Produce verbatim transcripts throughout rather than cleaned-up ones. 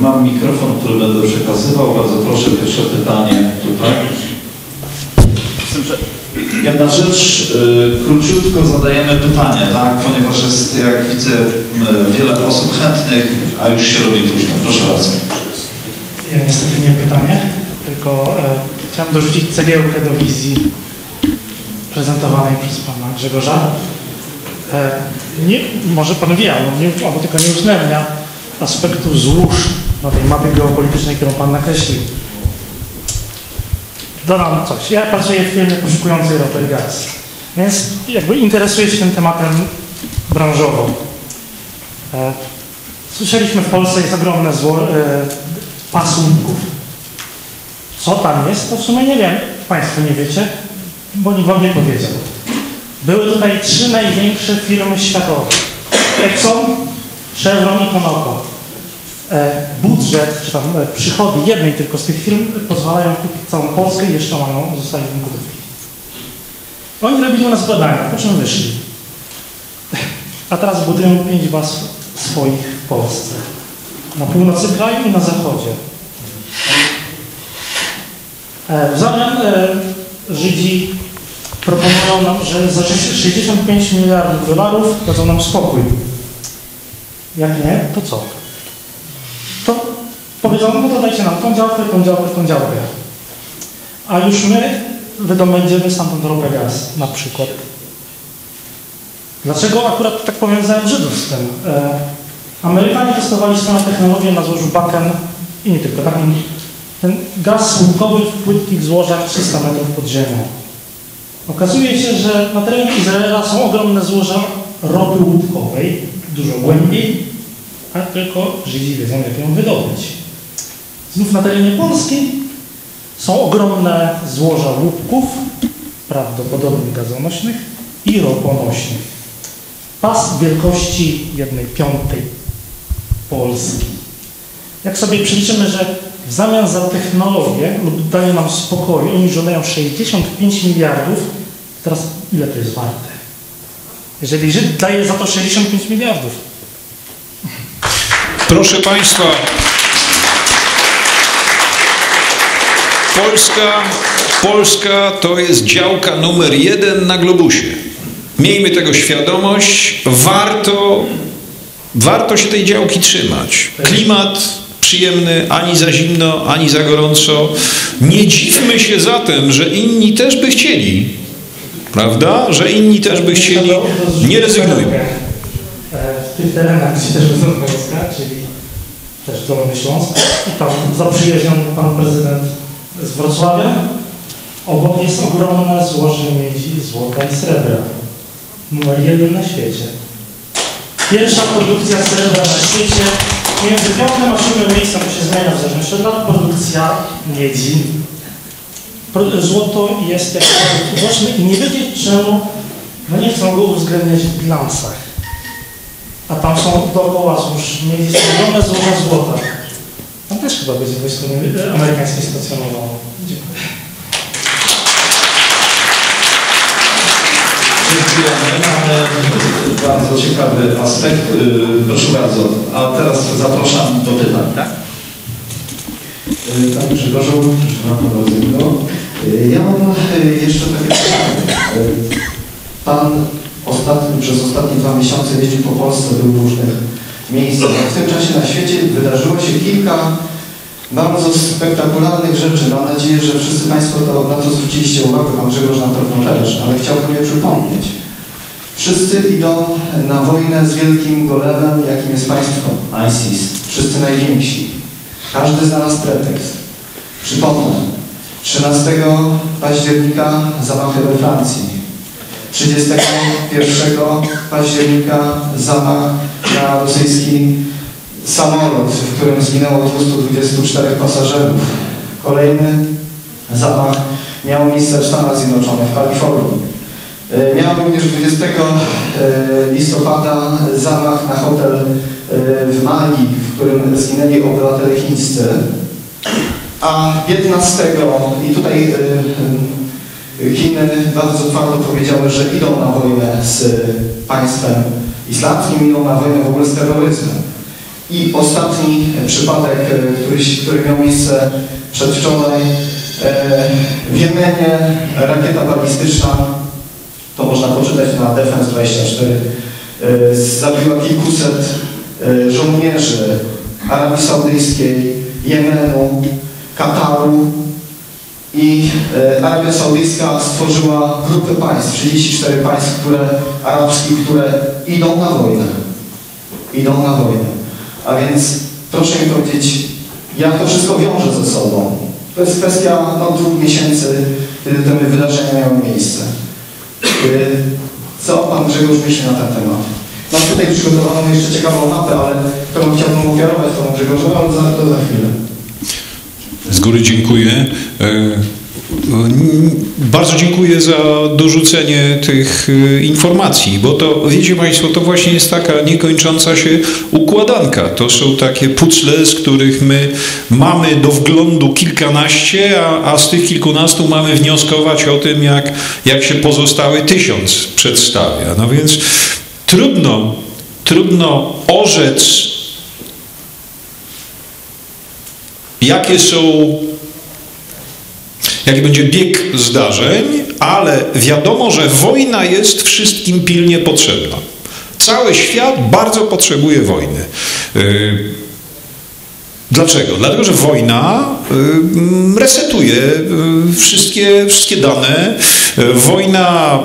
Mam mikrofon, który będę przekazywał. Bardzo proszę, pierwsze pytanie tutaj. Jedna rzecz, króciutko zadajemy pytanie, tak? Ponieważ jest, jak widzę, wiele osób chętnych, a już się robi późno. Proszę bardzo. Ja niestety nie pytanie, tylko e, chciałem dorzucić cegiełkę do wizji prezentowanej przez pana Grzegorza. E, nie, może pan wie, no, albo tylko nie uwzględnia aspektu złóż na tej mapie geopolitycznej, którą pan nakreślił. Dodam coś. Ja pracuję w firmie poszukującej ropy i gaz, więc jakby interesuję się tym tematem branżowo. E, słyszeliśmy, w Polsce jest ogromne zło, e, pasunków. Co tam jest, to w sumie nie wiem. Państwo nie wiecie, bo nikt wam nie powiedział. Były tutaj trzy największe firmy światowe. Exxon, Chevron i Conoco. E, budżet, czy tam e, przychody jednej tylko z tych firm pozwalają kupić całą Polskę i jeszcze mają zostać w rynku. Oni robili u nas badania, po czym wyszli. A teraz budują pięć baz swoich w Polsce. Na północy kraju i na zachodzie. E, w zamian e, Żydzi proponują nam, że za sześćdziesiąt pięć miliardów dolarów dadzą nam spokój. Jak nie, to co? To powiedzą, no to dajcie nam tą działkę, tą działkę, tą działkę. A już my wydobędziemy stamtąd ropę, gaz na przykład. Dlaczego akurat tak powiązałem Żydów z tym? E, Amerykanie testowali swoją technologię na złożu Bakken i nie tylko. Tam ten gaz słupkowy w płytkich złożach trzysta metrów pod ziemią. Okazuje się, że na terenie Izraela są ogromne złoża ropy łupkowej, dużo głębiej, a tylko Żydzi wiedzą, jak ją wydobyć. Znów na terenie Polski są ogromne złoża łupków, prawdopodobnie gazonośnych i roponośnych. Pas wielkości jednej piątej Polski. Jak sobie przeliczymy, że w zamian za technologię lub dają nam spokoju, oni żądają sześćdziesiąt pięć miliardów, teraz ile to jest warte? Jeżeli Żyd daje za to sześćdziesiąt pięć miliardów. Proszę Państwa, Polska, Polska to jest działka numer jeden na globusie. Miejmy tego świadomość, warto, warto się tej działki trzymać. Klimat przyjemny, ani za zimno, ani za gorąco. Nie dziwmy się zatem, że inni też by chcieli, prawda? Że inni też by chcieli. Nie rezygnujmy. W tych terenach, gdzie też będą wojska, czyli też Dolny Śląsk, i tam zaprzyjaźniony pan prezydent z Wrocławia, obok jest ogromne złoże miedzi, złota i srebra. Numer jeden na świecie. Pierwsza produkcja srebra na świecie. Między piątym a siódmym miejscem, to się zmienia w zależności od lat, produkcja miedzi. Złoto jest jak uboczny i nie wiedzieć czemu, no nie chcą go uwzględniać w bilansach. A tam są dookoła złóż miedzi, ogromne złoża złota. Tam też chyba będzie wojsko amerykańskie stacjonowało. Dziękuję. Dziękujemy. Bardzo ciekawy aspekt. Proszę bardzo. A teraz zapraszam do pytań. Tak? Panie Grzegorzu, ja mam jeszcze takie pytanie. Pan Ostatni, przez ostatnie dwa miesiące jeździł po Polsce, był w różnych miejscach. W tym czasie na świecie wydarzyło się kilka bardzo spektakularnych rzeczy. Mam nadzieję, że wszyscy Państwo to, na to zwróciliście uwagę, Pan Grzegorz na to też, ale chciałbym je przypomnieć. Wszyscy idą na wojnę z wielkim golemem, jakim jest państwo ISIS. Wszyscy najwięksi. Każdy znalazł pretekst. Przypomnę, trzynastego października zamachy we Francji. trzydziestego pierwszego października zamach na rosyjski samolot, w którym zginęło dwieście dwadzieścia cztery pasażerów. Kolejny zamach miał miejsce w Stanach Zjednoczonych, w Kalifornii. Miał również dwudziestego listopada zamach na hotel w Mali, w którym zginęli obywatele chińscy. A piętnastego i tutaj Chiny bardzo twardo powiedziały, że idą na wojnę z państwem islamskim, idą na wojnę w ogóle z terroryzmem. I ostatni przypadek, który, który miał miejsce przedwczoraj w Jemenie, rakieta balistyczna, to można poczytać na Defense dwadzieścia cztery, zabiła kilkuset żołnierzy Arabii Saudyjskiej, Jemenu, Kataru, i Arabia Saudyjska stworzyła grupę państw, trzydzieści cztery państw które, arabskich, które idą na wojnę. Idą na wojnę. A więc proszę mi powiedzieć, jak to wszystko wiąże ze sobą. To jest kwestia no, dwóch miesięcy, kiedy te wydarzenia miały miejsce. Co pan Grzegorz myśli na ten temat? Mam tutaj przygotowaną jeszcze ciekawą mapę, ale którą chciałbym ofiarować panu Grzegorzowi, ale za, to za chwilę. Z góry dziękuję. Bardzo dziękuję za dorzucenie tych informacji, bo to, wiecie Państwo, to właśnie jest taka niekończąca się układanka. To są takie pucle, z których my mamy do wglądu kilkanaście, a, a z tych kilkunastu mamy wnioskować o tym, jak, jak się pozostały tysiąc przedstawia. No więc trudno, trudno orzec, jakie są, jaki będzie bieg zdarzeń, ale wiadomo, że wojna jest wszystkim pilnie potrzebna. Cały świat bardzo potrzebuje wojny. Dlaczego? Dlatego, że wojna resetuje wszystkie, wszystkie dane, wojna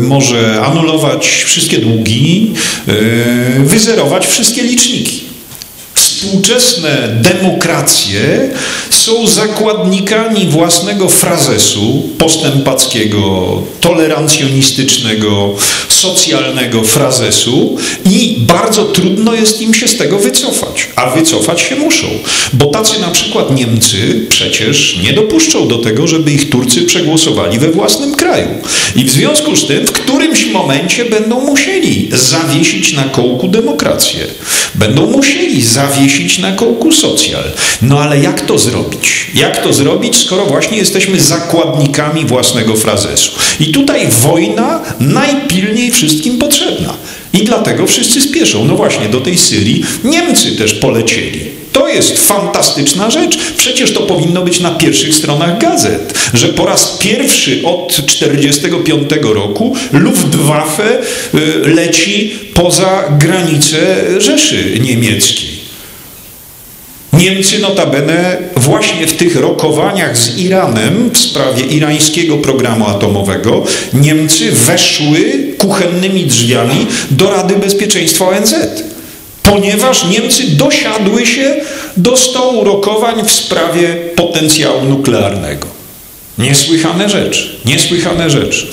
może anulować wszystkie długi, wyzerować wszystkie liczniki. Współczesne demokracje są zakładnikami własnego frazesu postępackiego, tolerancjonistycznego, socjalnego frazesu i bardzo trudno jest im się z tego wycofać, a wycofać się muszą, bo tacy na przykład Niemcy przecież nie dopuszczą do tego, żeby ich Turcy przegłosowali we własnym kraju i w związku z tym w którymś momencie będą musieli zawiesić na kołku demokrację, będą musieli zawiesić na kołku socjal. No ale jak to zrobić? Jak to zrobić, skoro właśnie jesteśmy zakładnikami własnego frazesu? I tutaj wojna najpilniej wszystkim potrzebna. I dlatego wszyscy spieszą. No właśnie, do tej Syrii Niemcy też polecieli. To jest fantastyczna rzecz. Przecież to powinno być na pierwszych stronach gazet, że po raz pierwszy od tysiąc dziewięćset czterdziestego piątego roku Luftwaffe leci poza granice Rzeszy Niemieckiej. Niemcy notabene właśnie w tych rokowaniach z Iranem w sprawie irańskiego programu atomowego Niemcy weszły kuchennymi drzwiami do Rady Bezpieczeństwa O N Z, ponieważ Niemcy dosiadły się do stołu rokowań w sprawie potencjału nuklearnego. Niesłychane rzeczy, niesłychane rzeczy.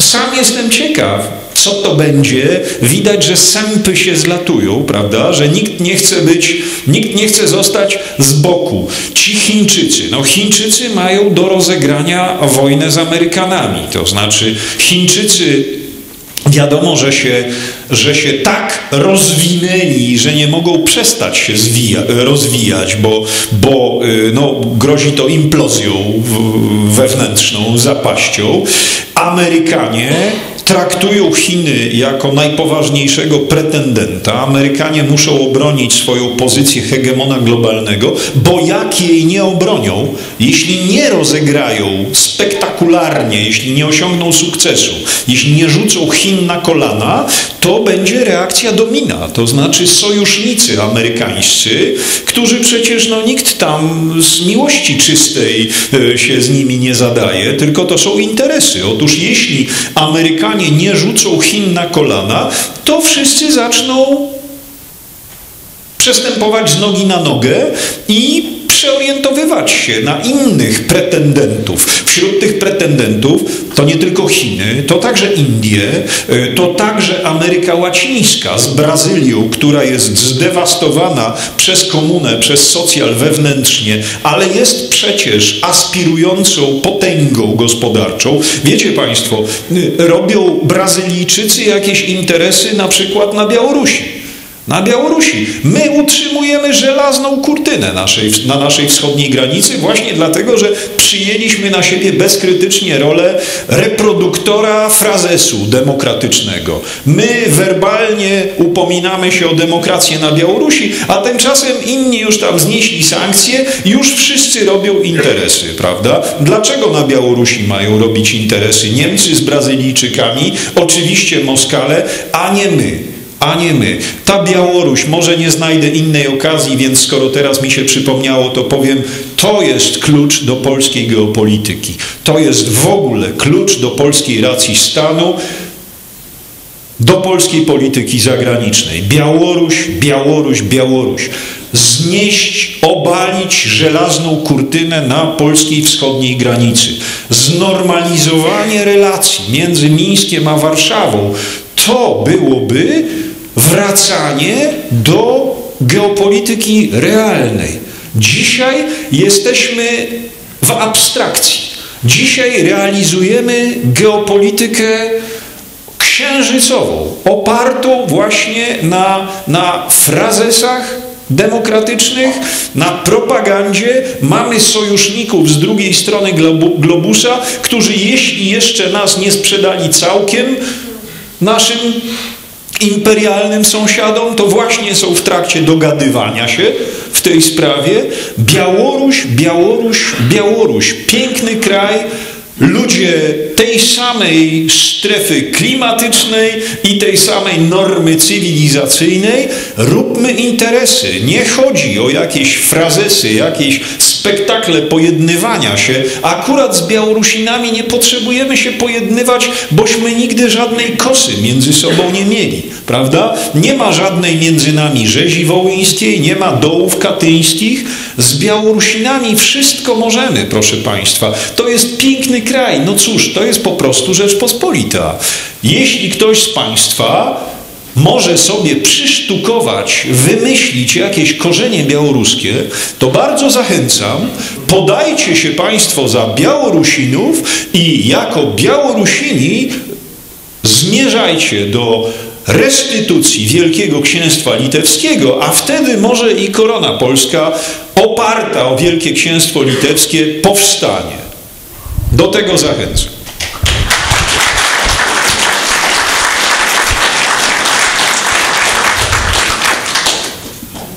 Sam jestem ciekaw, co to będzie? Widać, że sępy się zlatują, prawda? Że nikt nie chce być, nikt nie chce zostać z boku. Ci Chińczycy, no Chińczycy mają do rozegrania wojnę z Amerykanami. To znaczy Chińczycy wiadomo, że się, że się tak rozwinęli, że nie mogą przestać się zwija, rozwijać, bo, bo no, grozi to implozją wewnętrzną, zapaścią. Amerykanie traktują Chiny jako najpoważniejszego pretendenta. Amerykanie muszą obronić swoją pozycję hegemona globalnego, bo jak jej nie obronią, jeśli nie rozegrają spektakularnie, jeśli nie osiągną sukcesu, jeśli nie rzucą Chin na kolana, to będzie reakcja domina, to znaczy sojusznicy amerykańscy, którzy przecież no, nikt tam z miłości czystej się z nimi nie zadaje, tylko to są interesy. Otóż jeśli Amerykanie nie rzucą Chin na kolana, to wszyscy zaczną przestępować z nogi na nogę i przeorientowywać się na innych pretendentów. Wśród tych pretendentów to nie tylko Chiny, to także Indie, to także Ameryka Łacińska z Brazylią, która jest zdewastowana przez komunę, przez socjal wewnętrznie, ale jest przecież aspirującą potęgą gospodarczą. Wiecie Państwo, robią Brazylijczycy jakieś interesy na przykład na Białorusi. na Białorusi. My utrzymujemy żelazną kurtynę naszej, na naszej wschodniej granicy właśnie dlatego, że przyjęliśmy na siebie bezkrytycznie rolę reproduktora frazesu demokratycznego. My werbalnie upominamy się o demokrację na Białorusi, a tymczasem inni już tam znieśli sankcje, już wszyscy robią interesy, prawda? Dlaczego na Białorusi mają robić interesy Niemcy z Brazylijczykami, oczywiście Moskale, a nie my? A nie my. Ta Białoruś, może nie znajdę innej okazji, więc skoro teraz mi się przypomniało, to powiem, to jest klucz do polskiej geopolityki. To jest w ogóle klucz do polskiej racji stanu, do polskiej polityki zagranicznej. Białoruś, Białoruś, Białoruś. Znieść, obalić żelazną kurtynę na polskiej wschodniej granicy. Znormalizowanie relacji między Mińskiem a Warszawą. To byłoby wracanie do geopolityki realnej. Dzisiaj jesteśmy w abstrakcji. Dzisiaj realizujemy geopolitykę księżycową, opartą właśnie na, na frazesach demokratycznych, na propagandzie. Mamy sojuszników z drugiej strony globusa, którzy jeśli jeszcze nas nie sprzedali całkiem naszym imperialnym sąsiadom, to właśnie są w trakcie dogadywania się w tej sprawie. Białoruś, Białoruś, Białoruś. Piękny kraj, ludzie tej samej strefy klimatycznej i tej samej normy cywilizacyjnej. Róbmy interesy. Nie chodzi o jakieś frazesy, jakieś spektakle pojednywania się. Akurat z Białorusinami nie potrzebujemy się pojednywać, bośmy nigdy żadnej kosy między sobą nie mieli, prawda? Nie ma żadnej między nami rzezi wołyńskiej, nie ma dołów katyńskich. Z Białorusinami wszystko możemy, proszę Państwa. To jest piękny kraj. No cóż, to jest po prostu Rzeczpospolita. Jeśli ktoś z Państwa może sobie przysztukować, wymyślić jakieś korzenie białoruskie, to bardzo zachęcam, podajcie się Państwo za Białorusinów i jako Białorusini zmierzajcie do restytucji Wielkiego Księstwa Litewskiego, a wtedy może i korona polska oparta o Wielkie Księstwo Litewskie powstanie. Do tego zachęcam.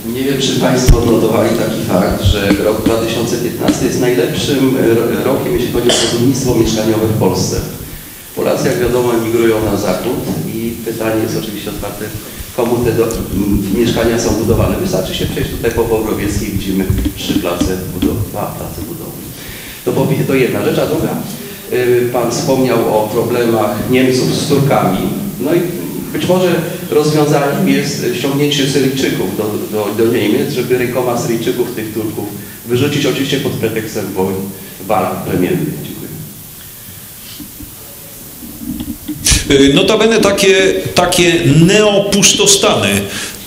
Nie wiem, czy Państwo odnotowali taki fakt, że rok dwa tysiące piętnasty jest najlepszym rokiem, jeśli chodzi o budownictwo mieszkaniowe w Polsce. Polacy, jak wiadomo, emigrują na zachód i pytanie jest oczywiście otwarte, komu te do... mieszkania są budowane. Wystarczy się przejść tutaj po Wągrowieckiej, widzimy trzy place budowy, dwa place budowy. To, to jedna rzecz, a druga. Pan wspomniał o problemach Niemców z Turkami. No i być może rozwiązaniem jest ściągnięcie Syryjczyków do, do, do Niemiec, żeby rękoma Syryjczyków tych Turków wyrzucić, oczywiście pod pretekstem wojny walk plemiennych. Dziękuję. Notabene takie, takie neopustostany,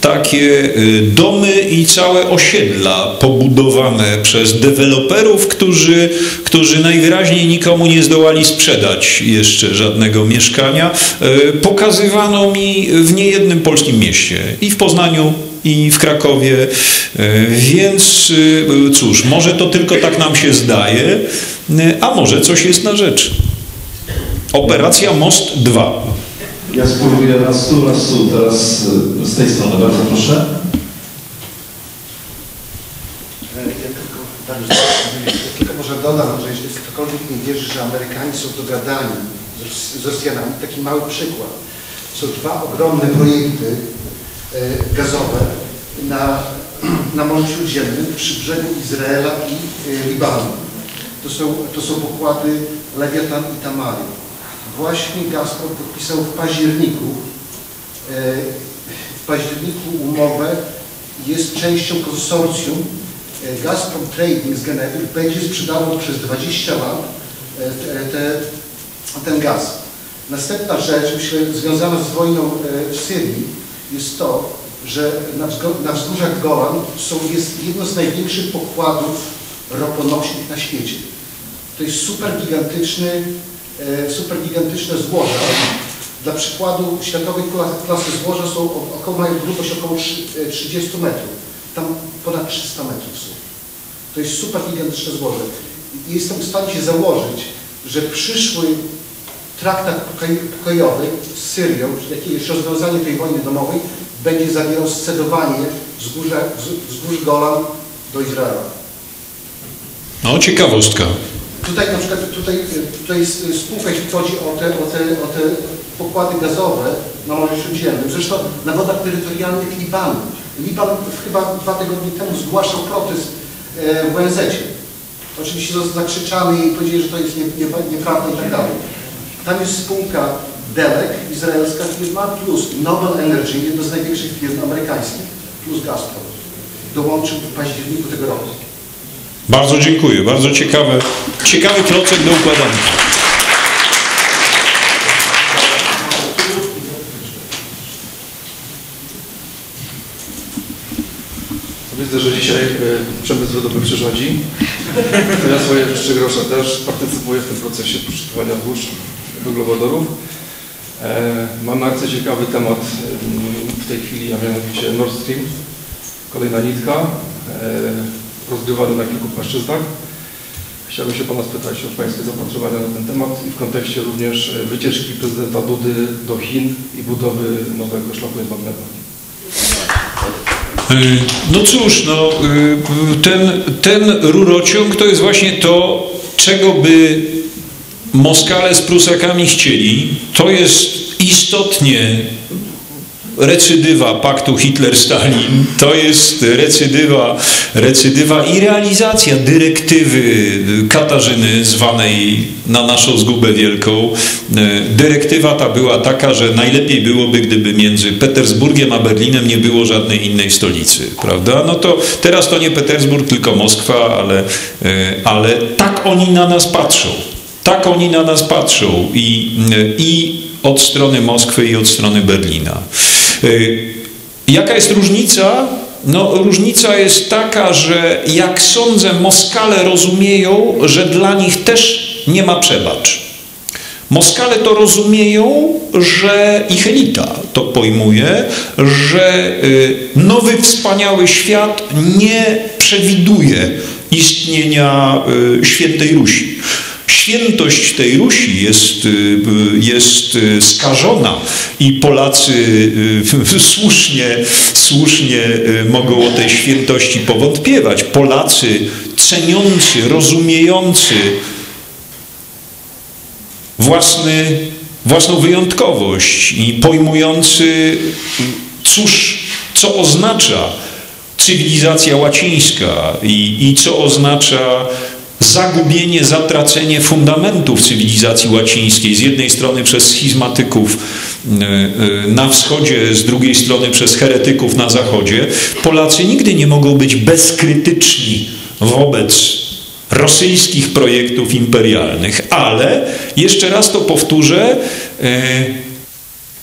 takie domy i całe osiedla pobudowane przez deweloperów, którzy, którzy najwyraźniej nikomu nie zdołali sprzedać jeszcze żadnego mieszkania, pokazywano mi w niejednym polskim mieście i w Poznaniu, i w Krakowie, więc cóż, może to tylko tak nam się zdaje, a może coś jest na rzeczy. Operacja Most dwa. Ja spróbuję raz tu, raz tu, teraz z tej strony, bardzo proszę. Ja tylko, tak, ja tylko może dodam, że jeśli ktokolwiek nie wierzy, że Amerykanie są dogadani z Rosjanami, taki mały przykład. Są dwa ogromne projekty gazowe na, na Morzu Śródziemnym przy brzegu Izraela i Libanu. To są, to są pokłady Lewiatan i Tamary. Właśnie Gazprom podpisał w październiku, w październiku umowę, jest częścią konsorcjum Gazprom Trading z Genewy, będzie sprzedawał przez dwadzieścia lat te, te, ten gaz. Następna rzecz, myślę, związana z wojną w Syrii, jest to, że na wzgórzach Golan są, jest jedno z największych pokładów roponośnych na świecie. To jest super gigantyczny super gigantyczne złoża, Dla przykładu światowej klasy złoża są około, mają grubość około trzydziestu metrów. Tam ponad trzysta metrów są. To jest super gigantyczne złoże. I jestem w stanie się założyć, że przyszły traktat pokojowy z Syrią, czy jakieś rozwiązanie tej wojny domowej, będzie zawierał scedowanie wzgórz Golan do Izraela. No, ciekawostka. Tutaj na przykład tutaj, tutaj spółka, jeśli chodzi o te, o, te, o te pokłady gazowe na Morzu Śródziemnym, zresztą na wodach terytorialnych Libanu. Liban chyba dwa tygodnie temu zgłaszał protest w O N Z-cie. Oczywiście zakrzyczany i powiedzieli, że to jest nie, nie, nieprawda i tak dalej. Tam jest spółka Delek, izraelska firma, plus Nobel Energy, jedna z największych firm amerykańskich, plus Gazprom. Dołączył w październiku tego roku. Bardzo dziękuję, bardzo ciekawe, ciekawy klocek do układania. Widzę, że dzisiaj przemysł wydobywczy rządzi. To ja swoje trzy grosze też partycypuję w tym procesie poszukiwania złóż węglowodorów. Mam bardzo ciekawy temat w tej chwili, a mianowicie Nord Stream. Kolejna nitka, rozgrywany na kilku płaszczyznach. Chciałbym się Pana spytać o Pańskie zapotrzebowanie na ten temat i w kontekście również wycieczki prezydenta Dudy do Chin i budowy nowego szlaku jedwabnego. No cóż, no, ten, ten rurociąg to jest właśnie to, czego by Moskale z Prusakami chcieli. To jest istotnie recydywa paktu Hitler-Stalin, to jest recydywa, recydywa i realizacja dyrektywy Katarzyny, zwanej na naszą zgubę wielką. Dyrektywa ta była taka, że najlepiej byłoby, gdyby między Petersburgiem a Berlinem nie było żadnej innej stolicy, prawda? No to teraz to nie Petersburg, tylko Moskwa, ale, ale tak oni na nas patrzą. Tak oni na nas patrzą i, i od strony Moskwy i od strony Berlina. Jaka jest różnica? No, różnica jest taka, że jak sądzę, Moskale rozumieją, że dla nich też nie ma przebacz. Moskale to rozumieją, że ich elita to pojmuje, że nowy, wspaniały świat nie przewiduje istnienia Świętej Rusi. Świętość tej Rusi jest, jest skażona i Polacy słusznie, słusznie mogą o tej świętości powątpiewać. Polacy ceniący, rozumiejący własny, własną wyjątkowość i pojmujący, cóż, co oznacza cywilizacja łacińska i, i co oznacza zagubienie, zatracenie fundamentów cywilizacji łacińskiej, z jednej strony przez schizmatyków na wschodzie, z drugiej strony przez heretyków na zachodzie. Polacy nigdy nie mogą być bezkrytyczni wobec rosyjskich projektów imperialnych, ale, jeszcze raz to powtórzę,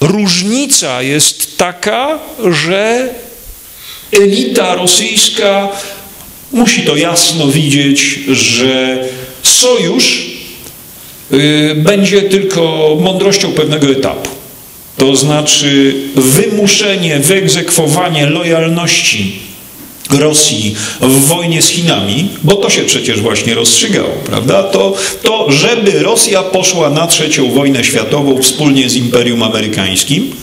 różnica jest taka, że elita rosyjska musi to jasno widzieć, że sojusz y, będzie tylko mądrością pewnego etapu. To znaczy wymuszenie, wyegzekwowanie lojalności Rosji w wojnie z Chinami, bo to się przecież właśnie rozstrzygało, prawda? To, to żeby Rosja poszła na trzecią wojnę światową wspólnie z Imperium Amerykańskim,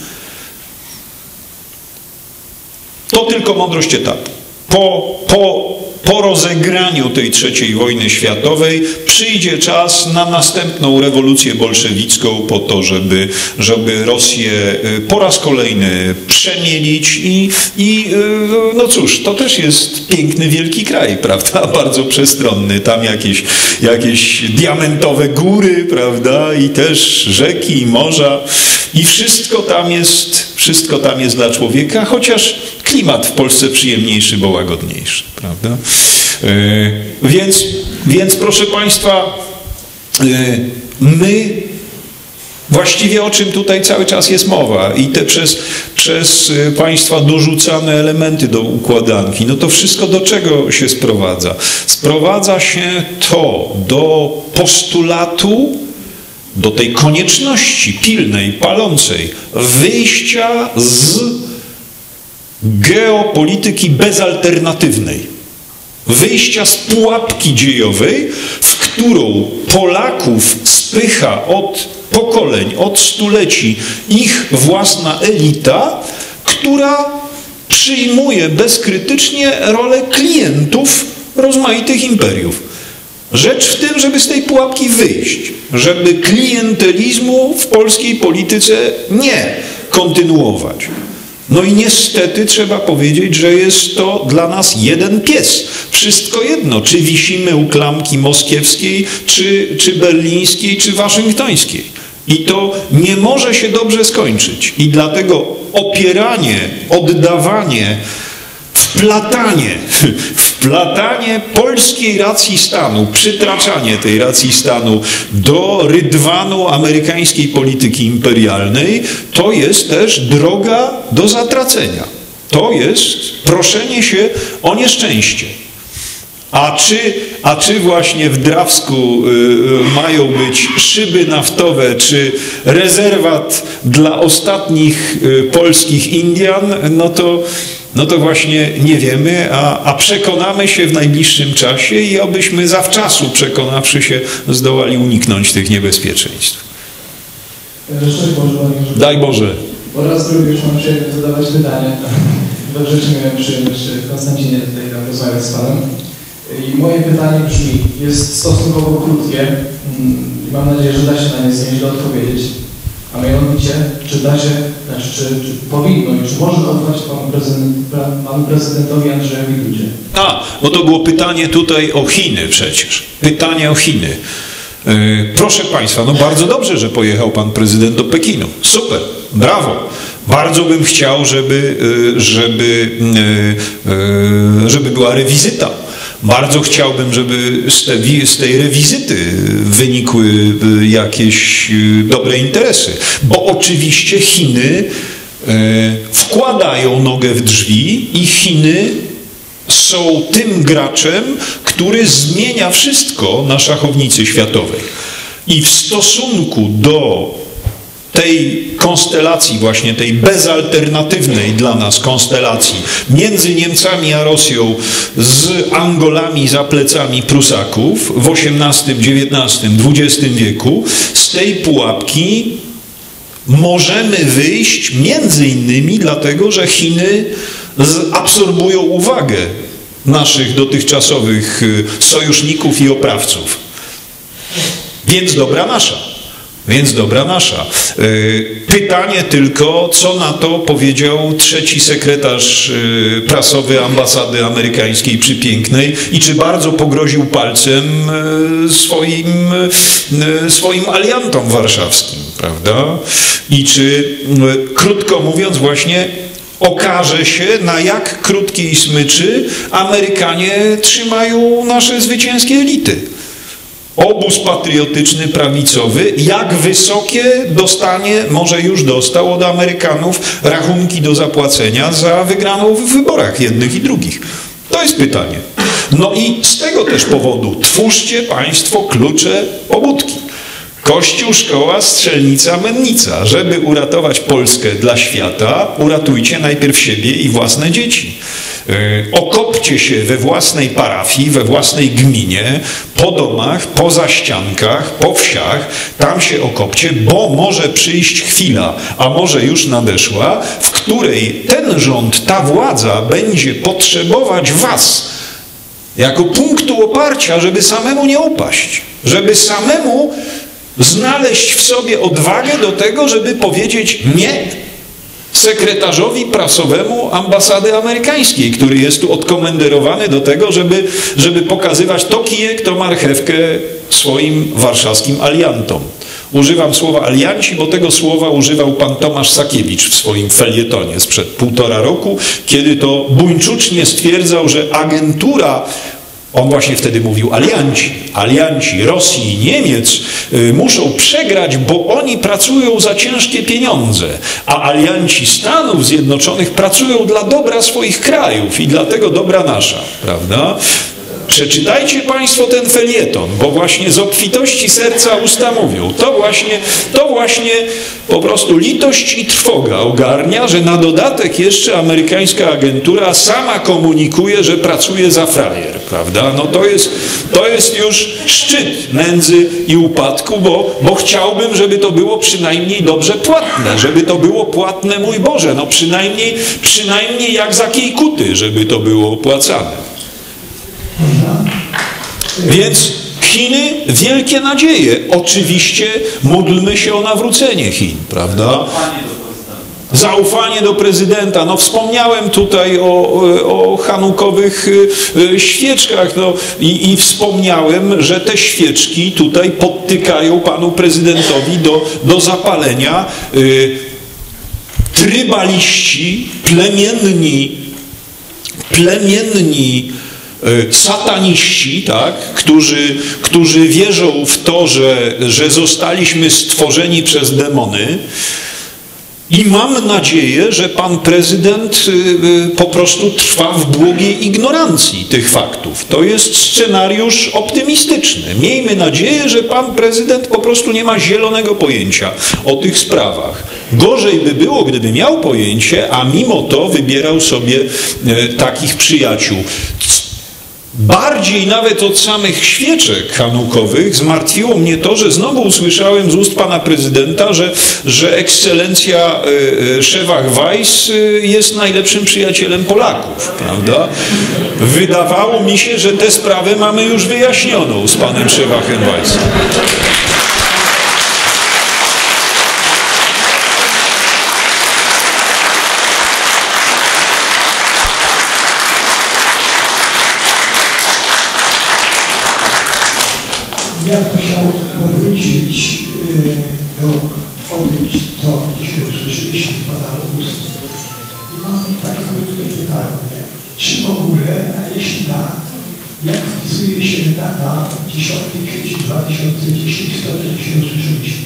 to tylko mądrość etapu. Po, po Po rozegraniu tej trzeciej wojny światowej przyjdzie czas na następną rewolucję bolszewicką po to, żeby, żeby Rosję po raz kolejny przemielić i, i no cóż, to też jest piękny, wielki kraj, prawda? Bardzo przestronny, tam jakieś, jakieś diamentowe góry, prawda? I też rzeki i morza i wszystko tam jest, wszystko tam jest dla człowieka, chociaż klimat w Polsce przyjemniejszy, bo łagodniejszy, prawda? Yy, więc, więc, proszę Państwa, yy, my właściwie o czym tutaj cały czas jest mowa i te przez, przez Państwa dorzucane elementy do układanki, no to wszystko do czego się sprowadza? Sprowadza się to do postulatu do tej konieczności pilnej, palącej wyjścia z geopolityki bezalternatywnej, wyjścia z pułapki dziejowej, w którą Polaków spycha od pokoleń, od stuleci ich własna elita, która przyjmuje bezkrytycznie rolę klientów rozmaitych imperiów. Rzecz w tym, żeby z tej pułapki wyjść, żeby klientelizmu w polskiej polityce nie kontynuować. No i niestety trzeba powiedzieć, że jest to dla nas jeden pies. Wszystko jedno, czy wisimy u klamki moskiewskiej, czy, czy berlińskiej, czy waszyngtońskiej. I to nie może się dobrze skończyć. I dlatego opieranie, oddawanie, wplatanie, wplatanie polskiej racji stanu, przytraczanie tej racji stanu do rydwanu amerykańskiej polityki imperialnej, to jest też droga do zatracenia. To jest proszenie się o nieszczęście. A czy, a czy właśnie w Drawsku y, mają być szyby naftowe, czy rezerwat dla ostatnich y, polskich Indian, no to, no to właśnie nie wiemy, a, a przekonamy się w najbliższym czasie i obyśmy zawczasu, przekonawszy się, zdołali uniknąć tych niebezpieczeństw. Daj Boże. Po raz drugi już mam przyjemność zadawać pytanie. Dobrze, że miałem przyjemność w Konstancinie tutaj tam rozmawiać z Panem. I moje pytanie brzmi, jest stosunkowo krótkie i mam nadzieję, że da się na nie znieźle odpowiedzieć, a mianowicie, czy da się, znaczy, czy, czy powinno i czy może odwołać panu, prezydent, panu prezydentowi Andrzejowi Dudzie? A, bo to było pytanie tutaj o Chiny przecież. Pytanie o Chiny. Yy, proszę Państwa, no bardzo dobrze, że pojechał pan prezydent do Pekinu. Super, brawo. Bardzo bym chciał, żeby, żeby, żeby była rewizyta. Bardzo chciałbym, żeby z tej rewizyty wynikły jakieś dobre interesy, bo oczywiście Chiny wkładają nogę w drzwi i Chiny są tym graczem, który zmienia wszystko na szachownicy światowej. I w stosunku do tej konstelacji właśnie, tej bezalternatywnej dla nas konstelacji między Niemcami a Rosją z Angolami za plecami Prusaków w osiemnastym, dziewiętnastym, dwudziestym wieku, z tej pułapki możemy wyjść między innymi dlatego, że Chiny absorbują uwagę naszych dotychczasowych sojuszników i oprawców. Więc dobra nasza. Więc dobra nasza. Pytanie tylko, co na to powiedział trzeci sekretarz prasowy ambasady amerykańskiej przy Pięknej i czy bardzo pogroził palcem swoim, swoim aliantom warszawskim, prawda? I czy, krótko mówiąc, właśnie okaże się, na jak krótkiej smyczy Amerykanie trzymają nasze zwycięskie elity. Obóz patriotyczny, prawicowy, jak wysokie dostanie, może już dostał od Amerykanów rachunki do zapłacenia za wygraną w wyborach jednych i drugich. To jest pytanie. No i z tego też powodu twórzcie Państwo klucze pobudki. Kościół, szkoła, strzelnica, mennica. Żeby uratować Polskę dla świata, uratujcie najpierw siebie i własne dzieci. Okopcie się we własnej parafii, we własnej gminie, po domach, po zaściankach, po wsiach, tam się okopcie, bo może przyjść chwila, a może już nadeszła, w której ten rząd, ta władza będzie potrzebować was jako punktu oparcia, żeby samemu nie upaść, żeby samemu znaleźć w sobie odwagę do tego, żeby powiedzieć nie sekretarzowi prasowemu ambasady amerykańskiej, który jest tu odkomenderowany do tego, żeby, żeby pokazywać to kijek, to marchewkę swoim warszawskim aliantom. Używam słowa alianci, bo tego słowa używał pan Tomasz Sakiewicz w swoim felietonie sprzed półtora roku, kiedy to buńczucznie stwierdzał, że agentura, on właśnie wtedy mówił, alianci, alianci Rosji i Niemiec muszą przegrać, bo oni pracują za ciężkie pieniądze, a alianci Stanów Zjednoczonych pracują dla dobra swoich krajów i dlatego dobra nasza, prawda? Przeczytajcie Państwo ten felieton, bo właśnie z obfitości serca usta mówią. To właśnie, to właśnie po prostu litość i trwoga ogarnia, że na dodatek jeszcze amerykańska agentura sama komunikuje, że pracuje za frajer, prawda? No to jest, to jest już szczyt nędzy i upadku, bo, bo chciałbym, żeby to było przynajmniej dobrze płatne, żeby to było płatne, mój Boże, no przynajmniej, przynajmniej jak za kijkuty, żeby to było opłacane. Więc Chiny, wielkie nadzieje. Oczywiście módlmy się o nawrócenie Chin, prawda? Zaufanie do prezydenta. No wspomniałem tutaj o, o hanukowych świeczkach no, i, i wspomniałem, że te świeczki tutaj podtykają panu prezydentowi do, do zapalenia. Trybaliści, plemienni, plemienni sataniści, tak, którzy, którzy wierzą w to, że, że zostaliśmy stworzeni przez demony i mam nadzieję, że pan prezydent po prostu trwa w błogiej ignorancji tych faktów. To jest scenariusz optymistyczny. Miejmy nadzieję, że pan prezydent po prostu nie ma zielonego pojęcia o tych sprawach. Gorzej by było, gdyby miał pojęcie, a mimo to wybierał sobie takich przyjaciół. Bardziej nawet od samych świeczek hanukowych zmartwiło mnie to, że znowu usłyszałem z ust pana prezydenta, że, że ekscelencja Schäwach-Weiß jest najlepszym przyjacielem Polaków, prawda? Wydawało mi się, że tę sprawę mamy już wyjaśnioną z panem Schäwachem-Weissem. Ja bym chciał powrócić do odbyć to, co dzisiaj usłyszeliśmy w Pana ust. I mam takie krótkie pytanie. Czy w ogóle, a jeśli tak, jak wpisuje się data dziesiąty kwietnia dwa tysiące dziesiątego, co dzisiaj usłyszeliśmy?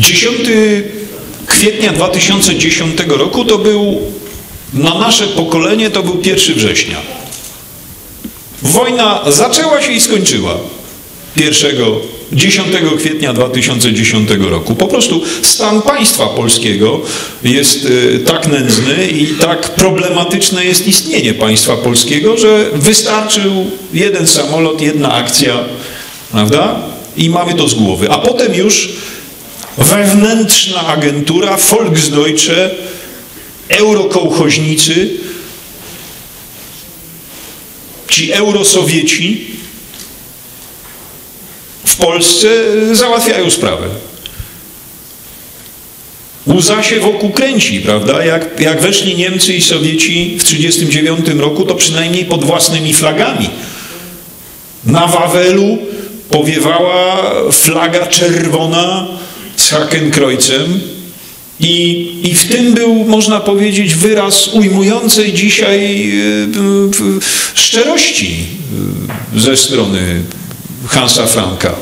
dziesiątego kwietnia dwa tysiące dziesiątego roku to był, na nasze pokolenie to był pierwszego września. Wojna zaczęła się i skończyła dziesiątego kwietnia dwa tysiące dziesiątego roku. Po prostu stan państwa polskiego jest tak nędzny i tak problematyczne jest istnienie państwa polskiego, że wystarczył jeden samolot, jedna akcja, prawda? I mamy to z głowy. A potem już wewnętrzna agentura, Volksdeutsche, eurokołchoźnicy, ci eurosowieci w Polsce załatwiają sprawę. Łza się wokół kręci, prawda? Jak, jak weszli Niemcy i Sowieci w tysiąc dziewięćset trzydziestym dziewiątym roku, to przynajmniej pod własnymi flagami. Na Wawelu powiewała flaga czerwona z Hakenkreuzem i, i w tym był, można powiedzieć, wyraz ujmującej dzisiaj yy, szczerości ze strony Hansa Franka.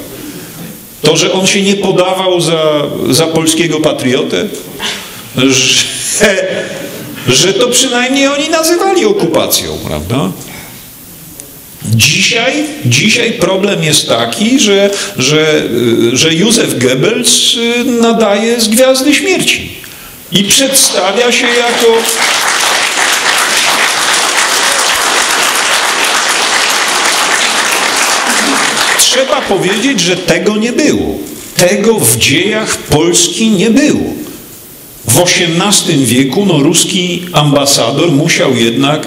To, że on się nie podawał za, za polskiego patriotę, że, że to przynajmniej oni nazywali okupacją, prawda? Dzisiaj, dzisiaj problem jest taki, że, że, że Józef Goebbels nadaje z Gwiazdy Śmierci i przedstawia się jako... Trzeba powiedzieć, że tego nie było. Tego w dziejach Polski nie było. W osiemnastym wieku no, ruski ambasador musiał jednak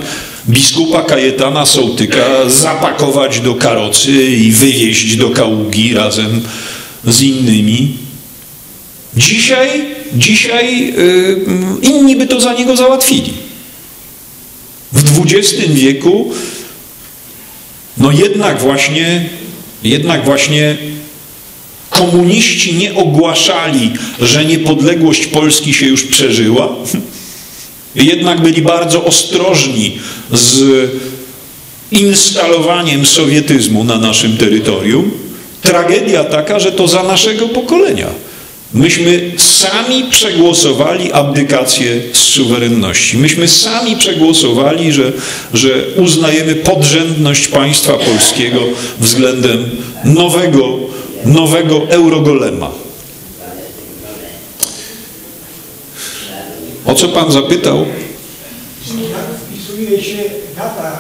biskupa Kajetana Sołtyka zapakować do karocy i wywieźć do Kaługi razem z innymi. Dzisiaj, dzisiaj yy, inni by to za niego załatwili. W dwudziestym wieku no jednak właśnie jednak właśnie komuniści nie ogłaszali, że niepodległość Polski się już przeżyła. Jednak byli bardzo ostrożni z instalowaniem sowietyzmu na naszym terytorium. Tragedia taka, że to za naszego pokolenia Myśmy sami przegłosowali abdykację z suwerenności. Myśmy sami przegłosowali, że, że uznajemy podrzędność państwa polskiego względem nowego, nowego eurogolema. O co pan zapytał? Wpisuje się data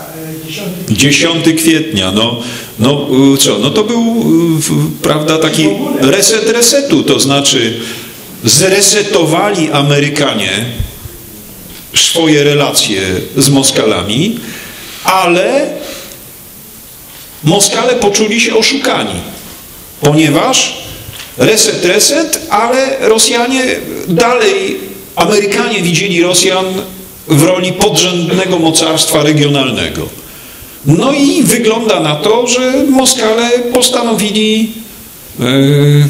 dziesiątego kwietnia. No, no co? No to był, prawda, taki reset resetu, to znaczy zresetowali Amerykanie swoje relacje z Moskalami, ale Moskale poczuli się oszukani, ponieważ reset reset, ale Rosjanie dalej, Amerykanie widzieli Rosjan w roli podrzędnego mocarstwa regionalnego. No i wygląda na to, że Moskale postanowili yy,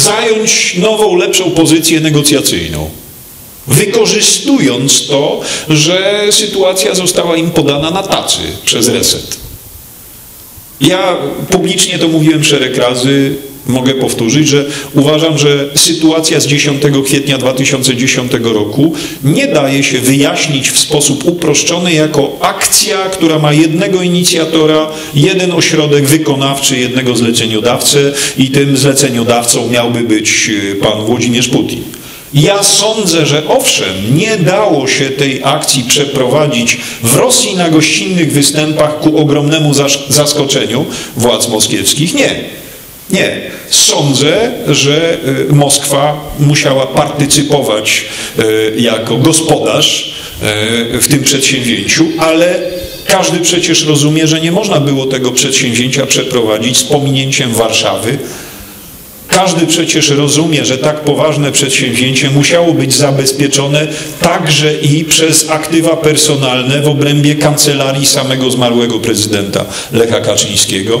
zająć nową, lepszą pozycję negocjacyjną, wykorzystując to, że sytuacja została im podana na tacy przez reset. Ja publicznie to mówiłem szereg razy, mogę powtórzyć, że uważam, że sytuacja z dziesiątego kwietnia dwa tysiące dziesiątego roku nie daje się wyjaśnić w sposób uproszczony jako akcja, która ma jednego inicjatora, jeden ośrodek wykonawczy, jednego zleceniodawcę i tym zleceniodawcą miałby być pan Włodzimierz Putin. Ja sądzę, że owszem, nie dało się tej akcji przeprowadzić w Rosji na gościnnych występach ku ogromnemu zaskoczeniu władz moskiewskich. Nie. Nie. Sądzę, że Moskwa musiała partycypować jako gospodarz w tym przedsięwzięciu, ale każdy przecież rozumie, że nie można było tego przedsięwzięcia przeprowadzić z pominięciem Warszawy. Każdy przecież rozumie, że tak poważne przedsięwzięcie musiało być zabezpieczone także i przez aktywa personalne w obrębie kancelarii samego zmarłego prezydenta Lecha Kaczyńskiego.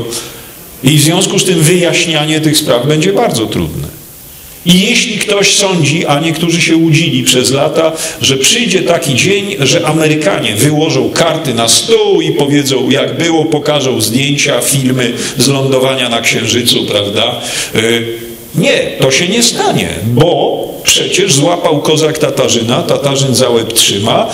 I w związku z tym wyjaśnianie tych spraw będzie bardzo trudne. I jeśli ktoś sądzi, a niektórzy się łudzili przez lata, że przyjdzie taki dzień, że Amerykanie wyłożą karty na stół i powiedzą jak było, pokażą zdjęcia, filmy z lądowania na Księżycu, prawda? Nie, to się nie stanie, bo przecież złapał kozak Tatarzyna, Tatarzyn za łeb trzyma.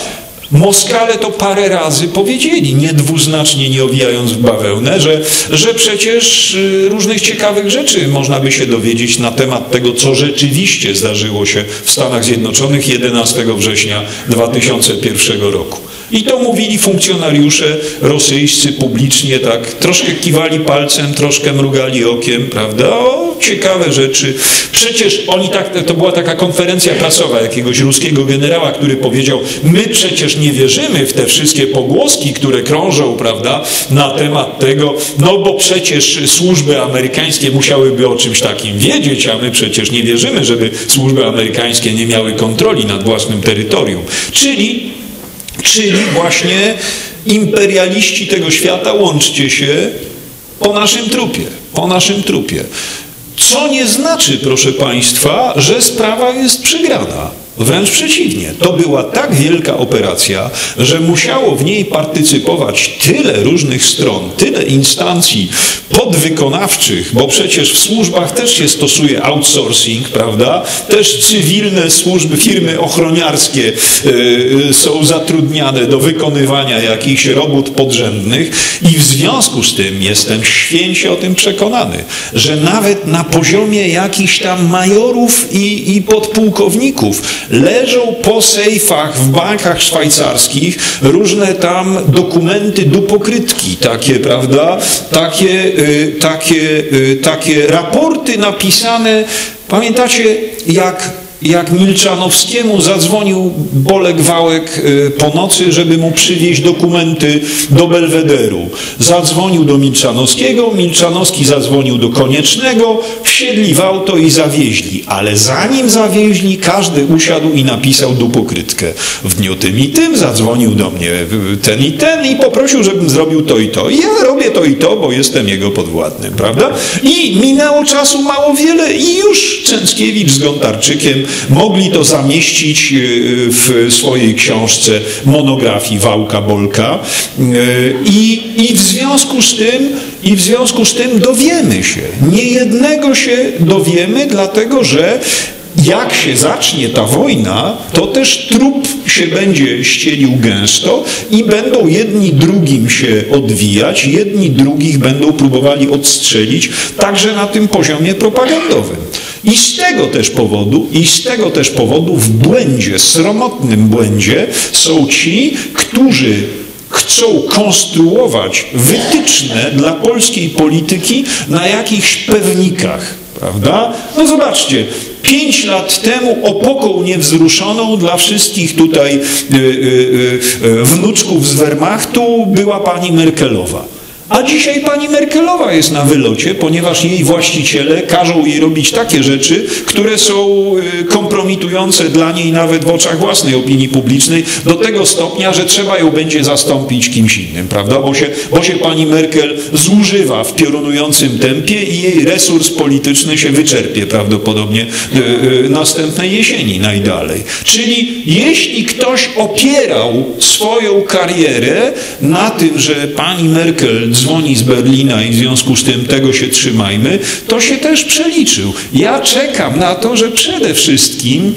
Moskale to parę razy powiedzieli, niedwuznacznie, nie owijając w bawełnę, że, że przecież różnych ciekawych rzeczy można by się dowiedzieć na temat tego, co rzeczywiście zdarzyło się w Stanach Zjednoczonych jedenastego września dwa tysiące pierwszego roku. I to mówili funkcjonariusze rosyjscy publicznie, tak troszkę kiwali palcem, troszkę mrugali okiem, prawda? O, ciekawe rzeczy. Przecież oni tak, to była taka konferencja prasowa jakiegoś ruskiego generała, który powiedział, my przecież nie wierzymy w te wszystkie pogłoski, które krążą, prawda, na temat tego, no bo przecież służby amerykańskie musiałyby o czymś takim wiedzieć, a my przecież nie wierzymy, żeby służby amerykańskie nie miały kontroli nad własnym terytorium. Czyli Czyli właśnie imperialiści tego świata, łączcie się po naszym trupie, po naszym trupie. Co nie znaczy, proszę państwa, że sprawa jest przegrana. Wręcz przeciwnie. To była tak wielka operacja, że musiało w niej partycypować tyle różnych stron, tyle instancji podwykonawczych, bo przecież w służbach też się stosuje outsourcing, prawda? Też cywilne służby, firmy ochroniarskie yy, są zatrudniane do wykonywania jakichś robót podrzędnych i w związku z tym jestem święcie o tym przekonany, że nawet na poziomie jakichś tam majorów i, i podpułkowników leżą po sejfach w bankach szwajcarskich różne tam dokumenty dupokrytki, takie, prawda, takie, y, takie, y, takie raporty napisane. Pamiętacie, jak, jak Milczanowskiemu zadzwonił Bolek Wałek y, po nocy, żeby mu przywieźć dokumenty do Belwederu. Zadzwonił do Milczanowskiego, Milczanowski zadzwonił do Koniecznego, wsiedli w auto i zawieźli. Ale zanim zawieźli, każdy usiadł i napisał dupokrytkę. W dniu tym i tym zadzwonił do mnie ten i ten i poprosił, żebym zrobił to i to. I ja robię to i to, bo jestem jego podwładnym, prawda? I minęło czasu mało wiele i już Cęckiewicz z Gontarczykiem mogli to zamieścić w swojej książce monografii Wałka-Bolka i, i w związku z tym i w związku z tym dowiemy się. Niejednego się dowiemy, dlatego że jak się zacznie ta wojna, to też trup się będzie ścielił gęsto i będą jedni drugim się odwijać, jedni drugich będą próbowali odstrzelić, także na tym poziomie propagandowym. I z tego też powodu, i z tego też powodu w błędzie, sromotnym błędzie są ci, którzy chcą konstruować wytyczne dla polskiej polityki na jakichś pewnikach, prawda? No zobaczcie, pięć lat temu opoką niewzruszoną dla wszystkich tutaj y, y, y, wnuczków z Wehrmachtu była pani Merkelowa. A dzisiaj pani Merkelowa jest na wylocie, ponieważ jej właściciele każą jej robić takie rzeczy, które są kompromitujące dla niej nawet w oczach własnej opinii publicznej, do tego stopnia, że trzeba ją będzie zastąpić kimś innym, prawda? Bo się, bo się pani Merkel zużywa w piorunującym tempie i jej resurs polityczny się wyczerpie prawdopodobnie następnej jesieni najdalej. Czyli jeśli ktoś opierał swoją karierę na tym, że pani Merkel dzwoni z Berlina i w związku z tym tego się trzymajmy, to się też przeliczył. Ja czekam na to, że przede wszystkim,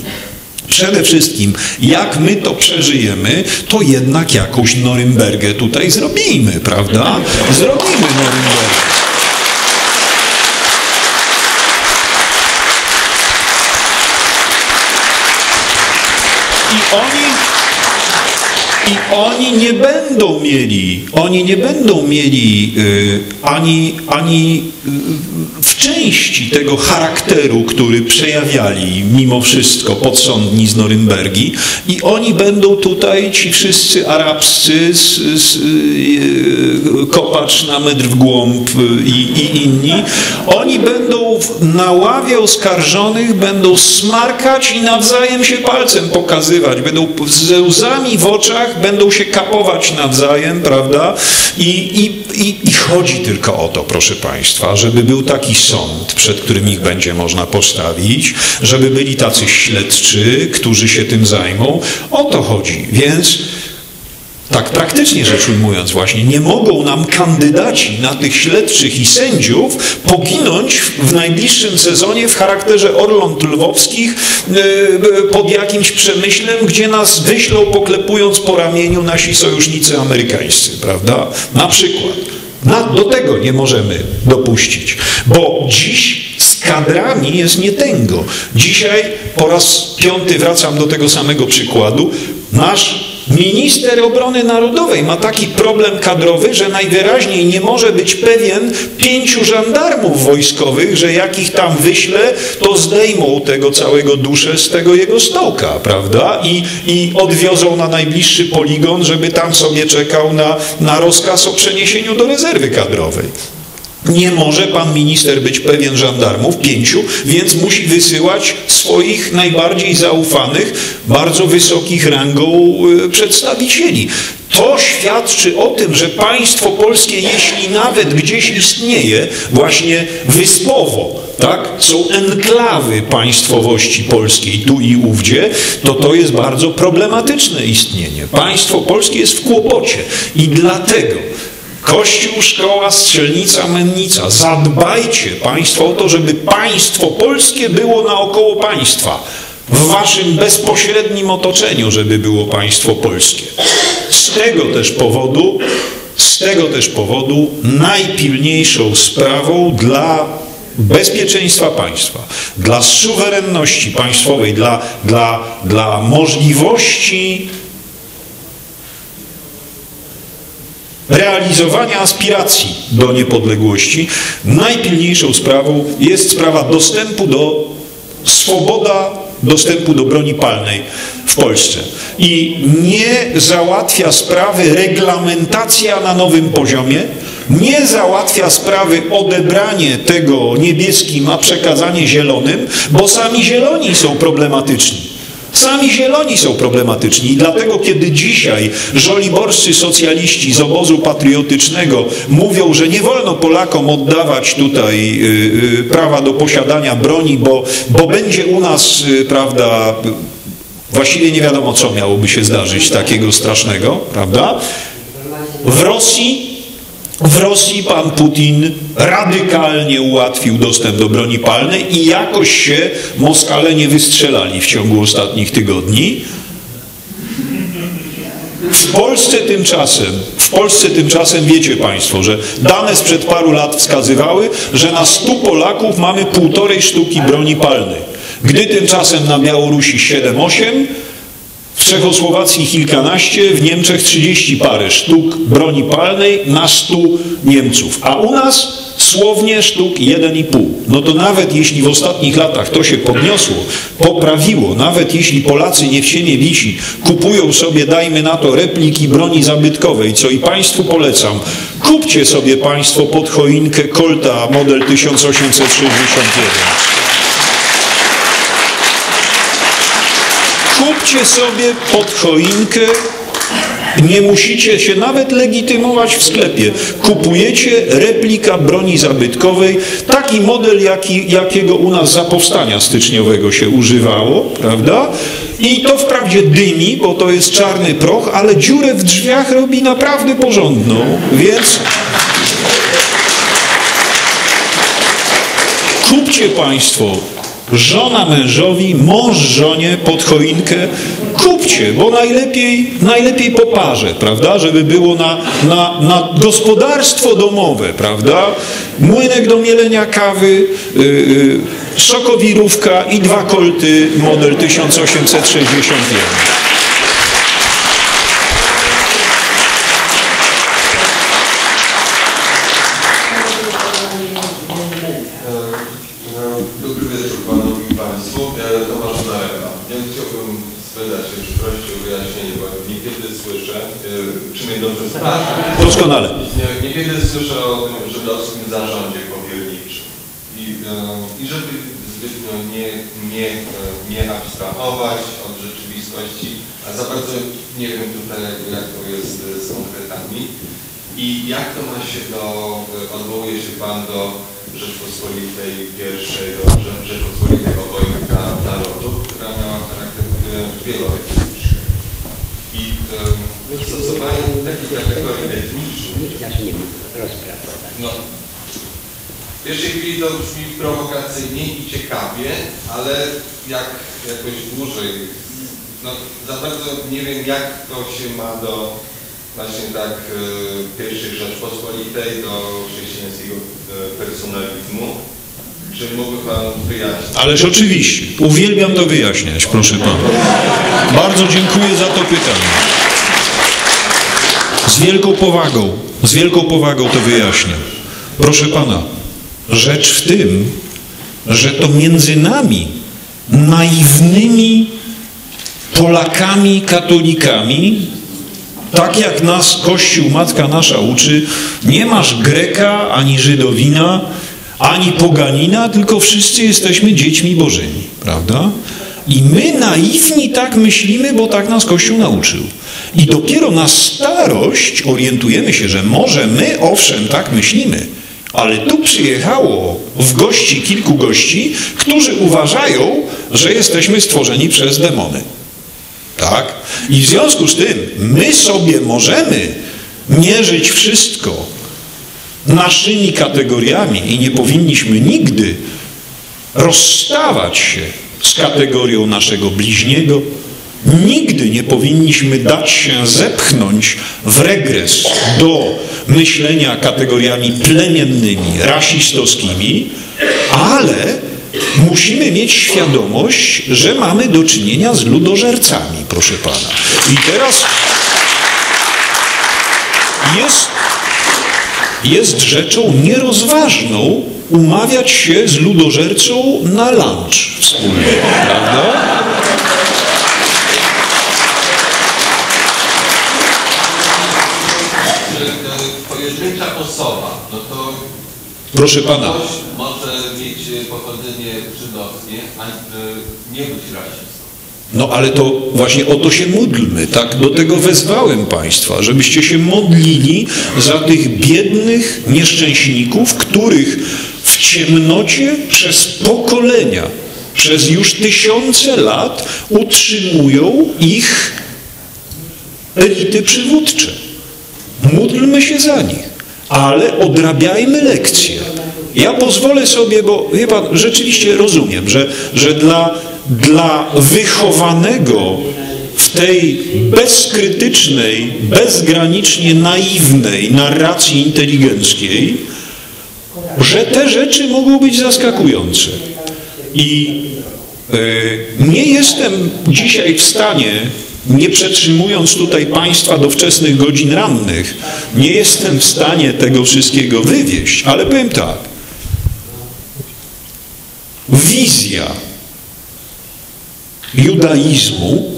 przede wszystkim, jak my to przeżyjemy, to jednak jakąś Norymbergę tutaj zrobimy, prawda? Zrobimy Norymbergę. I oni... I oni nie będą mieli, oni nie będą mieli yy, ani, ani yy, w części tego charakteru, który przejawiali mimo wszystko podsądni z Norymbergi, i oni będą tutaj, ci wszyscy arabscy, z, z, yy, kopacz na metr w głąb yy, i inni, oni będą na ławie oskarżonych, będą smarkać i nawzajem się palcem pokazywać, będą ze łzami w oczach, będą się kapować nawzajem, prawda? I, i, i, i chodzi tylko o to, proszę Państwa, żeby był taki sąd, przed którym ich będzie można postawić, żeby byli tacy śledczy, którzy się tym zajmą. O to chodzi. Więc tak praktycznie rzecz ujmując właśnie, nie mogą nam kandydaci na tych śledczych i sędziów poginąć w najbliższym sezonie w charakterze Orląt Lwowskich pod jakimś przemyślem, gdzie nas wyślą poklepując po ramieniu nasi sojusznicy amerykańscy, prawda? Na przykład. Na, do tego nie możemy dopuścić, bo dziś z kadrami jest nietęgo. Dzisiaj po raz piąty wracam do tego samego przykładu. Nasz minister obrony narodowej ma taki problem kadrowy, że najwyraźniej nie może być pewien pięciu żandarmów wojskowych, że jak ich tam wyśle, to zdejmą tego całego duszę z tego jego stołka, prawda? I, i odwiozą na najbliższy poligon, żeby tam sobie czekał na, na rozkaz o przeniesieniu do rezerwy kadrowej. Nie może pan minister być pewien żandarmów, pięciu, więc musi wysyłać swoich najbardziej zaufanych, bardzo wysokich rangą przedstawicieli. To świadczy o tym, że państwo polskie, jeśli nawet gdzieś istnieje, właśnie wyspowo, tak, są enklawy państwowości polskiej tu i ówdzie, to to jest bardzo problematyczne istnienie. Państwo polskie jest w kłopocie i dlatego Kościół, szkoła, strzelnica, mennica. Zadbajcie Państwo o to, żeby państwo polskie było naokoło państwa. W waszym bezpośrednim otoczeniu, żeby było państwo polskie. Z tego też powodu, z tego też powodu najpilniejszą sprawą dla bezpieczeństwa państwa, dla suwerenności państwowej, dla, dla, dla możliwości realizowania aspiracji do niepodległości, najpilniejszą sprawą jest sprawa dostępu do, swoboda dostępu do broni palnej w Polsce. I nie załatwia sprawy reglamentacja na nowym poziomie, nie załatwia sprawy odebranie tego niebieskim, a przekazanie zielonym, bo sami zieloni są problematyczni. Sami zieloni są problematyczni i dlatego, kiedy dzisiaj żoliborscy socjaliści z obozu patriotycznego mówią, że nie wolno Polakom oddawać tutaj yy, prawa do posiadania broni, bo, bo będzie u nas, yy, prawda, właściwie nie wiadomo, co miałoby się zdarzyć takiego strasznego, prawda? W Rosji W Rosji pan Putin radykalnie ułatwił dostęp do broni palnej i jakoś się Moskale nie wystrzelali w ciągu ostatnich tygodni. W Polsce tymczasem, w Polsce tymczasem wiecie Państwo, że dane sprzed paru lat wskazywały, że na stu Polaków mamy półtorej sztuki broni palnej. Gdy tymczasem na Białorusi siedem osiem, w Czechosłowacji kilkanaście, w Niemczech trzydzieści parę sztuk broni palnej na stu Niemców, a u nas słownie sztuk jeden i pół. No to nawet jeśli w ostatnich latach to się podniosło, poprawiło, nawet jeśli Polacy nie w siemię wisi kupują sobie, dajmy na to, repliki broni zabytkowej, co i Państwu polecam, kupcie sobie Państwo pod choinkę Colta model tysiąc osiemset sześćdziesiąt jeden. Kupcie sobie pod choinkę, nie musicie się nawet legitymować w sklepie. Kupujecie replika broni zabytkowej, taki model, jaki, jakiego u nas za powstania styczniowego się używało, prawda? I to wprawdzie dymi, bo to jest czarny proch, ale dziurę w drzwiach robi naprawdę porządną, więc... Kupcie Państwo... Żona mężowi, mąż żonie pod choinkę, kupcie, bo najlepiej, najlepiej po parze, prawda, żeby było na, na, na gospodarstwo domowe, prawda, młynek do mielenia kawy, yy, yy, szokowirówka i dwa kolty model tysiąc osiemset sześćdziesiąt jeden. Doskonale. Niekiedy słyszę o tym żydowskim zarządzie powierniczym i, i żeby zbytnio nie, nie, nie abstrahować od rzeczywistości, a za bardzo nie wiem tutaj, jak to jest z konkretami i jak to ma się do, odwołuje się Pan do Rzeczpospolitej pierwszej, do Rzeczpospolitej obojga narodów, która miała charakter wieloetniczny i stosowanie takich kategorii etnicznych. Nikt nas nie mógł rozpracować. No. W pierwszej chwili to brzmi prowokacyjnie i ciekawie, ale jak jakoś dłużej, no za bardzo nie wiem, jak to się ma do właśnie tak pierwszej Rzeczpospolitej, do chrześcijańskiego personalizmu. Czy mógłby Pan wyjaśnić? Ależ oczywiście. Uwielbiam to wyjaśniać, proszę Pana. Bardzo dziękuję za to pytanie. Z wielką powagą, z wielką powagą to wyjaśnię. Proszę Pana, rzecz w tym, że to między nami, naiwnymi Polakami, katolikami, tak jak nas Kościół, Matka Nasza uczy, nie masz Greka, ani Żydowina, ani poganina, tylko wszyscy jesteśmy dziećmi Bożymi, prawda? I my naiwni tak myślimy, bo tak nas Kościół nauczył. I dopiero na starość orientujemy się, że może my, owszem, tak myślimy, ale tu przyjechało w gości kilku gości, którzy uważają, że jesteśmy stworzeni przez demony. Tak? I w związku z tym my sobie możemy mierzyć wszystko naszymi kategoriami i nie powinniśmy nigdy rozstawać się z kategorią naszego bliźniego. Nigdy nie powinniśmy dać się zepchnąć w regres do myślenia kategoriami plemiennymi, rasistowskimi, ale musimy mieć świadomość, że mamy do czynienia z ludożercami, proszę Pana. I teraz jest, jest rzeczą nierozważną umawiać się z ludożercą na lunch wspólnie, prawda? Osoba, no to proszę Pana, może mieć pochodzenie żydowskie, a nie być rasistą. No ale to właśnie o to się módlmy, tak? Do tego wezwałem Państwa, żebyście się modlili za tych biednych nieszczęśników, których w ciemnocie przez pokolenia, przez już tysiące lat utrzymują ich elity przywódcze. Módlmy się za nich, ale odrabiajmy lekcje. Ja pozwolę sobie, bo wie Pan, rzeczywiście rozumiem, że, że dla, dla wychowanego w tej bezkrytycznej, bezgranicznie naiwnej narracji inteligenckiej, że te rzeczy mogą być zaskakujące. I yy, nie jestem dzisiaj w stanie, nie przetrzymując tutaj Państwa do wczesnych godzin rannych, nie jestem w stanie tego wszystkiego wywieźć, ale powiem tak. Wizja judaizmu,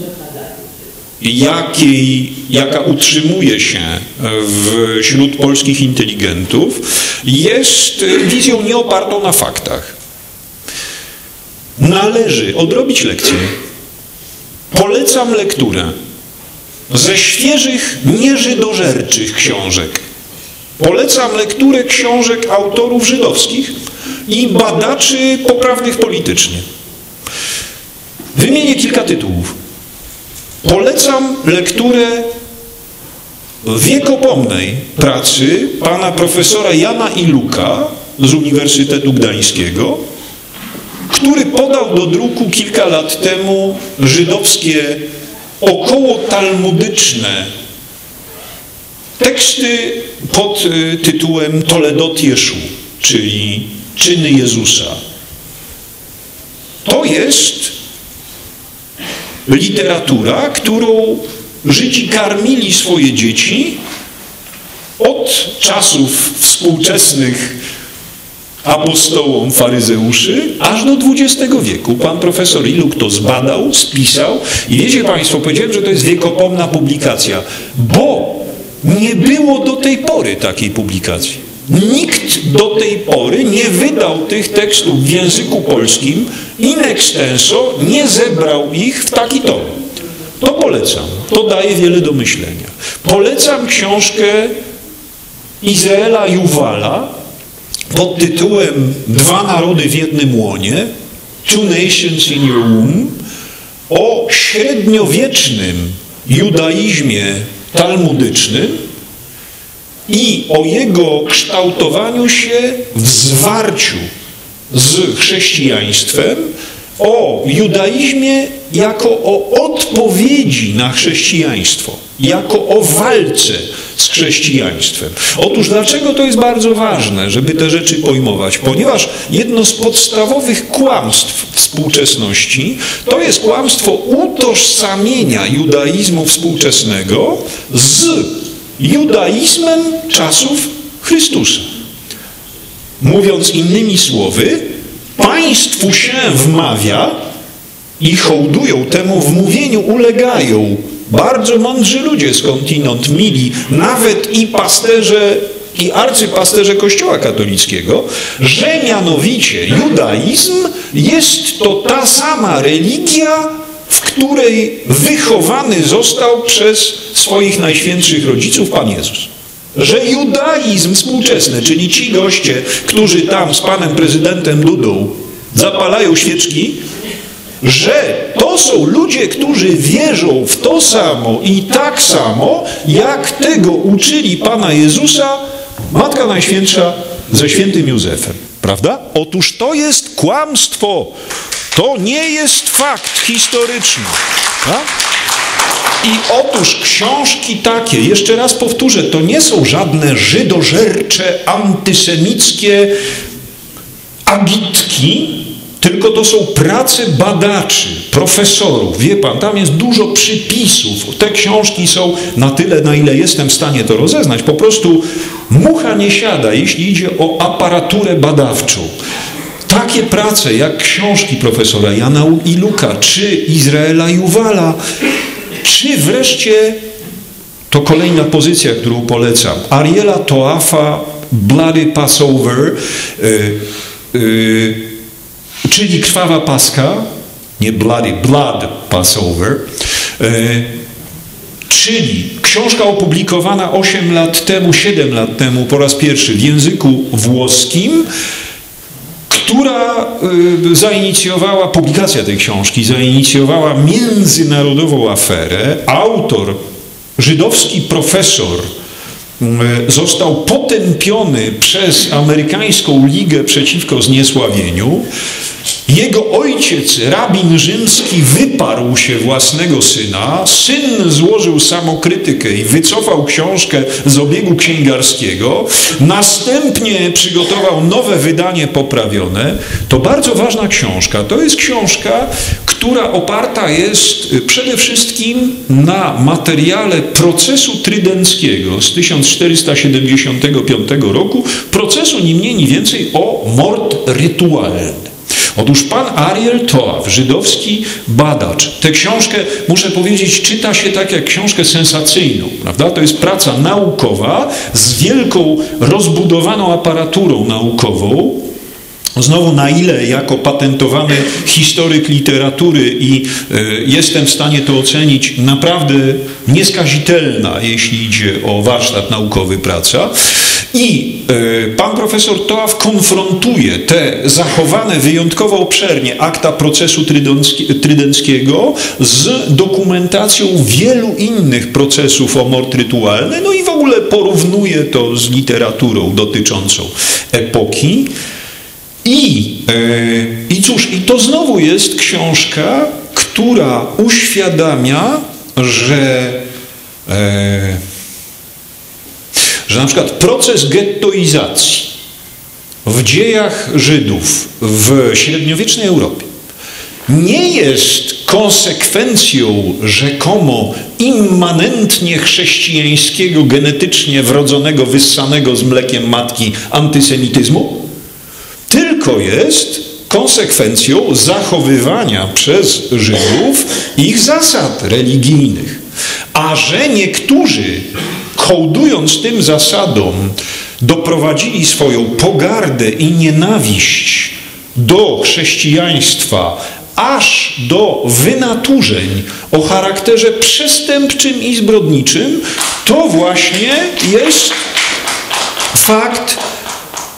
jakiej, jaka utrzymuje się wśród polskich inteligentów, jest wizją nieopartą na faktach. Należy odrobić lekcję. Polecam lekturę ze świeżych, nieżydożerczych książek. Polecam lekturę książek autorów żydowskich i badaczy poprawnych politycznie. Wymienię kilka tytułów. Polecam lekturę wiekopomnej pracy pana profesora Jana Iluka z Uniwersytetu Gdańskiego, który podał do druku kilka lat temu żydowskie okołotalmudyczne teksty pod tytułem Toledot Jeszu, czyli czyny Jezusa. To jest literatura, którą Żydzi karmili swoje dzieci od czasów współczesnych apostołom faryzeuszy aż do dwudziestego wieku. Pan profesor Iluk to zbadał, spisał i wiecie Państwo, powiedziałem, że to jest wiekopomna publikacja, bo nie było do tej pory takiej publikacji. Nikt do tej pory nie wydał tych tekstów w języku polskim, in extenso nie zebrał ich w taki tom. To polecam. To daje wiele do myślenia. Polecam książkę Izraela Juwala pod tytułem Dwa narody w jednym łonie, Two Nations in Your Womb, o średniowiecznym judaizmie talmudycznym i o jego kształtowaniu się w zwarciu z chrześcijaństwem, o judaizmie jako o odpowiedzi na chrześcijaństwo, jako o walce z chrześcijaństwem. Otóż dlaczego to jest bardzo ważne, żeby te rzeczy pojmować? Ponieważ jedno z podstawowych kłamstw współczesności to jest kłamstwo utożsamienia judaizmu współczesnego z judaizmem czasów Chrystusa. Mówiąc innymi słowy, państwu się wmawia i hołdują temu wmówieniu, ulegają bardzo mądrzy ludzie skądinąd, mili, nawet i pasterze, i arcypasterze Kościoła katolickiego, że mianowicie judaizm jest to ta sama religia, w której wychowany został przez swoich najświętszych rodziców Pan Jezus. Że judaizm współczesny, czyli ci goście, którzy tam z panem prezydentem Dudą zapalają świeczki, że to są ludzie, którzy wierzą w to samo i tak samo, jak tego uczyli Pana Jezusa Matka Najświętsza ze świętym Józefem. Prawda? Otóż to jest kłamstwo. To nie jest fakt historyczny. Tak? I otóż książki takie, jeszcze raz powtórzę, to nie są żadne żydożercze, antysemickie agitki, tylko to są prace badaczy, profesorów. Wie Pan, tam jest dużo przypisów. Te książki są na tyle, na ile jestem w stanie to rozeznać. Po prostu mucha nie siada, jeśli idzie o aparaturę badawczą. Takie prace jak książki profesora Jana Iluka, czy Izraela Juwala, czy wreszcie, to kolejna pozycja, którą polecam, Ariela Toafa, Bloody Passover, yy, yy, czyli Krwawa Paska, nie bloody, blood Passover, czyli książka opublikowana osiem lat temu, siedem lat temu po raz pierwszy w języku włoskim, która zainicjowała, publikacja tej książki zainicjowała międzynarodową aferę. Autor, żydowski profesor, został potępiony przez amerykańską Ligę Przeciwko Zniesławieniu. Jego ojciec, rabin rzymski, wyparł się własnego syna. Syn złożył samokrytykę i wycofał książkę z obiegu księgarskiego. Następnie przygotował nowe wydanie poprawione. To bardzo ważna książka. To jest książka, która oparta jest przede wszystkim na materiale procesu trydenckiego z tysiąc czterysta siedemdziesiątego piątego roku. Procesu ni mniej, ni więcej o mord rytualny. Otóż pan Ariel Toav, żydowski badacz, tę książkę, muszę powiedzieć, czyta się tak jak książkę sensacyjną, prawda? To jest praca naukowa z wielką, rozbudowaną aparaturą naukową. Znowu, na ile jako patentowany historyk literatury i y, jestem w stanie to ocenić, naprawdę nieskazitelna, jeśli idzie o warsztat naukowy praca. I y, pan profesor Toav konfrontuje te zachowane wyjątkowo obszernie akta procesu trydenckiego z dokumentacją wielu innych procesów o mord rytualny, no i w ogóle porównuje to z literaturą dotyczącą epoki. I, yy, I cóż, i to znowu jest książka, która uświadamia, że, yy, że na przykład proces gettoizacji w dziejach Żydów w średniowiecznej Europie nie jest konsekwencją rzekomo immanentnie chrześcijańskiego, genetycznie wrodzonego, wyssanego z mlekiem matki antysemityzmu, tylko jest konsekwencją zachowywania przez Żydów ich zasad religijnych. A że niektórzy, hołdując tym zasadom, doprowadzili swoją pogardę i nienawiść do chrześcijaństwa, aż do wynaturzeń o charakterze przestępczym i zbrodniczym, to właśnie jest fakt.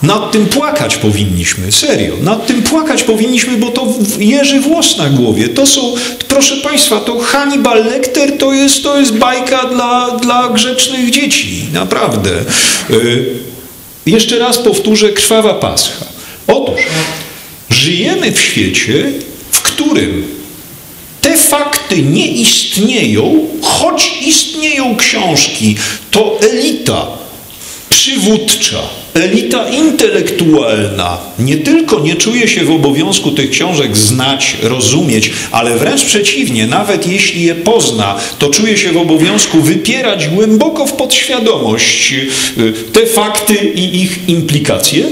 Nad tym płakać powinniśmy, serio. Nad tym płakać powinniśmy, bo to jeży włos na głowie. To są, proszę Państwa, to Hannibal Lecter to jest, to jest bajka dla, dla grzecznych dzieci, naprawdę. Yy, jeszcze raz powtórzę, krwawa pascha. Otóż, żyjemy w świecie, w którym te fakty nie istnieją, choć istnieją książki. To elita przywódcza, elita intelektualna nie tylko nie czuje się w obowiązku tych książek znać, rozumieć, ale wręcz przeciwnie, nawet jeśli je pozna, to czuje się w obowiązku wypierać głęboko w podświadomość te fakty i ich implikacje.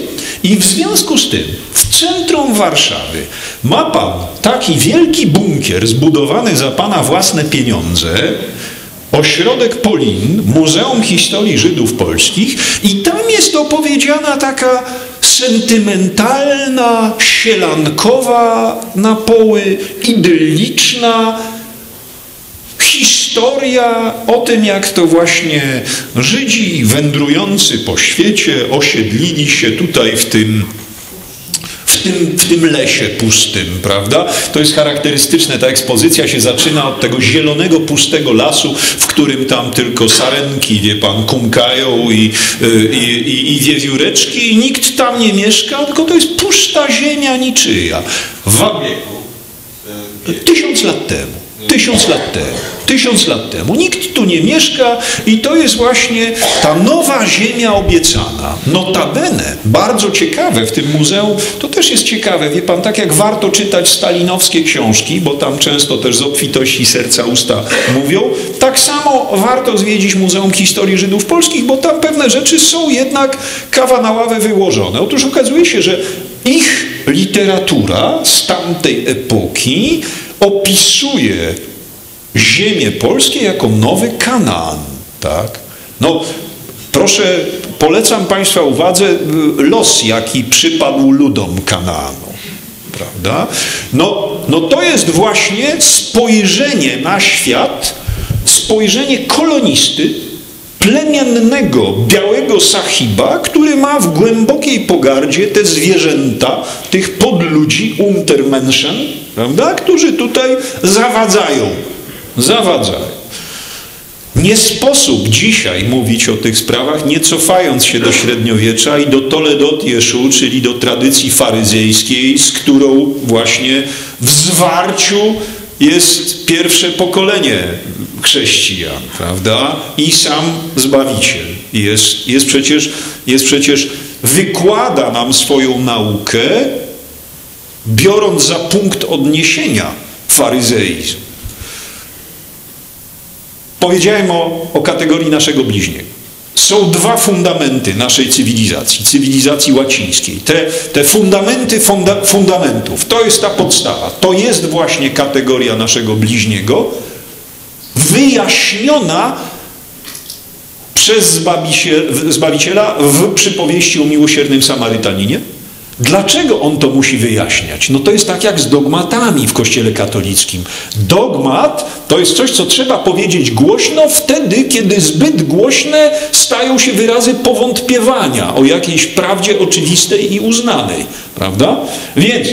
I w związku z tym w centrum Warszawy ma pan taki wielki bunkier zbudowany za pana własne pieniądze, Ośrodek Polin, Muzeum Historii Żydów Polskich, i tam jest opowiedziana taka sentymentalna, sielankowa na poły, idylliczna historia o tym, jak to właśnie Żydzi wędrujący po świecie osiedlili się tutaj w tym W tym, w tym lesie pustym, prawda? To jest charakterystyczne, ta ekspozycja się zaczyna od tego zielonego, pustego lasu, w którym tam tylko sarenki, wie pan, kumkają i, i, i, i wiewióreczki, i nikt tam nie mieszka, tylko to jest pusta ziemia niczyja. Wa- tysiąc lat temu. Tysiąc lat temu. Tysiąc lat temu. Nikt tu nie mieszka i to jest właśnie ta nowa ziemia obiecana. Notabene, bardzo ciekawe w tym muzeum, to też jest ciekawe, wie pan, tak jak warto czytać stalinowskie książki, bo tam często też z obfitości serca usta mówią, tak samo warto zwiedzić Muzeum Historii Żydów Polskich, bo tam pewne rzeczy są jednak kawa na ławę wyłożone. Otóż okazuje się, że ich literatura z tamtej epoki opisuje ziemię polskie jako nowy Kanaan, tak? No, proszę, polecam Państwa uwadze los, jaki przypadł ludom Kanaanu, prawda? No, No to jest właśnie spojrzenie na świat, spojrzenie kolonisty, plemiennego, białego sahiba, który ma w głębokiej pogardzie te zwierzęta, tych podludzi, Untermenschen, prawda, którzy tutaj zawadzają. Zawadzają. Nie sposób dzisiaj mówić o tych sprawach, nie cofając się do średniowiecza i do Toledot Jeszu, czyli do tradycji faryzejskiej, z którą właśnie w zwarciu jest pierwsze pokolenie chrześcijan, prawda? I sam Zbawiciel jest, jest, przecież, jest przecież, wykłada nam swoją naukę, biorąc za punkt odniesienia faryzeizm. Powiedziałem o, o kategorii naszego bliźniego. Są dwa fundamenty naszej cywilizacji, cywilizacji łacińskiej. Te, te fundamenty funda, fundamentów, to jest ta podstawa, to jest właśnie kategoria naszego bliźniego, wyjaśniona przez Zbawiciela, Zbawiciela w przypowieści o miłosiernym Samarytaninie. Dlaczego on to musi wyjaśniać? No to jest tak jak z dogmatami w Kościele katolickim. Dogmat to jest coś, co trzeba powiedzieć głośno wtedy, kiedy zbyt głośne stają się wyrazy powątpiewania o jakiejś prawdzie oczywistej i uznanej. Prawda? Więc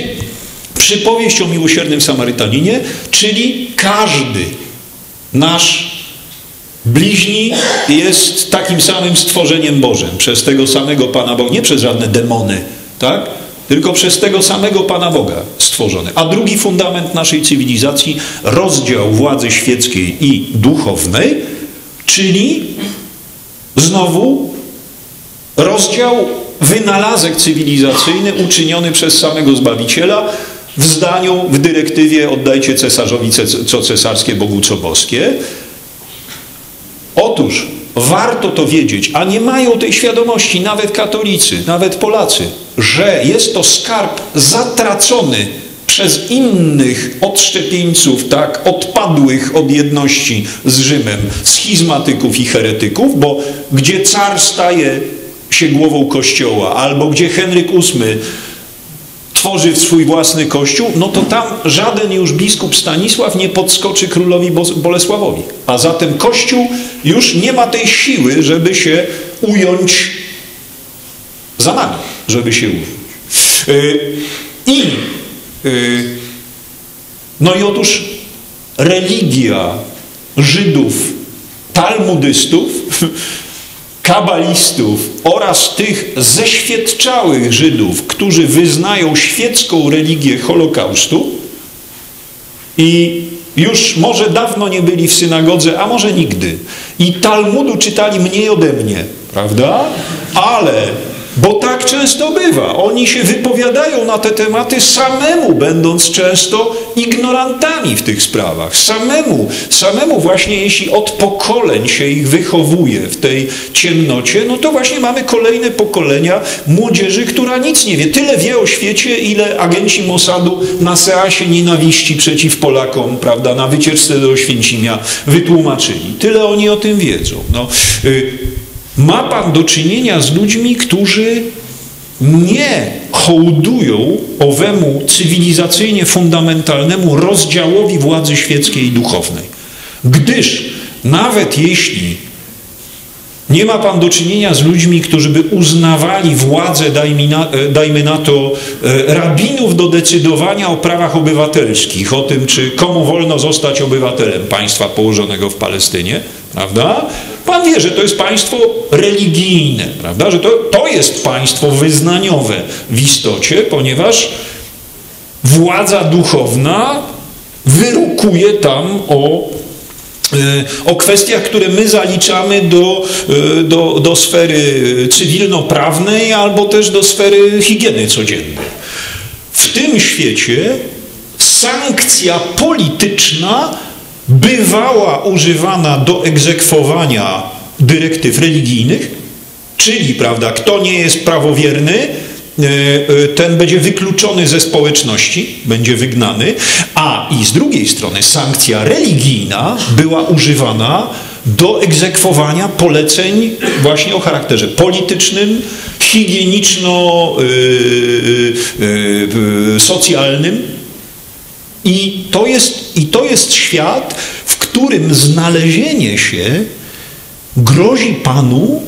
przypowieść o miłosiernym Samarytaninie, czyli każdy nasz bliźni jest takim samym stworzeniem Bożym. Przez tego samego Pana Boga, nie przez żadne demony. Tak? Tylko przez tego samego Pana Boga stworzony. A drugi fundament naszej cywilizacji, rozdział władzy świeckiej i duchownej, czyli znowu rozdział, wynalazek cywilizacyjny uczyniony przez samego Zbawiciela w zdaniu, w dyrektywie oddajcie cesarzowi co cesarskie, Bogu co boskie. Otóż warto to wiedzieć, a nie mają tej świadomości nawet katolicy, nawet Polacy, że jest to skarb zatracony przez innych odszczepieńców, tak, odpadłych od jedności z Rzymem, schizmatyków i heretyków, bo gdzie car staje się głową kościoła, albo gdzie Henryk ósmy tworzy swój własny kościół, no to tam żaden już biskup Stanisław nie podskoczy królowi Bolesławowi. A zatem Kościół już nie ma tej siły, żeby się ująć za nami, żeby się ująć. Yy, I yy, no i otóż religia Żydów, talmudystów, kabalistów oraz tych zeświadczałych Żydów, którzy wyznają świecką religię Holokaustu i już może dawno nie byli w synagodze, a może nigdy. I Talmudu czytali mniej ode mnie, prawda? Ale, bo tak często bywa, oni się wypowiadają na te tematy samemu, będąc często ignorantami w tych sprawach. Samemu, samemu właśnie jeśli od pokoleń się ich wychowuje w tej ciemnocie, no to właśnie mamy kolejne pokolenia młodzieży, która nic nie wie. Tyle wie o świecie, ile agenci Mossadu na seansie nienawiści przeciw Polakom, prawda, na wycieczce do Oświęcimia wytłumaczyli. Tyle oni o tym wiedzą. No, y Ma Pan do czynienia z ludźmi, którzy nie hołdują owemu cywilizacyjnie fundamentalnemu rozdziałowi władzy świeckiej i duchownej. Gdyż nawet jeśli nie ma Pan do czynienia z ludźmi, którzy by uznawali władzę, dajmy na, dajmy na to, rabinów do decydowania o prawach obywatelskich, o tym, czy komu wolno zostać obywatelem państwa położonego w Palestynie, prawda? Pan wie, że to jest państwo religijne, prawda? Że to, to jest państwo wyznaniowe w istocie, ponieważ władza duchowna wyrokuje tam o, o kwestiach, które my zaliczamy do, do, do sfery cywilnoprawnej albo też do sfery higieny codziennej. W tym świecie sankcja polityczna bywała używana do egzekwowania dyrektyw religijnych, czyli, prawda, kto nie jest prawowierny, ten będzie wykluczony ze społeczności, będzie wygnany, a i z drugiej strony sankcja religijna była używana do egzekwowania poleceń właśnie o charakterze politycznym, higieniczno-socjalnym, I to jest, i to jest świat, w którym znalezienie się grozi Panu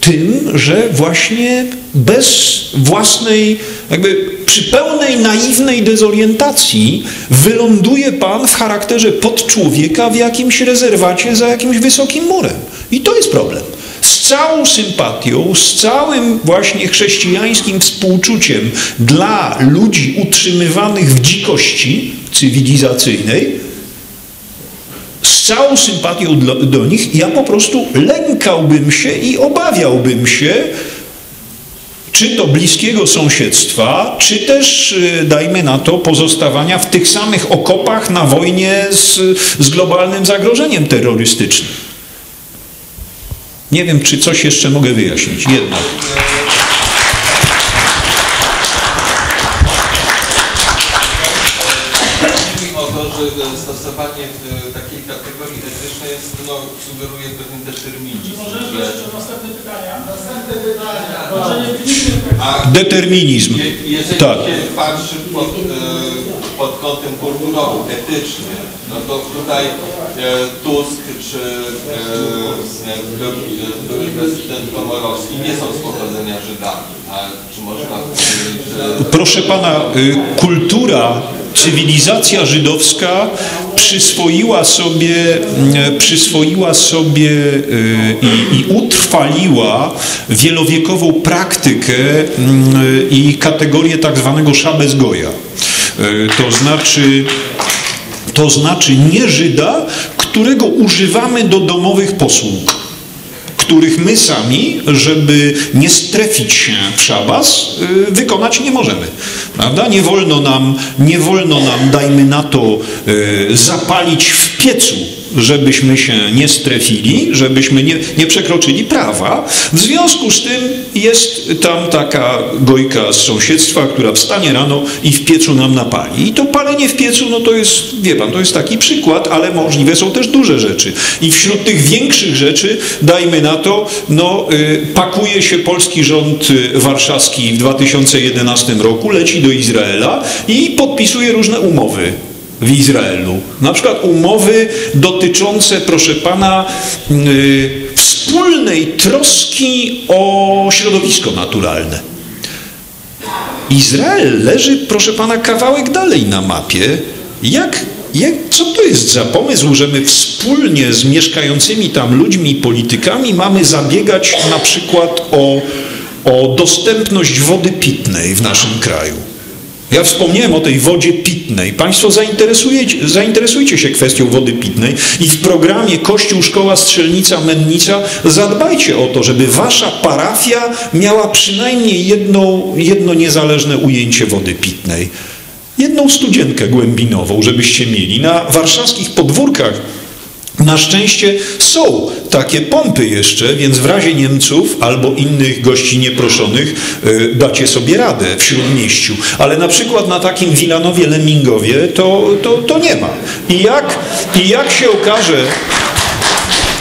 tym, że właśnie bez własnej, jakby przy pełnej naiwnej dezorientacji wyląduje Pan w charakterze podczłowieka w jakimś rezerwacie za jakimś wysokim murem. I to jest problem. Z całą sympatią, z całym właśnie chrześcijańskim współczuciem dla ludzi utrzymywanych w dzikości cywilizacyjnej, z całą sympatią do, do nich, ja po prostu lękałbym się i obawiałbym się, czy to bliskiego sąsiedztwa, czy też, dajmy na to, pozostawania w tych samych okopach na wojnie z, z globalnym zagrożeniem terrorystycznym. Nie wiem, czy coś jeszcze mogę wyjaśnić. Jednak. Chodzi mi o to, że stosowanie takiej kategorii etycznej jest, no, sugeruje pewien determinizm. Możemy jeszcze następne pytania? Następne pytania. Determinizm. Je, jeżeli tak. się patrzy pod, pod kątem kulturowym, etycznym, no to tutaj Tusk czy były prezydent Komorowski nie są z pochodzenia Żydami, a czy można powiedzieć, że... Proszę Pana, kultura, cywilizacja żydowska przyswoiła sobie, przyswoiła sobie i, i utrwaliła wielowiekową praktykę i kategorię tak zwanego szabes goja. To znaczy... To znaczy nie Żyda, którego używamy do domowych posług, których my sami, żeby nie strefić się w szabas, wykonać nie możemy. Prawda? Nie wolno nam, nie wolno nam, dajmy na to, zapalić w piecu, żebyśmy się nie strefili, żebyśmy nie, nie przekroczyli prawa. W związku z tym jest tam taka gojka z sąsiedztwa, która wstanie rano i w piecu nam napali. I to palenie w piecu, no to jest, wie pan, to jest taki przykład, ale możliwe są też duże rzeczy. I wśród tych większych rzeczy, dajmy na to, no, pakuje się polski rząd warszawski w dwa tysiące jedenastym roku, leci do Izraela i podpisuje różne umowy w Izraelu. Na przykład umowy dotyczące, proszę Pana, yy, wspólnej troski o środowisko naturalne. Izrael leży, proszę Pana, kawałek dalej na mapie. Jak, jak, co to jest za pomysł, że my wspólnie z mieszkającymi tam ludźmi i politykami mamy zabiegać na przykład o, o dostępność wody pitnej w naszym kraju? Ja wspomniałem o tej wodzie pitnej. Państwo zainteresujecie, zainteresujcie się kwestią wody pitnej i w programie Kościół, Szkoła, Strzelnica, Mennica zadbajcie o to, żeby wasza parafia miała przynajmniej jedno, jedno niezależne ujęcie wody pitnej. Jedną studzienkę głębinową, żebyście mieli. Na warszawskich podwórkach na szczęście są takie pompy jeszcze, więc w razie Niemców albo innych gości nieproszonych yy, dacie sobie radę w Śródmieściu. Ale na przykład na takim Wilanowie, Lemingowie to, to, to nie ma. I jak, i jak się okaże...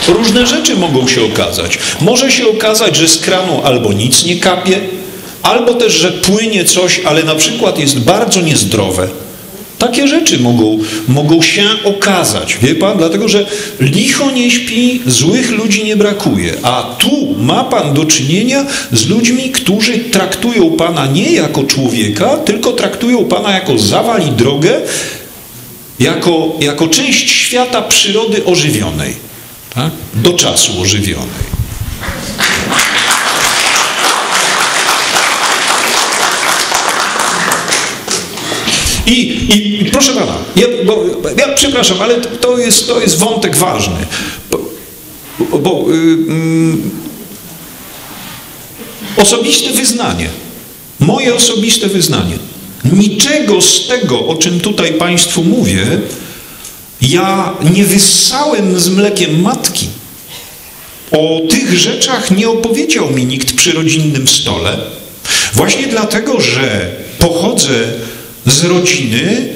Różne rzeczy mogą się okazać. Może się okazać, że z kranu albo nic nie kapie, albo też, że płynie coś, ale na przykład jest bardzo niezdrowe. Takie rzeczy mogą, mogą się okazać, wie pan, dlatego że licho nie śpi, złych ludzi nie brakuje, a tu ma pan do czynienia z ludźmi, którzy traktują pana nie jako człowieka, tylko traktują pana jako zawali drogę, jako, jako część świata przyrody ożywionej, tak? Do czasu ożywionej. I, i proszę pana, ja, bo, ja przepraszam, ale to jest, to jest wątek ważny, bo, bo yy, yy, osobiste wyznanie, moje osobiste wyznanie, niczego z tego, o czym tutaj państwu mówię, ja nie wyssałem z mlekiem matki. O tych rzeczach nie opowiedział mi nikt przy rodzinnym stole, właśnie dlatego, że pochodzę z rodziny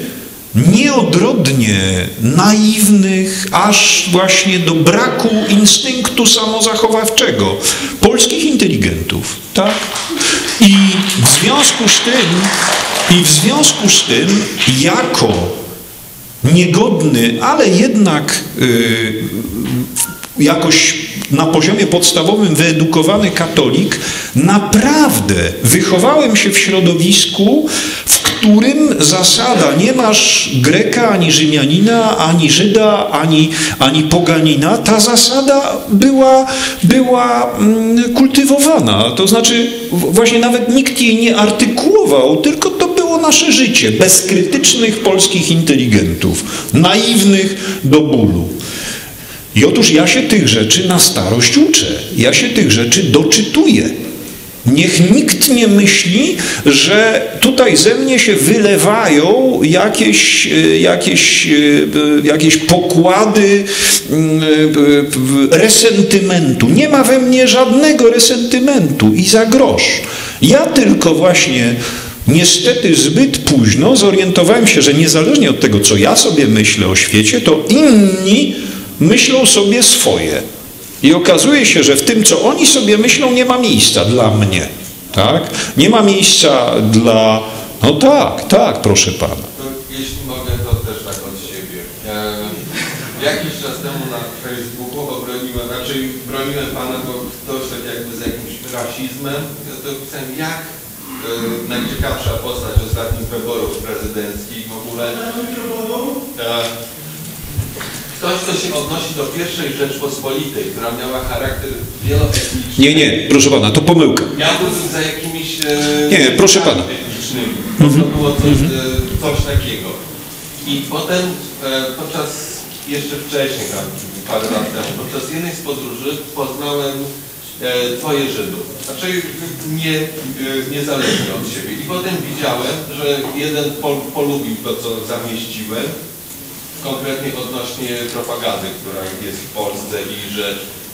nieodrodnie naiwnych, aż właśnie do braku instynktu samozachowawczego polskich inteligentów, tak? I w związku z tym, i w związku z tym jako niegodny, ale jednak yy, jakoś na poziomie podstawowym wyedukowany katolik, naprawdę wychowałem się w środowisku, w którym zasada nie masz Greka, ani Rzymianina, ani Żyda, ani, ani poganina, ta zasada była, była kultywowana. To znaczy właśnie nawet nikt jej nie artykułował, tylko to było nasze życie, bezkrytycznych polskich inteligentów, naiwnych do bólu. I otóż ja się tych rzeczy na starość uczę, ja się tych rzeczy doczytuję. Niech nikt nie myśli, że tutaj ze mnie się wylewają jakieś, jakieś, jakieś pokłady resentymentu. Nie ma we mnie żadnego resentymentu i za grosz. Ja tylko właśnie niestety zbyt późno zorientowałem się, że niezależnie od tego, co ja sobie myślę o świecie, to inni myślą sobie swoje. I okazuje się, że w tym, co oni sobie myślą, nie ma miejsca dla mnie. Tak? Nie ma miejsca dla... No tak, tak, proszę pana. Jeśli mogę, to też tak od siebie. E, jakiś czas temu na Facebooku obroniłem, raczej broniłem pana, bo ktoś tak jakby z jakimś rasizmem. Ja to pisałem, jak e, najciekawsza postać ostatnich wyborów prezydenckich w ogóle. E, Ktoś, kto się odnosi do pierwszej Rzeczpospolitej, która miała charakter wieloetniczny. Nie, nie, proszę pana, to pomyłka. Ja byłem za jakimiś e, nie, proszę pana. etnicznymi. Mm-hmm. To było coś, mm-hmm. e, coś takiego. I potem, e, podczas, jeszcze wcześniej, tam, parę lat temu, podczas jednej z podróży poznałem e, twoje Żydów. Znaczy nie, e, niezależnie od siebie. I potem widziałem, że jeden pol, polubił to, co zamieściłem. Konkretnie odnośnie propagandy, która jest w Polsce i że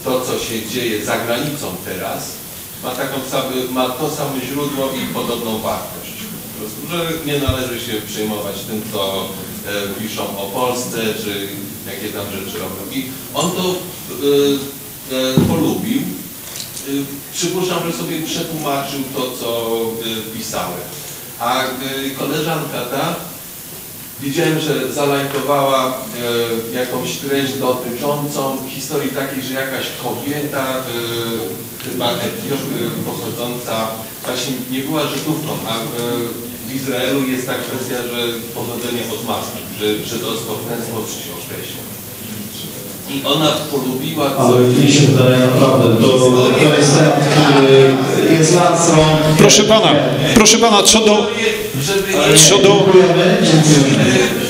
to, co się dzieje za granicą teraz, ma, taką same, ma to samo źródło i podobną wartość. Po prostu, że nie należy się przejmować tym, co e, piszą o Polsce, czy jakie tam rzeczy robią. I on to e, e, polubił. E, przypuszczam, że sobie przetłumaczył to, co e, pisałem. A e, koleżanka ta widziałem, że zalajkowała e, jakąś treść dotyczącą historii takiej, że jakaś kobieta, e, chyba Etiopy pochodząca, właśnie nie była Żydówką, a e, w Izraelu jest ta kwestia, że pochodzenie od maski, że żydostwo w ten sposób się określa. I ona polubiła... Ale widzieliśmy tutaj naprawdę, to, to jest temat, który jest nas... Proszę pana, proszę pana, co do... Żeby nie co do...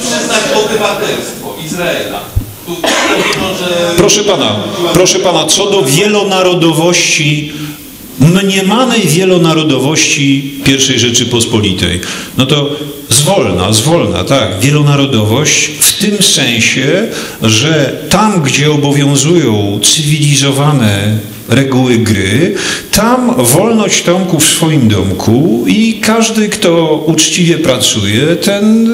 przyznać obywatelstwo Izraela. Tu, no, że... Proszę pana, proszę pana, co do wielonarodowości, mniemanej wielonarodowości pierwszej Rzeczypospolitej. No to zwolna, zwolna, tak, wielonarodowość w tym sensie, że tam, gdzie obowiązują cywilizowane reguły gry, tam wolność Tomku w swoim domku i każdy, kto uczciwie pracuje, ten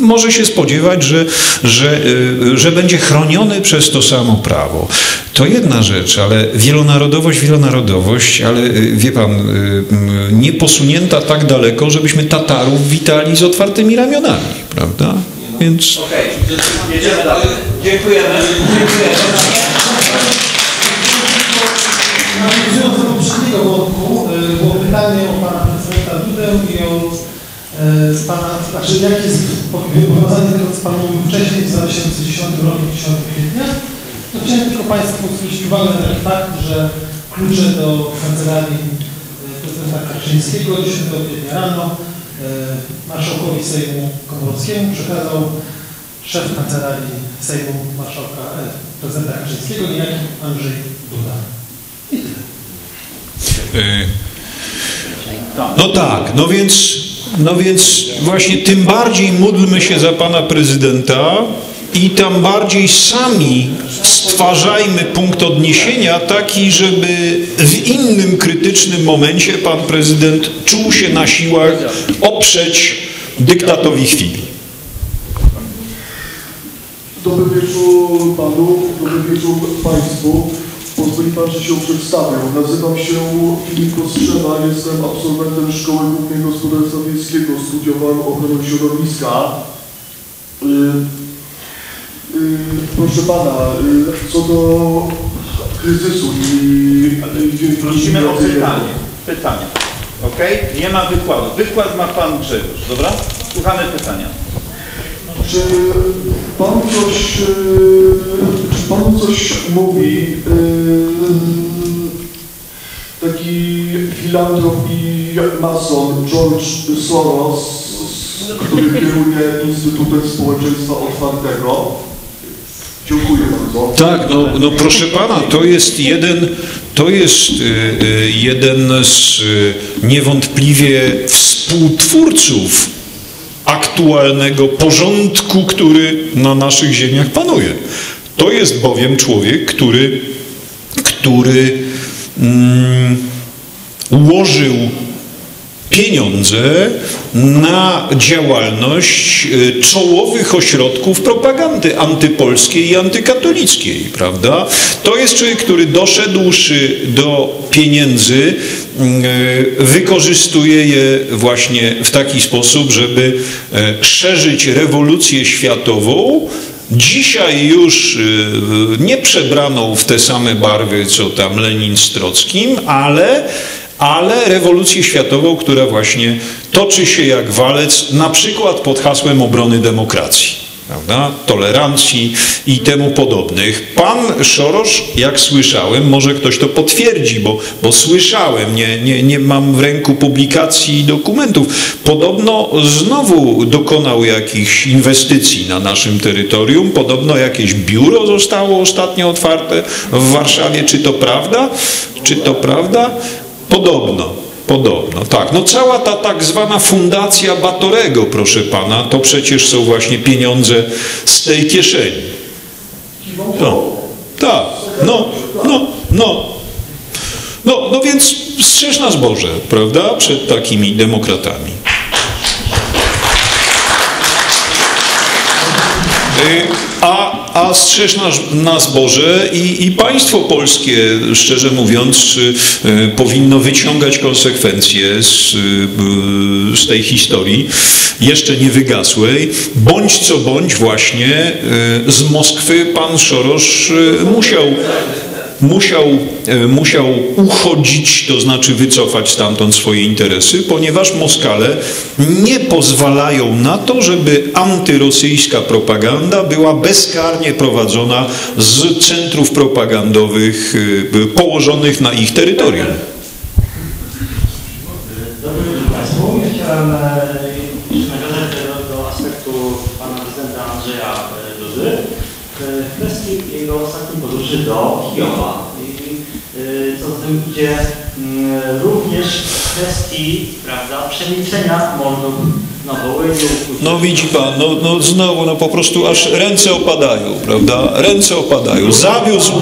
może się spodziewać, że, że, że będzie chroniony przez to samo prawo. To jedna rzecz, ale wielonarodowość, wielonarodowość, ale wie pan, nie posunięta tak daleko, żebyśmy Tatarów witali z otwartymi ramionami, prawda? Więc... Okej, jedziemy dalej. Dziękujemy. Dziękujemy. Nawiązując do poprzedniego wątku, było pytanie o pana prezydenta Dudę i o z pana, znaczy jakie jest powiązanie tego, co pan mówił wcześniej, w dwa tysiące dziesiątym roku, dziesiątego kwietnia. To chciałem tylko państwu zwrócić uwagę na ten fakt, że klucze do kancelarii prezydenta Kaczyńskiego dziesiątego kwietnia rano marszałkowi Sejmu Komorowskiemu przekazał szef kancelarii Sejmu marszałka prezydenta Kaczyńskiego, niejaki Andrzej Duda. No tak, no więc, no więc właśnie tym bardziej módlmy się za pana prezydenta i tam bardziej sami stwarzajmy punkt odniesienia taki, żeby w innym krytycznym momencie pan prezydent czuł się na siłach oprzeć dyktatowi chwili. Dobry wieczór panu, dobry wieczór państwu. Pozwoli pan, że się przedstawię. Nazywam się Filip Kostrzena, jestem absolwentem Szkoły Głównej Gospodarstwa Wiejskiego, studiowałem ochronę środowiska. Yy, yy, proszę pana, yy, co do kryzysu i... Prosimy o pytanie. Pytania. Okej? Okay? Nie ma wykładu. Wykład ma pan Grzegorz, dobra? Słuchamy pytania. Czy pan coś, yy, czy pan coś mówi, yy, taki filantrop i mason George Soros, który kieruje Instytutem Społeczeństwa Otwartego? Dziękuję bardzo. Tak, no, no proszę pana, to jest jeden, to jest jeden z niewątpliwie współtwórców aktualnego porządku, który na naszych ziemiach panuje. To jest bowiem człowiek, który, który mm, ułożył pieniądze na działalność czołowych ośrodków propagandy antypolskiej i antykatolickiej, prawda? To jest człowiek, który doszedłszy do pieniędzy, wykorzystuje je właśnie w taki sposób, żeby szerzyć rewolucję światową, dzisiaj już nie przebraną w te same barwy, co tam Lenin z Trockim, ale ale rewolucję światową, która właśnie toczy się jak walec, na przykład pod hasłem obrony demokracji, prawda? Tolerancji i temu podobnych. Pan Soros, jak słyszałem, może ktoś to potwierdzi, bo, bo słyszałem, nie, nie, nie mam w ręku publikacji i dokumentów, podobno znowu dokonał jakichś inwestycji na naszym terytorium, podobno jakieś biuro zostało ostatnio otwarte w Warszawie. Czy to prawda? Czy to prawda? Podobno, podobno, tak. No cała ta tak zwana fundacja Batorego, proszę pana, to przecież są właśnie pieniądze z tej kieszeni. No, tak, no, no, no. No, no więc strzeż nas Boże, prawda, przed takimi demokratami. A, a strzeż nas, nas Boże i, i państwo polskie, szczerze mówiąc, powinno wyciągać konsekwencje z, z tej historii, jeszcze nie wygasłej. Bądź co bądź właśnie z Moskwy pan Soros musiał, musiał, musiał uchodzić, to znaczy wycofać stamtąd swoje interesy, ponieważ Moskale nie pozwalają na to, żeby antyrosyjska propaganda była bezkarnie prowadzona z centrów propagandowych położonych na ich terytorium. Dobry wieczór państwu. Chciałem nawiązać do aspektu pana prezydenta Andrzeja Dudy w kwestii jego ostatniej podróży do Kijowa. Co za tym idzie, również w kwestii, prawda, przemilczenia mordów na Wołyniu. No widzi pan, no, no znowu, no po prostu aż ręce opadają, prawda? Ręce opadają. Zawiózł,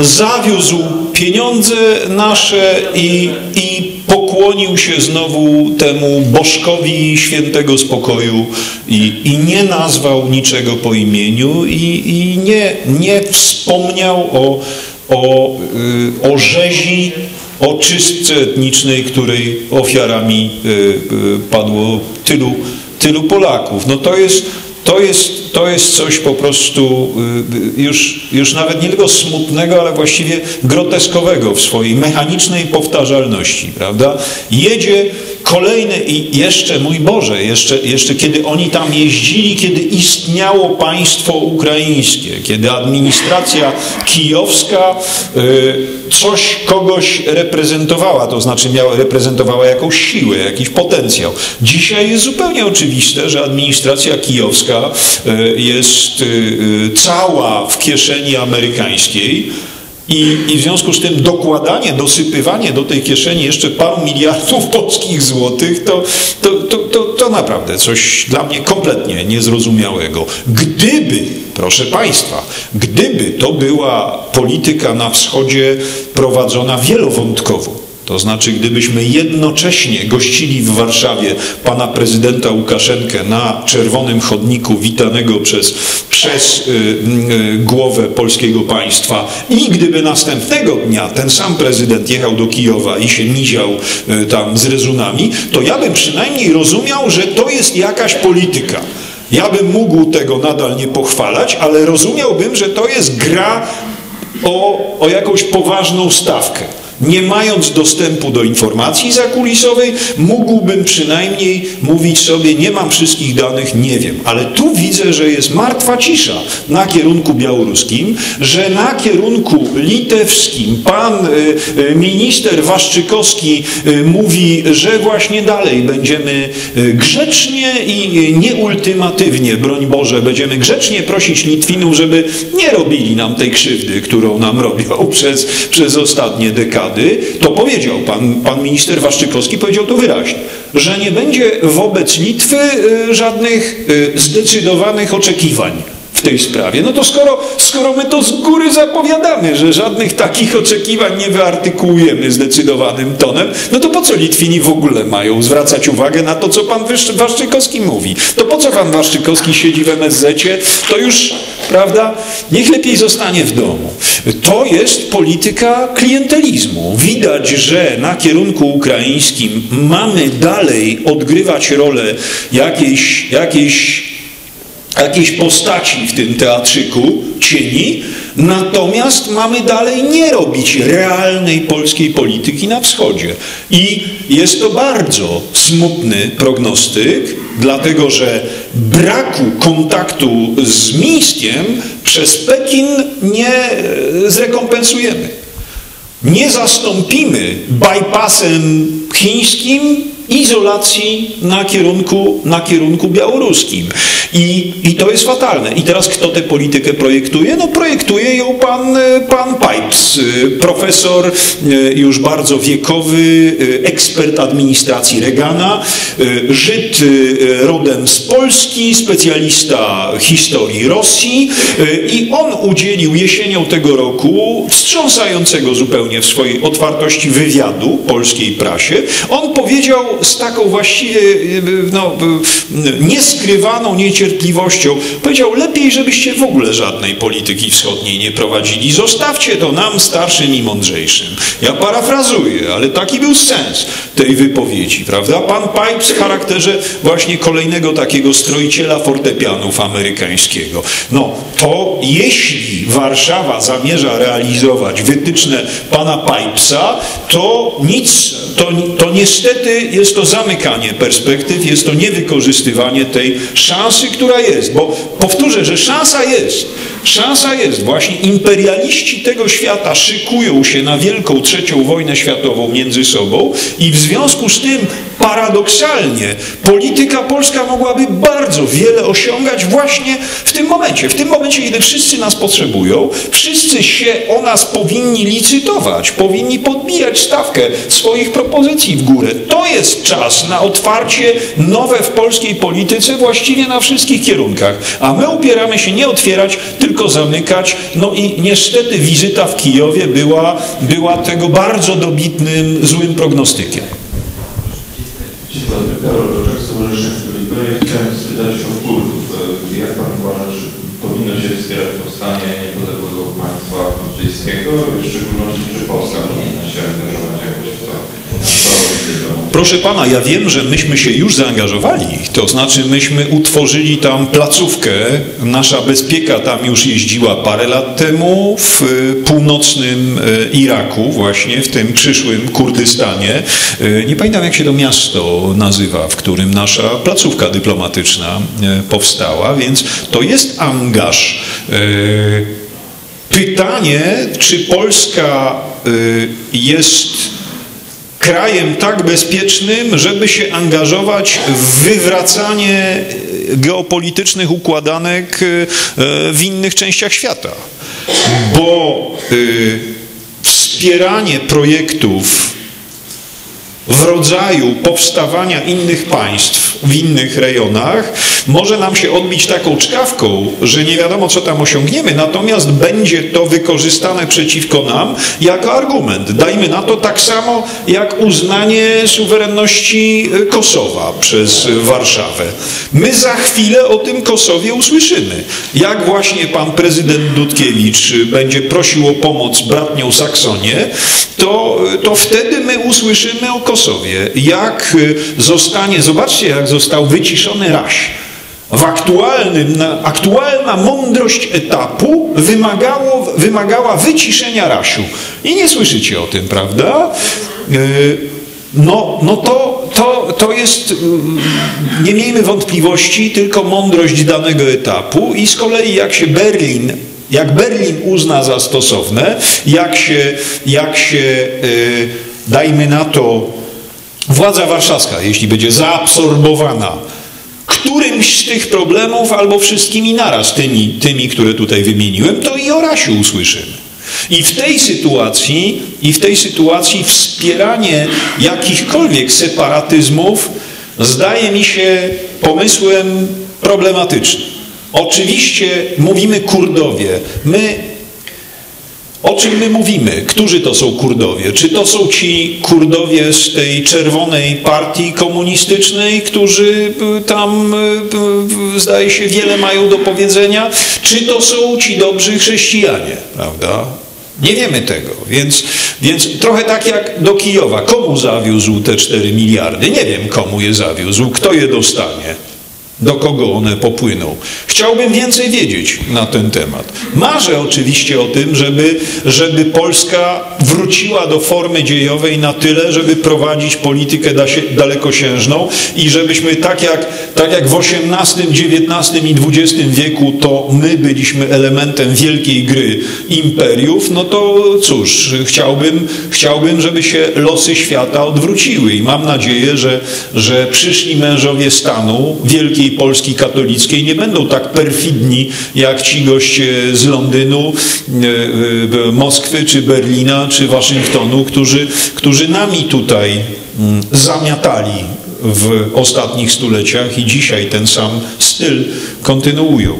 zawiózł pieniądze nasze i, i pokłonił się znowu temu bożkowi świętego spokoju i, i nie nazwał niczego po imieniu i, i nie, nie wspomniał o O, y, o rzezi, o czystce etnicznej, której ofiarami y, y, padło tylu, tylu Polaków. No to jest, to jest, to jest coś po prostu y, już, już nawet nie tylko smutnego, ale właściwie groteskowego w swojej mechanicznej powtarzalności, prawda? Jedzie kolejny i jeszcze, mój Boże, jeszcze, jeszcze kiedy oni tam jeździli, kiedy istniało państwo ukraińskie, kiedy administracja kijowska y, coś, kogoś reprezentowała, to znaczy miała, reprezentowała jakąś siłę, jakiś potencjał. Dzisiaj jest zupełnie oczywiste, że administracja kijowska y, jest y, cała w kieszeni amerykańskiej. I, I w związku z tym dokładanie, dosypywanie do tej kieszeni jeszcze paru miliardów polskich złotych, to, to, to, to, to naprawdę coś dla mnie kompletnie niezrozumiałego. Gdyby, proszę państwa, gdyby to była polityka na wschodzie prowadzona wielowątkowo, to znaczy, gdybyśmy jednocześnie gościli w Warszawie pana prezydenta Łukaszenkę na czerwonym chodniku witanego przez, przez y, y, głowę polskiego państwa i gdyby następnego dnia ten sam prezydent jechał do Kijowa i się miział y, tam z rezunami, to ja bym przynajmniej rozumiał, że to jest jakaś polityka. Ja bym mógł tego nadal nie pochwalać, ale rozumiałbym, że to jest gra o, o jakąś poważną stawkę. Nie mając dostępu do informacji zakulisowej, mógłbym przynajmniej mówić sobie, nie mam wszystkich danych, nie wiem. Ale tu widzę, że jest martwa cisza na kierunku białoruskim, że na kierunku litewskim pan minister Waszczykowski mówi, że właśnie dalej będziemy grzecznie i nieultymatywnie, broń Boże, będziemy grzecznie prosić Litwinów, żeby nie robili nam tej krzywdy, którą nam robią przez, przez ostatnie dekady. To powiedział pan, pan minister Waszczykowski, powiedział to wyraźnie, że nie będzie wobec Litwy żadnych zdecydowanych oczekiwań w tej sprawie. No to skoro, skoro my to z góry zapowiadamy, że żadnych takich oczekiwań nie wyartykułujemy zdecydowanym tonem, no to po co Litwini w ogóle mają zwracać uwagę na to, co pan Waszczykowski mówi? To po co pan Waszczykowski siedzi w em es zecie? To już, prawda, niech lepiej zostanie w domu. To jest polityka klientelizmu. Widać, że na kierunku ukraińskim mamy dalej odgrywać rolę jakiejś, jakiejś jakiejś postaci w tym teatrzyku cieni, natomiast mamy dalej nie robić realnej polskiej polityki na wschodzie. I jest to bardzo smutny prognostyk, dlatego że braku kontaktu z Mińskiem przez Pekin nie zrekompensujemy. Nie zastąpimy bypassem chińskim izolacji na kierunku, na kierunku białoruskim. I, I to jest fatalne. I teraz kto tę politykę projektuje? No projektuje ją pan, pan Pipes, profesor już bardzo wiekowy, ekspert administracji Reagana, Żyd rodem z Polski, specjalista historii Rosji, i on udzielił jesienią tego roku wstrząsającego zupełnie w swojej otwartości wywiadu polskiej prasie. On powiedział z taką właściwie no, nieskrywaną niecierpliwością, powiedział, lepiej żebyście w ogóle żadnej polityki wschodniej nie prowadzili. Zostawcie to nam, starszym i mądrzejszym. Ja parafrazuję, ale taki był sens tej wypowiedzi, prawda? Pan Pipes w charakterze właśnie kolejnego takiego stroiciela fortepianów amerykańskiego. No to jeśli Warszawa zamierza realizować wytyczne pana Pipesa, to nic, to, to niestety jest to zamykanie perspektyw, jest to niewykorzystywanie tej szansy, która jest. Bo powtórzę, że szansa jest. Szansa jest. Właśnie imperialiści tego świata szykują się na wielką trzecią wojnę światową między sobą i w związku z tym paradoksalnie polityka polska mogłaby bardzo wiele osiągać właśnie w tym momencie. W tym momencie, kiedy wszyscy nas potrzebują, wszyscy się o nas powinni licytować, powinni podbijać stawkę swoich propozycji w górę. To jest czas na otwarcie nowe w polskiej polityce właściwie na wszystkich kierunkach. A my upieramy się nie otwierać, tylko zamykać. No i niestety wizyta w Kijowie była, była tego bardzo dobitnym, złym prognostykiem. Dzień dobry, Karol Roczek, Stowarzyszenie Liberii. Chciałem spytać o wpływ. Jak pan uważa, że powinno się wspierać powstanie niepodległego państwa bałtyckiego, w szczególności, że Polska powinna się angażować jakoś w to? Proszę pana, ja wiem, że myśmy się już zaangażowali, to znaczy myśmy utworzyli tam placówkę, nasza bezpieka tam już jeździła parę lat temu w północnym Iraku, właśnie w tym przyszłym Kurdystanie. Nie pamiętam, jak się to miasto nazywa, w którym nasza placówka dyplomatyczna powstała, więc to jest angaż. Pytanie, czy Polska jest krajem tak bezpiecznym, żeby się angażować w wywracanie geopolitycznych układanek w innych częściach świata. Bo wspieranie projektów w rodzaju powstawania innych państw w innych rejonach może nam się odbić taką czkawką, że nie wiadomo, co tam osiągniemy, natomiast będzie to wykorzystane przeciwko nam jako argument. Dajmy na to tak samo jak uznanie suwerenności Kosowa przez Warszawę. My za chwilę o tym Kosowie usłyszymy. Jak właśnie pan prezydent Dudkiewicz będzie prosił o pomoc bratnią Saksonię, to, to wtedy my usłyszymy o Kosowie. Jak zostanie, zobaczcie, jak został wyciszony Raś. w aktualnym, aktualna mądrość etapu wymagało, wymagała wyciszenia Rasiu. I nie słyszycie o tym, prawda? No, no to, to, to jest, nie miejmy wątpliwości, tylko mądrość danego etapu. I z kolei jak się Berlin, jak Berlin uzna za stosowne, jak się, jak się dajmy na to, władza warszawska, jeśli będzie zaabsorbowana którymś z tych problemów albo wszystkimi naraz, tymi, tymi, które tutaj wymieniłem, to i o Rasiu usłyszymy. I w tej sytuacji, i w tej sytuacji wspieranie jakichkolwiek separatyzmów zdaje mi się pomysłem problematycznym. Oczywiście mówimy Kurdowie. My O czym my mówimy? Którzy to są Kurdowie? Czy to są ci Kurdowie z tej czerwonej partii komunistycznej, którzy tam, zdaje się, wiele mają do powiedzenia? Czy to są ci dobrzy chrześcijanie, prawda? Nie wiemy tego, więc, więc trochę tak jak do Kijowa. Komu zawiózł te cztery miliardy? Nie wiem, komu je zawiózł, kto je dostanie. Do kogo one popłyną? Chciałbym więcej wiedzieć na ten temat. Marzę oczywiście o tym, żeby, żeby Polska wróciła do formy dziejowej na tyle, żeby prowadzić politykę dalekosiężną i żebyśmy tak jak, tak jak w osiemnastym, dziewiętnastym i dwudziestym wieku to my byliśmy elementem wielkiej gry imperiów, no to cóż, chciałbym, chciałbym żeby się losy świata odwróciły i mam nadzieję, że, że przyszli mężowie stanu wielkiej Polski katolickiej nie będą tak perfidni jak ci goście z Londynu, Moskwy, czy Berlina, czy Waszyngtonu, którzy, którzy nami tutaj zamiatali w ostatnich stuleciach i dzisiaj ten sam styl kontynuują.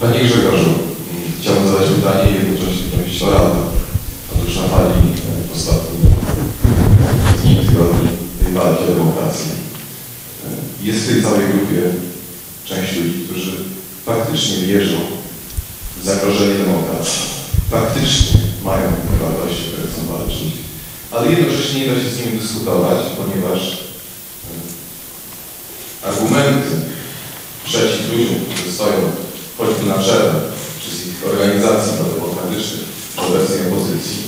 Panie Grzegorzu, chciałbym zadać pytanie i jednocześnie prosić o radę. Otóż na fali ostatnich dni, tygodni tej walki o demokrację. Jest w tej całej grupie część ludzi, którzy faktycznie wierzą w zagrożenie demokracji. Faktycznie mają wartości, które chcą walczyć, ale jednocześnie nie da się z nimi dyskutować, ponieważ argumenty przeciw ludziom, którzy stoją choćby na czele wszystkich organizacji prodemokratycznych obecnej opozycji,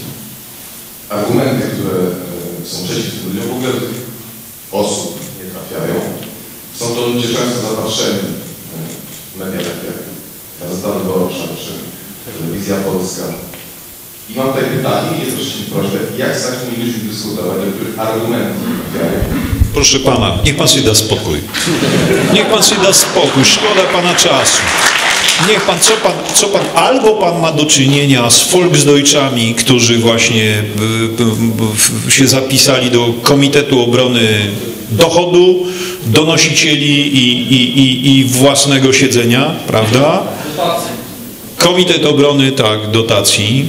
argumenty, które są przeciw tym ludziom, w ogóle osób nie trafiają. Są to ludzie często zapatrzeni w mediach, jak Gazeta Wyborcza czy Telewizja Polska. I mam tutaj pytanie, jednocześnie prośbę, jak z takimi ludźmi dyskutować, do których argumenty nie trafiają? Proszę Pana, niech Pan się da spokój. Niech Pan się da spokój, szkoda Pana czasu. Niech pan co, pan, co pan, albo pan ma do czynienia z Volksdeutschami, którzy właśnie b, b, b, się zapisali do Komitetu Obrony Dochodu, donosicieli i, i, i, i własnego siedzenia, prawda? Komitet Obrony, tak, dotacji.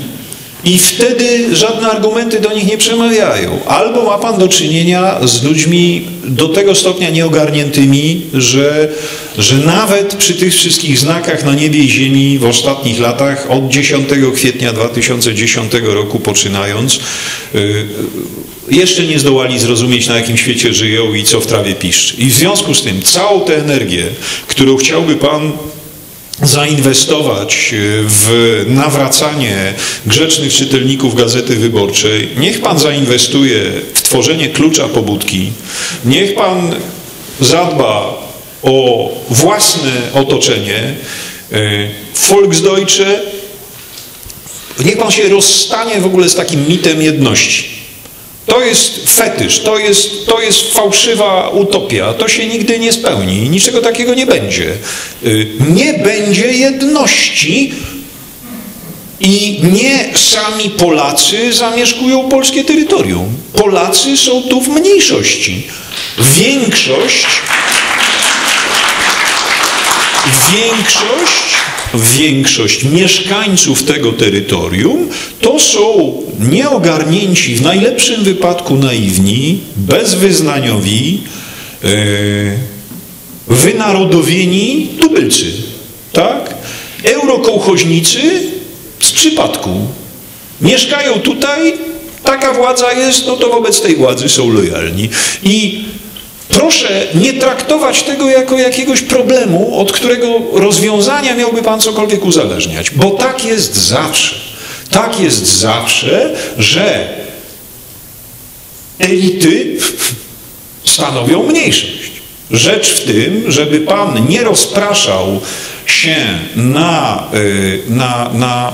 I wtedy żadne argumenty do nich nie przemawiają. Albo ma pan do czynienia z ludźmi do tego stopnia nieogarniętymi, że, że nawet przy tych wszystkich znakach na niebie i ziemi w ostatnich latach, od dziesiątego kwietnia dwa tysiące dziesiątego roku poczynając, yy, jeszcze nie zdołali zrozumieć, na jakim świecie żyją i co w trawie piszczy. I w związku z tym całą tę energię, którą chciałby pan zainwestować w nawracanie grzecznych czytelników Gazety Wyborczej. Niech pan zainwestuje w tworzenie klucza pobudki. Niech pan zadba o własne otoczenie. Volksdeutsche. Niech pan się rozstanie w ogóle z takim mitem jedności. To jest fetysz, to jest, to jest fałszywa utopia, to się nigdy nie spełni, niczego takiego nie będzie. Nie będzie jedności i nie sami Polacy zamieszkują polskie terytorium. Polacy są tu w mniejszości. Większość, większość, Większość mieszkańców tego terytorium to są nieogarnięci, w najlepszym wypadku naiwni, bezwyznaniowi, yy, wynarodowieni tubylcy, tak? Eurokołchoźnicy z przypadku. Mieszkają tutaj, taka władza jest, no to wobec tej władzy są lojalni. I proszę nie traktować tego jako jakiegoś problemu, od którego rozwiązania miałby pan cokolwiek uzależniać, bo tak jest zawsze. Tak jest zawsze, że elity stanowią mniejszość. Rzecz w tym, żeby pan nie rozpraszał się na, na, na,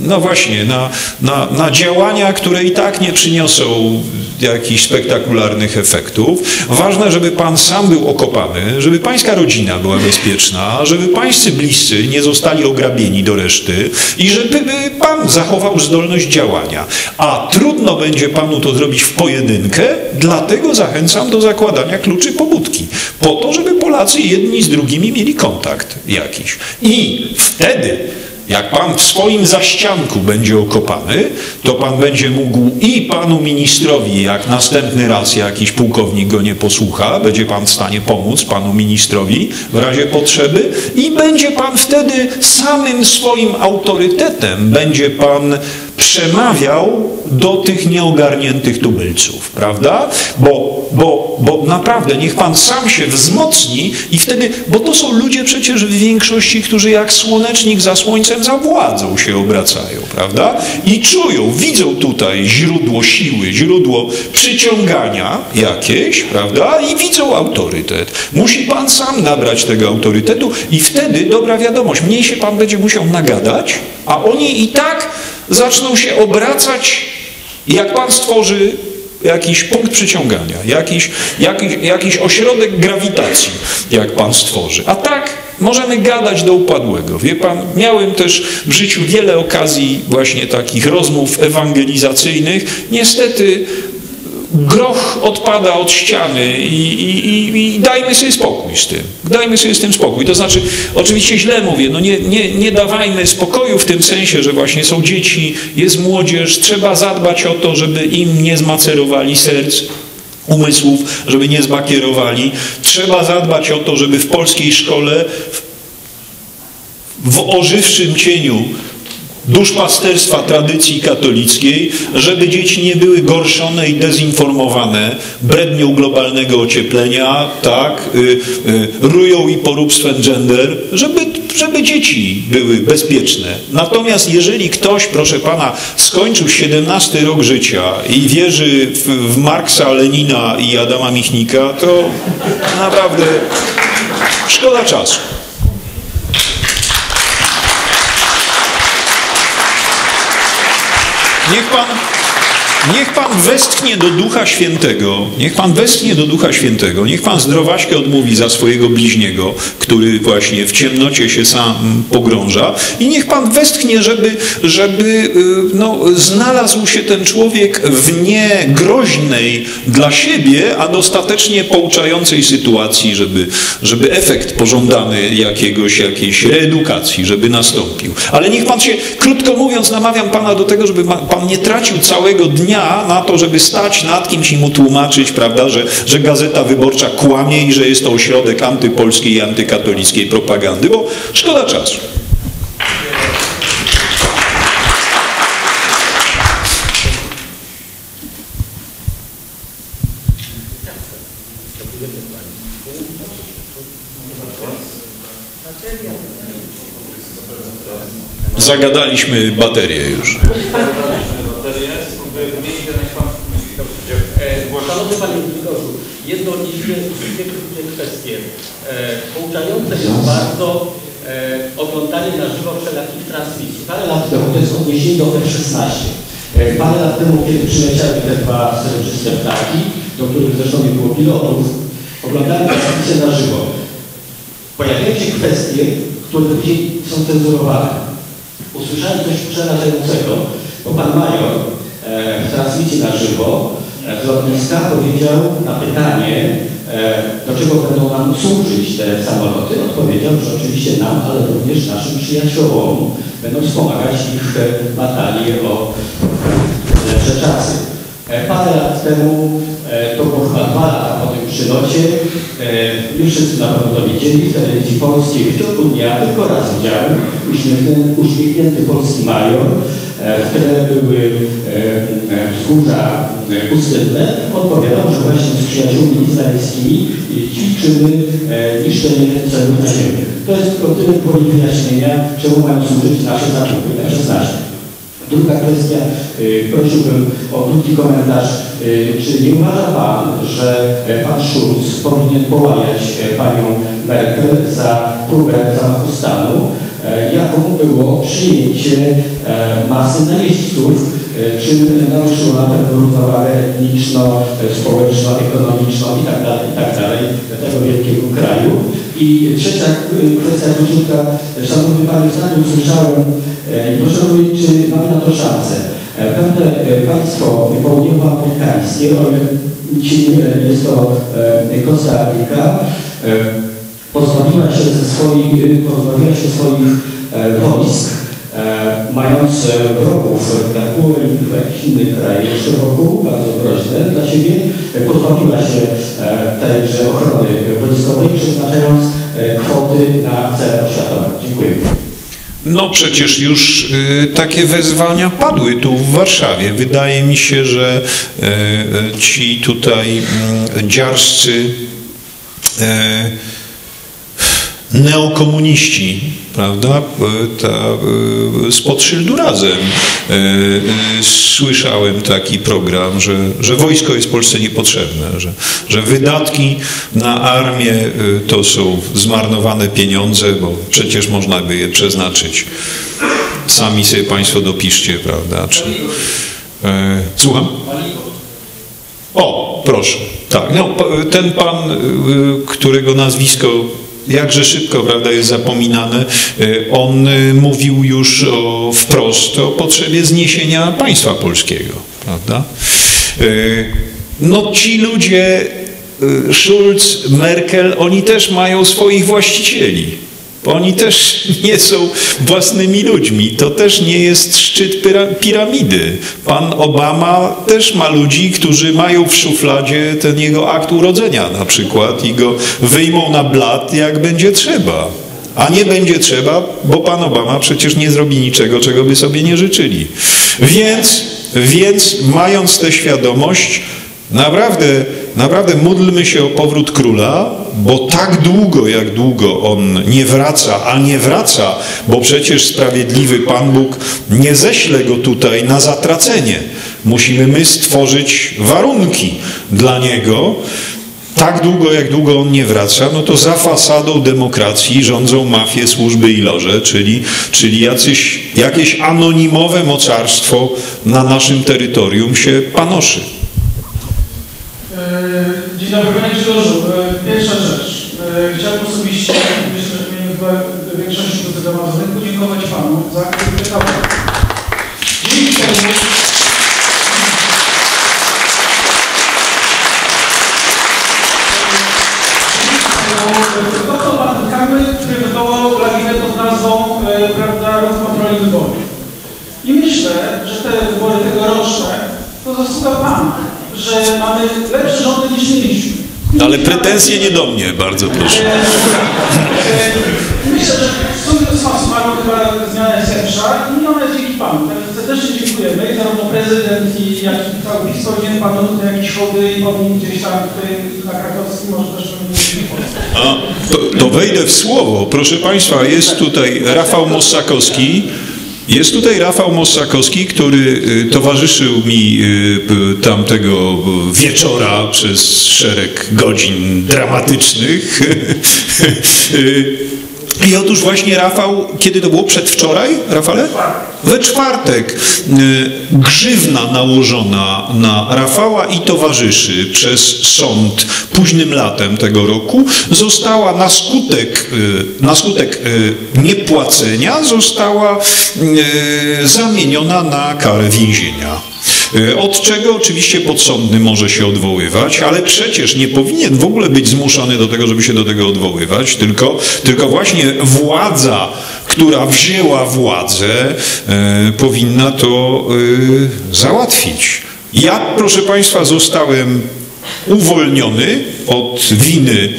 no właśnie, na, na, na działania, które i tak nie przyniosą jakichś spektakularnych efektów. Ważne, żeby pan sam był okopany, żeby pańska rodzina była bezpieczna, żeby pańscy bliscy nie zostali ograbieni do reszty i żeby pan zachował zdolność działania. A trudno będzie panu to zrobić w pojedynkę, dlatego zachęcam do zakładania kluczy pobudki, po to, żeby Polacy jedni z drugimi mieli kontakt jakiś. I wtedy, jak pan w swoim zaścianku będzie okopany, to pan będzie mógł i panu ministrowi, jak następny raz jakiś pułkownik go nie posłucha, będzie pan w stanie pomóc panu ministrowi w razie potrzeby i będzie pan wtedy samym swoim autorytetem, będzie pan przemawiał do tych nieogarniętych tubylców, prawda? Bo, bo, bo naprawdę niech pan sam się wzmocni i wtedy, bo to są ludzie przecież w większości, którzy jak słonecznik za słońcem za władzą się obracają, prawda? I czują, widzą tutaj źródło siły, źródło przyciągania jakieś, prawda? I widzą autorytet. Musi pan sam nabrać tego autorytetu i wtedy, dobra wiadomość, mniej się pan będzie musiał nagadać, a oni i tak zaczną się obracać, jak pan stworzy jakiś punkt przyciągania, jakiś, jakiś, jakiś ośrodek grawitacji, jak pan stworzy. A tak możemy gadać do upadłego. Wie pan, miałem też w życiu wiele okazji właśnie takich rozmów ewangelizacyjnych. Niestety groch odpada od ściany i, i, i, i dajmy sobie spokój z tym. Dajmy sobie z tym spokój. To znaczy, oczywiście źle mówię, no nie, nie, nie dawajmy spokoju w tym sensie, że właśnie są dzieci, jest młodzież, trzeba zadbać o to, żeby im nie zmacerowali serc, umysłów, żeby nie zbakierowali. Trzeba zadbać o to, żeby w polskiej szkole w, w ożywszym cieniu duszpasterstwa tradycji katolickiej, żeby dzieci nie były gorszone i dezinformowane brednią globalnego ocieplenia, tak, y, y, rują i poróbstwem gender, żeby, żeby dzieci były bezpieczne. Natomiast jeżeli ktoś, proszę pana, skończył siedemnasty rok życia i wierzy w, w Marksa, Lenina i Adama Michnika, to naprawdę szkoda czasu. Niech pan, niech pan westchnie do Ducha Świętego, niech pan westchnie do Ducha Świętego, niech pan zdrowaśkę odmówi za swojego bliźniego, który właśnie w ciemnocie się sam pogrąża i niech pan westchnie, żeby, żeby no, znalazł się ten człowiek w niegroźnej dla siebie, a dostatecznie pouczającej sytuacji, żeby, żeby efekt pożądany jakiegoś, jakiejś reedukacji, żeby nastąpił. Ale niech pan się, krótko mówiąc, namawiam pana do tego, żeby pan nie tracił całego dnia na to, żeby stać nad kimś i mu tłumaczyć, prawda, że, że Gazeta Wyborcza kłamie i że jest to ośrodek antypolskiej i antykatolickiej propagandy, bo szkoda czasu. Zagadaliśmy baterię już. Szanowny panie Wiktorzu, jedno niezwykle krótkie kwestie. Pouczające jest bardzo e, oglądanie na żywo wszelakich transmisji. Parę lat temu, to jest odniesienie do F szesnaście. Parę lat temu, kiedy przyleciały te dwa srebrzyste ptaki, do których zresztą nie było pilotów, oglądałem transmisję na żywo. Pojawiają się kwestie, które później są cenzurowane. Usłyszałem coś przerażającego, bo pan major e, w transmisji na żywo z lotniska powiedział na pytanie, e, do czego będą nam służyć te samoloty, odpowiedział, że oczywiście nam, ale również naszym przyjaciołom będą wspomagać ich w batalii o lepsze czasy. E, parę lat temu, e, to było chyba dwa lata po tym przylocie, e, już wszyscy na pewno to widzieli, w telewizji polskiej w ciągu dnia tylko raz widziałem uśmiechnięty, uśmiechnięty polski major, e, w tle były e, wzgórza pustynne, odpowiadał, że właśnie z przyjaciółmi izraelskimi ćwiczymy e, niszczenie celów na ziemi. To jest tylko tyle powoli wyjaśnienia, czemu mają służyć nasze zakupy, nasze znaki. Druga kwestia, prosiłbym o krótki komentarz. Czy nie uważa Pan, że Pan Schulz powinien połajać Panią Merkel za próbę zamachu stanu, jaką było przyjęcie masy najeźdźców, czym naruszyła na pewno równowagę etniczną, społeczną, ekonomiczną itd., itd. tego wielkiego kraju? I trzecia kwestia króciutka, Szanowny Panie, zdaniu słyszałem, i proszę powiedzieć, czy mamy na to szansę. Pewne państwo południowoafrykańskie, jest to Kosta Rica, pozbawiła się ze swoich, pozbawiła się swoich wojsk, mając wrogów w jakichś innych krajach jeszcze wokół, bardzo groźne dla siebie, pozbawiła się tejże ochrony wojskowej, przeznaczając kwoty na cele oświatowe. Dziękuję. No przecież już y, takie wezwania padły tu w Warszawie. Wydaje mi się, że y, ci tutaj y, dziarscy y, neokomuniści, prawda, ta, y, spod szyldu razem y, y, słyszałem taki program, że, że wojsko jest Polsce niepotrzebne, że, że wydatki na armię y, to są zmarnowane pieniądze, bo przecież można by je przeznaczyć. Sami sobie Państwo dopiszcie, prawda? Czy, y, słucham? O, proszę. Tak, no, ten pan, y, którego nazwisko jakże szybko, prawda, jest zapominane, on mówił już o, wprost o potrzebie zniesienia państwa polskiego, prawda? No ci ludzie, Schulz, Merkel, oni też mają swoich właścicieli. Oni też nie są własnymi ludźmi. To też nie jest szczyt piramidy. Pan Obama też ma ludzi, którzy mają w szufladzie ten jego akt urodzenia na przykład i go wyjmą na blat, jak będzie trzeba. A nie będzie trzeba, bo pan Obama przecież nie zrobi niczego, czego by sobie nie życzyli. Więc, więc mając tę świadomość, naprawdę, naprawdę módlmy się o powrót króla, bo tak długo, jak długo on nie wraca, a nie wraca, bo przecież sprawiedliwy Pan Bóg nie ześle go tutaj na zatracenie. Musimy my stworzyć warunki dla niego. Tak długo, jak długo on nie wraca, no to za fasadą demokracji rządzą mafie, służby i loże, czyli, czyli jacyś, jakieś anonimowe mocarstwo na naszym terytorium się panoszy. Dzień dobry, panie Grzegorzu. Pierwsza rzecz. Chciałbym osobiście, myślę, że w imieniu większości zdecydowanych, podziękować Panu za aktywny raport. Dzięki temu, to są patykamy, które wywołało lawinę pod nazwą, prawda, kontroli wyborów. I myślę, że te wybory tegoroczne to zasługa Pana, że mamy lepsze rządy niż mieliśmy. Ale pretensje nie do mnie, bardzo proszę. Myślę, że w sumie to są smaru chyba zmiana jest lepsza i ona jest dzięki Panu. Serdecznie dziękujemy. Zarówno prezydent, jak i cały PiS powinien Panu jakieś chody i powinien gdzieś tam na krakowskim, może też A, to, to wejdę w słowo. Proszę Państwa, jest tutaj Rafał Mossakowski. Jest tutaj Rafał Mossakowski, który towarzyszył mi tamtego wieczora przez szereg godzin dramatycznych. I otóż właśnie Rafał, kiedy to było? Przedwczoraj, Rafale? We czwartek. Grzywna nałożona na Rafała i towarzyszy przez sąd późnym latem tego roku została na skutek, na skutek niepłacenia została zamieniona na karę więzienia. Od czego oczywiście podsądny może się odwoływać, ale przecież nie powinien w ogóle być zmuszony do tego, żeby się do tego odwoływać, tylko, tylko właśnie władza, która wzięła władzę, e, powinna to e, załatwić. Ja, proszę Państwa, zostałem uwolniony od winy,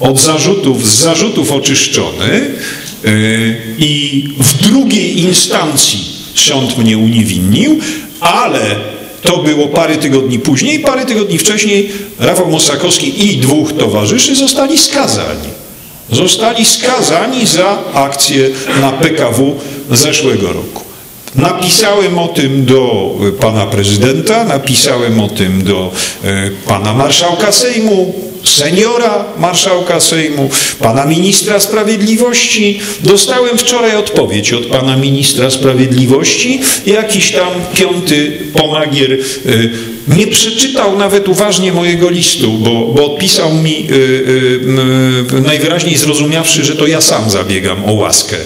od zarzutów, z zarzutów oczyszczony i w drugiej instancji sąd mnie uniewinnił, ale to było parę tygodni później, parę tygodni wcześniej Rafał Mostakowski i dwóch towarzyszy zostali skazani. Zostali skazani za akcję na P K W zeszłego roku. Napisałem o tym do pana prezydenta, napisałem o tym do pana marszałka Sejmu, seniora marszałka Sejmu, pana ministra sprawiedliwości. Dostałem wczoraj odpowiedź od pana ministra sprawiedliwości. Jakiś tam piąty pomagier nie przeczytał nawet uważnie mojego listu, bo, bo odpisał mi y, y, y, najwyraźniej zrozumiawszy, że to ja sam zabiegam o łaskę y,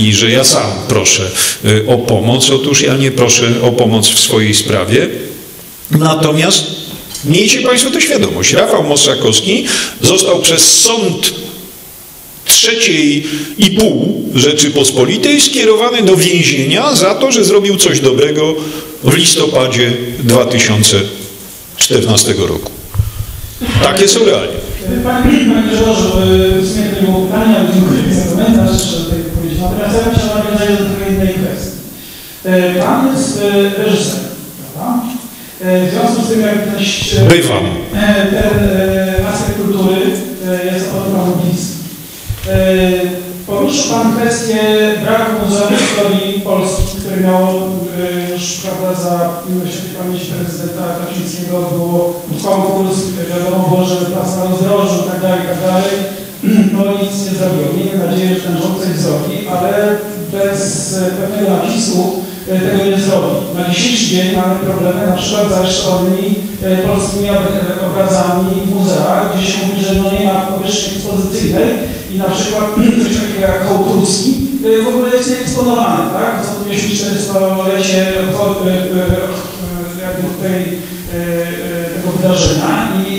i że ja sam proszę y, o pomoc. Otóż ja nie proszę o pomoc w swojej sprawie. Natomiast miejcie Państwo tę świadomość. Rafał Mostakowski został przez sąd trzeciej i pół Rzeczypospolitej skierowany do więzienia za to, że zrobił coś dobrego w listopadzie dwa tysiące czternastego roku. Takie są realia. Panie Managerze, z jednego pytania, dziękuję za komentarz, że tutaj powiedzieć. Natomiast ja bym się nawiązać do takiej innej kwestii. Pan jest reżyserem, prawda? W związku z tym, jak ktoś... Bywam. Ten aspekt kultury jest od Pana bliski. Poruszył Pan kwestię braku muzeum historii Polski, które miało już, prawda, za świętej pamięci prezydenta Kaczyńskiego było konkurs, wiadomo było, że Plac na rozdrożu i tak dalej, i tak dalej. No nic nie zrobiło. Miejmy nadzieję, że ten rząd coś zrobi, ale bez pewnego napisu tego nie zrobi. Na dzisiejszy dzień mamy problemy na przykład z aresztownymi polskimi obrazami w muzeach, gdzie się mówi, że no nie ma powierzchni ekspozycyjnej i na przykład coś takiego jak Kołtuski w ogóle jest nieeksponowany, tak? Co tu mieliśmy czterdziestolecie tego wydarzenia i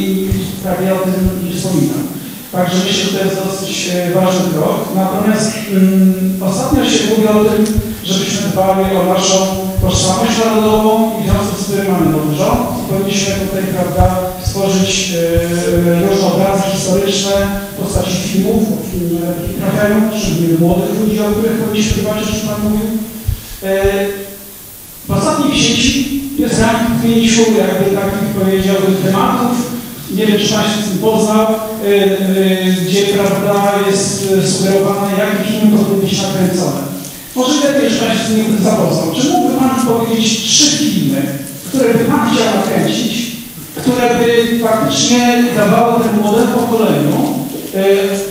prawie o tym nie wspominam. Także myślę, że to jest dosyć ważny krok. Natomiast um, ostatnio się mówi o tym, żebyśmy dbali o naszą tożsamość narodową i w związku z tym mamy nowy rząd. Powinniśmy tutaj, prawda, stworzyć e, różne obrazy historyczne w postaci filmów, o filmie trafiają, szczególnie młodych ludzi, o których powinniśmy dbać, o czym Pan mówił. E, w ostatniej sieci jest ranking pięciu, jakby takich powiedziałbym, tematów. Nie wiem, czy Pan się z tym poznał, yy, yy, gdzie, prawda, jest sugerowane, jakie filmy to powinny być nakręcone. Może lepiej, że Pan się z tym zapoznał. Czy mógłby Pan powiedzieć trzy filmy, które by Pan chciał nakręcić, które by faktycznie dawały temu młodemu pokoleniu yy,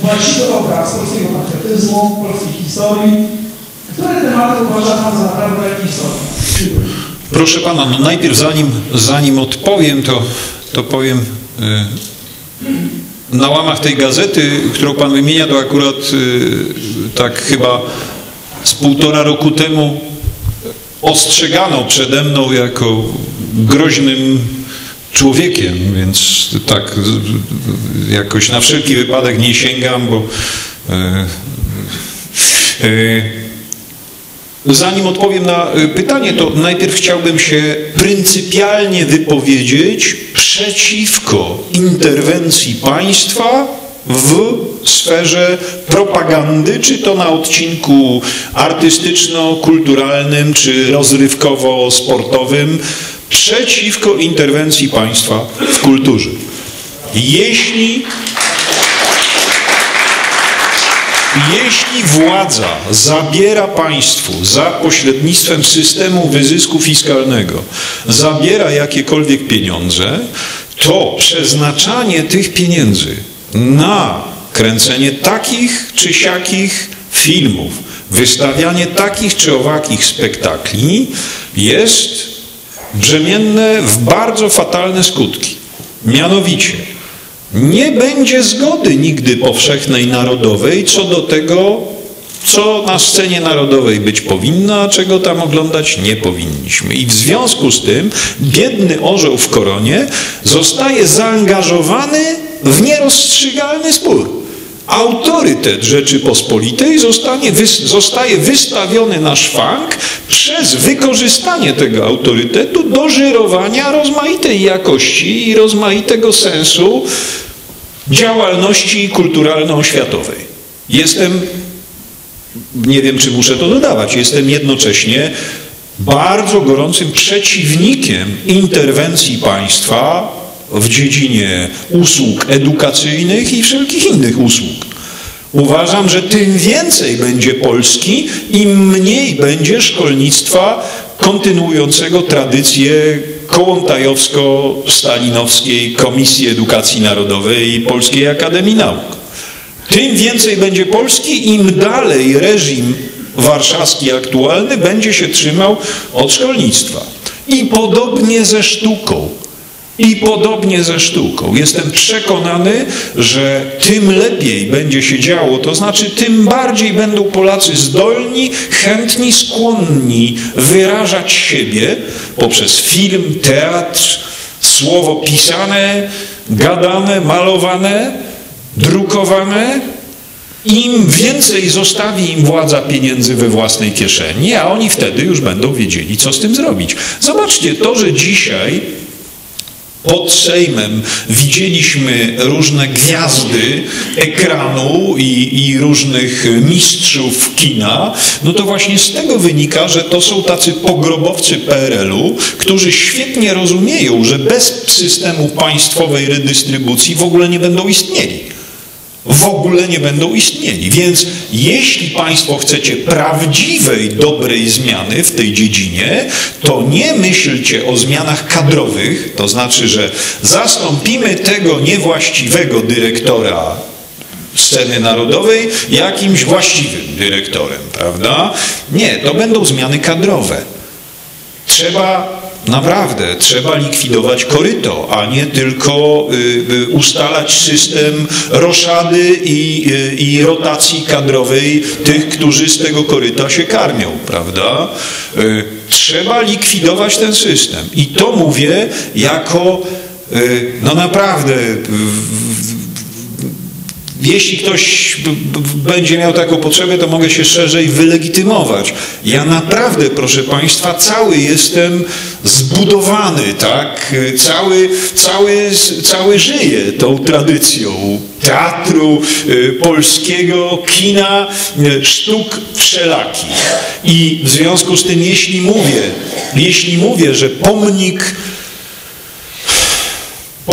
właściwy obraz polskiego patriotyzmu, polskiej historii? Które tematy uważa Pan za naprawdę istotne? Proszę Pana, no najpierw zanim, zanim odpowiem, to, to powiem... Na łamach tej gazety, którą Pan wymienia, to akurat tak chyba z półtora roku temu ostrzegano przede mną jako groźnym człowiekiem, więc tak jakoś na wszelki wypadek nie sięgam, bo zanim odpowiem na pytanie, to najpierw chciałbym się pryncypialnie wypowiedzieć przeciwko interwencji państwa w sferze propagandy, czy to na odcinku artystyczno-kulturalnym, czy rozrywkowo-sportowym, przeciwko interwencji państwa w kulturze. Jeśli... Jeśli władza zabiera państwu za pośrednictwem systemu wyzysku fiskalnego, zabiera jakiekolwiek pieniądze, to przeznaczanie tych pieniędzy na kręcenie takich czy siakich filmów, wystawianie takich czy owakich spektakli jest brzemienne w bardzo fatalne skutki. Mianowicie, nie będzie zgody nigdy powszechnej narodowej co do tego, co na scenie narodowej być powinno, a czego tam oglądać nie powinniśmy. I w związku z tym biedny orzeł w koronie zostaje zaangażowany w nierozstrzygalny spór. autorytet Rzeczypospolitej zostanie, zostaje wystawiony na szwank przez wykorzystanie tego autorytetu do żyrowania rozmaitej jakości i rozmaitego sensu działalności kulturalno-oświatowej. Jestem, nie wiem czy muszę to dodawać, jestem jednocześnie bardzo gorącym przeciwnikiem interwencji państwa w dziedzinie usług edukacyjnych i wszelkich innych usług. Uważam, że tym więcej będzie Polski, im mniej będzie szkolnictwa kontynuującego tradycję kołłątajowsko-stalinowskiej Komisji Edukacji Narodowej i Polskiej Akademii Nauk. Tym więcej będzie Polski, im dalej reżim warszawski aktualny będzie się trzymał od szkolnictwa. I podobnie ze sztuką. I podobnie ze sztuką. Jestem przekonany, że tym lepiej będzie się działo, to znaczy tym bardziej będą Polacy zdolni, chętni, skłonni wyrażać siebie poprzez film, teatr, słowo pisane, gadane, malowane, drukowane. Im więcej zostawi im władza pieniędzy we własnej kieszeni, a oni wtedy już będą wiedzieli, co z tym zrobić. Zobaczcie, to, że dzisiaj pod Sejmem widzieliśmy różne gwiazdy ekranu i, i różnych mistrzów kina, no to właśnie z tego wynika, że to są tacy pogrobowcy P R L u, którzy świetnie rozumieją, że bez systemu państwowej redystrybucji w ogóle nie będą istnieli. W ogóle nie będą istnieli. Więc jeśli państwo chcecie prawdziwej, dobrej zmiany w tej dziedzinie, to nie myślcie o zmianach kadrowych, to znaczy, że zastąpimy tego niewłaściwego dyrektora sceny narodowej jakimś właściwym dyrektorem, prawda? Nie, to będą zmiany kadrowe. Trzeba... Naprawdę, trzeba likwidować koryto, a nie tylko y, ustalać system roszady i, y, i rotacji kadrowej tych, którzy z tego koryta się karmią, prawda? Y, trzeba likwidować ten system. I to mówię jako, y, no naprawdę... Y, Jeśli ktoś będzie miał taką potrzebę, to mogę się szerzej wylegitymować. Ja naprawdę, proszę państwa, cały jestem zbudowany, tak? Cały, cały, cały żyję tą tradycją teatru polskiego, kina, sztuk wszelakich. I w związku z tym, jeśli mówię, jeśli mówię, że pomnik...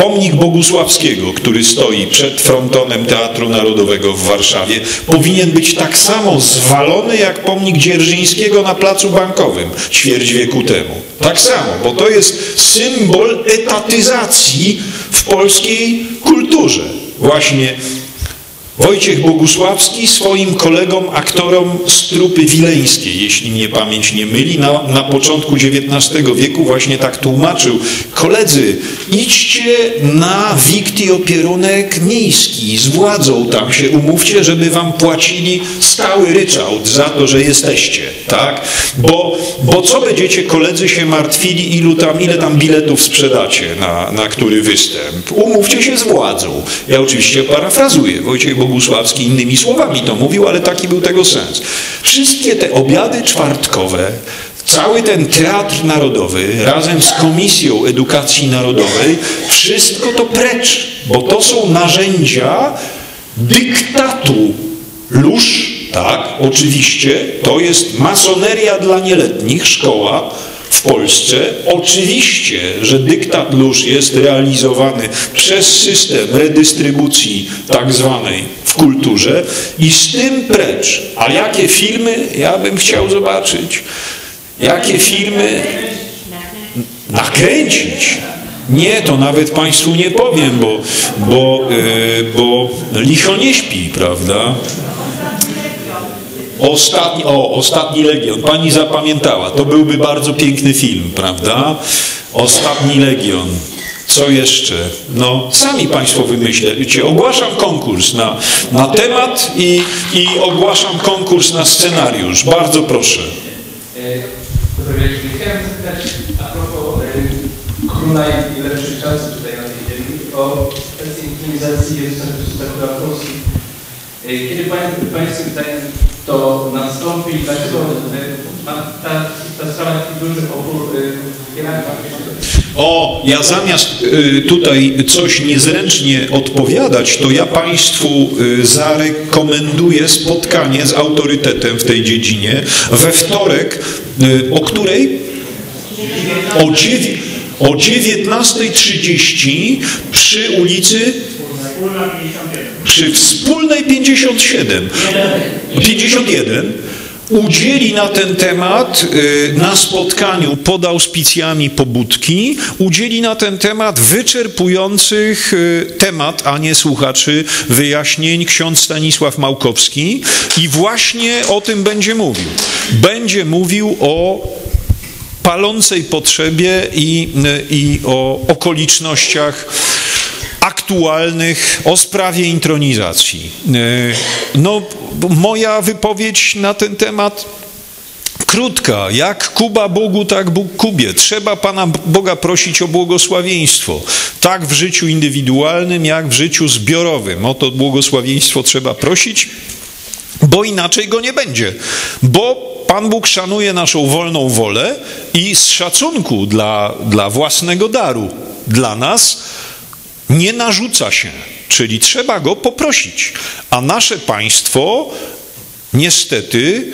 Pomnik Bogusławskiego, który stoi przed frontonem Teatru Narodowego w Warszawie, powinien być tak samo zwalony jak pomnik Dzierżyńskiego na Placu Bankowym ćwierć wieku temu. Tak samo, bo to jest symbol etatyzacji w polskiej kulturze. Właśnie Wojciech Bogusławski swoim kolegom, aktorom z Trupy Wileńskiej, jeśli mnie pamięć nie myli, na, na początku dziewiętnastego wieku właśnie tak tłumaczył. Koledzy, idźcie na wikt i opierunek miejski, z władzą tam się umówcie, żeby wam płacili stały ryczałt za to, że jesteście, tak? Bo, bo co będziecie, koledzy, się martwili, ilu tam, ile tam biletów sprzedacie na, na który występ? Umówcie się z władzą. Ja oczywiście parafrazuję, Wojciech Bogusławski innymi słowami to mówił, ale taki był tego sens. Wszystkie te obiady czwartkowe, cały ten Teatr Narodowy razem z Komisją Edukacji Narodowej, wszystko to precz, bo to są narzędzia dyktatu lóż, tak, oczywiście, to jest masoneria dla nieletnich, szkoła w Polsce. Oczywiście, że dyktat lóż jest realizowany przez system redystrybucji tak zwanej w kulturze i z tym precz. A jakie filmy ja bym chciał zobaczyć? Jakie filmy nakręcić? Nie, to nawet państwu nie powiem, bo, bo, yy, bo licho nie śpi, prawda? Ostatni, o, Ostatni Legion. Pani zapamiętała. To byłby bardzo piękny film, prawda? Ostatni Legion. Co jeszcze? No, sami państwo wymyślcie. Ogłaszam konkurs na, na temat i, i ogłaszam konkurs na scenariusz. Bardzo proszę. Chciałem zapytać a propos króla i lepszych czasów tutaj na tej ziemi o kwestię intymizacji Jezusa Chrystusa Króla Polski. Kiedy Państwu wydaje to nastąpi, dlaczego ta, ta sprawa taki duży opór O, ja zamiast tutaj coś niezręcznie odpowiadać, to ja Państwu zarekomenduję spotkanie z autorytetem w tej dziedzinie we wtorek, o której? O dziewiętnastej trzydzieści przy ulicy? Przy Wspólnej pięćdziesiąt siedem, pięćdziesiąt jeden. Udzieli na ten temat na spotkaniu pod auspicjami Pobudki, udzieli na ten temat wyczerpujących temat, a nie słuchaczy, wyjaśnień ksiądz Stanisław Małkowski i właśnie o tym będzie mówił. Będzie mówił o palącej potrzebie i, i o okolicznościach aktualnych, o sprawie intronizacji. No, moja wypowiedź na ten temat krótka. Jak Kuba Bogu, tak Bóg Kubie. Trzeba Pana Boga prosić o błogosławieństwo. Tak w życiu indywidualnym, jak w życiu zbiorowym. O to błogosławieństwo trzeba prosić, bo inaczej go nie będzie. Bo Pan Bóg szanuje naszą wolną wolę i z szacunku dla, dla własnego daru, dla nas, nie narzuca się, czyli trzeba go poprosić. A nasze państwo niestety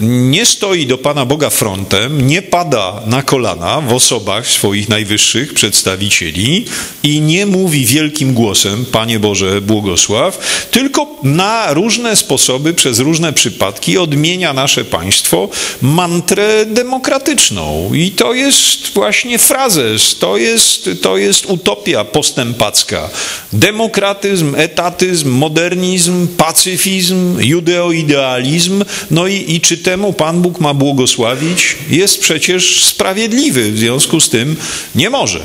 nie stoi do Pana Boga frontem, nie pada na kolana w osobach swoich najwyższych przedstawicieli i nie mówi wielkim głosem, Panie Boże, błogosław, tylko na różne sposoby, przez różne przypadki odmienia nasze państwo mantrę demokratyczną. I to jest właśnie frazes, to jest, to jest utopia postępacka. Demokratyzm, etatyzm, modernizm, pacyfizm, judeoidealizm, no i, i czy temu Pan Bóg ma błogosławić? Jest przecież sprawiedliwy, w związku z tym nie może.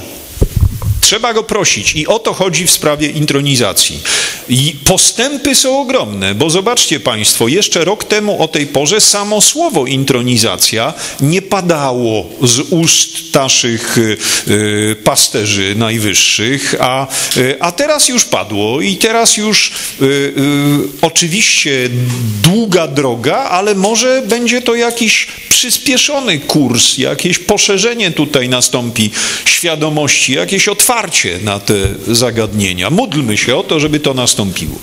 Trzeba go prosić i o to chodzi w sprawie intronizacji. I postępy są ogromne, bo zobaczcie Państwo, jeszcze rok temu o tej porze samo słowo intronizacja nie padało z ust naszych y, pasterzy najwyższych, a, y, a teraz już padło i teraz już y, y, oczywiście długa droga, ale może będzie to jakiś przyspieszony kurs, jakieś poszerzenie tutaj nastąpi świadomości, jakieś otwarcie na te zagadnienia. Módlmy się o to, żeby to nastąpiło.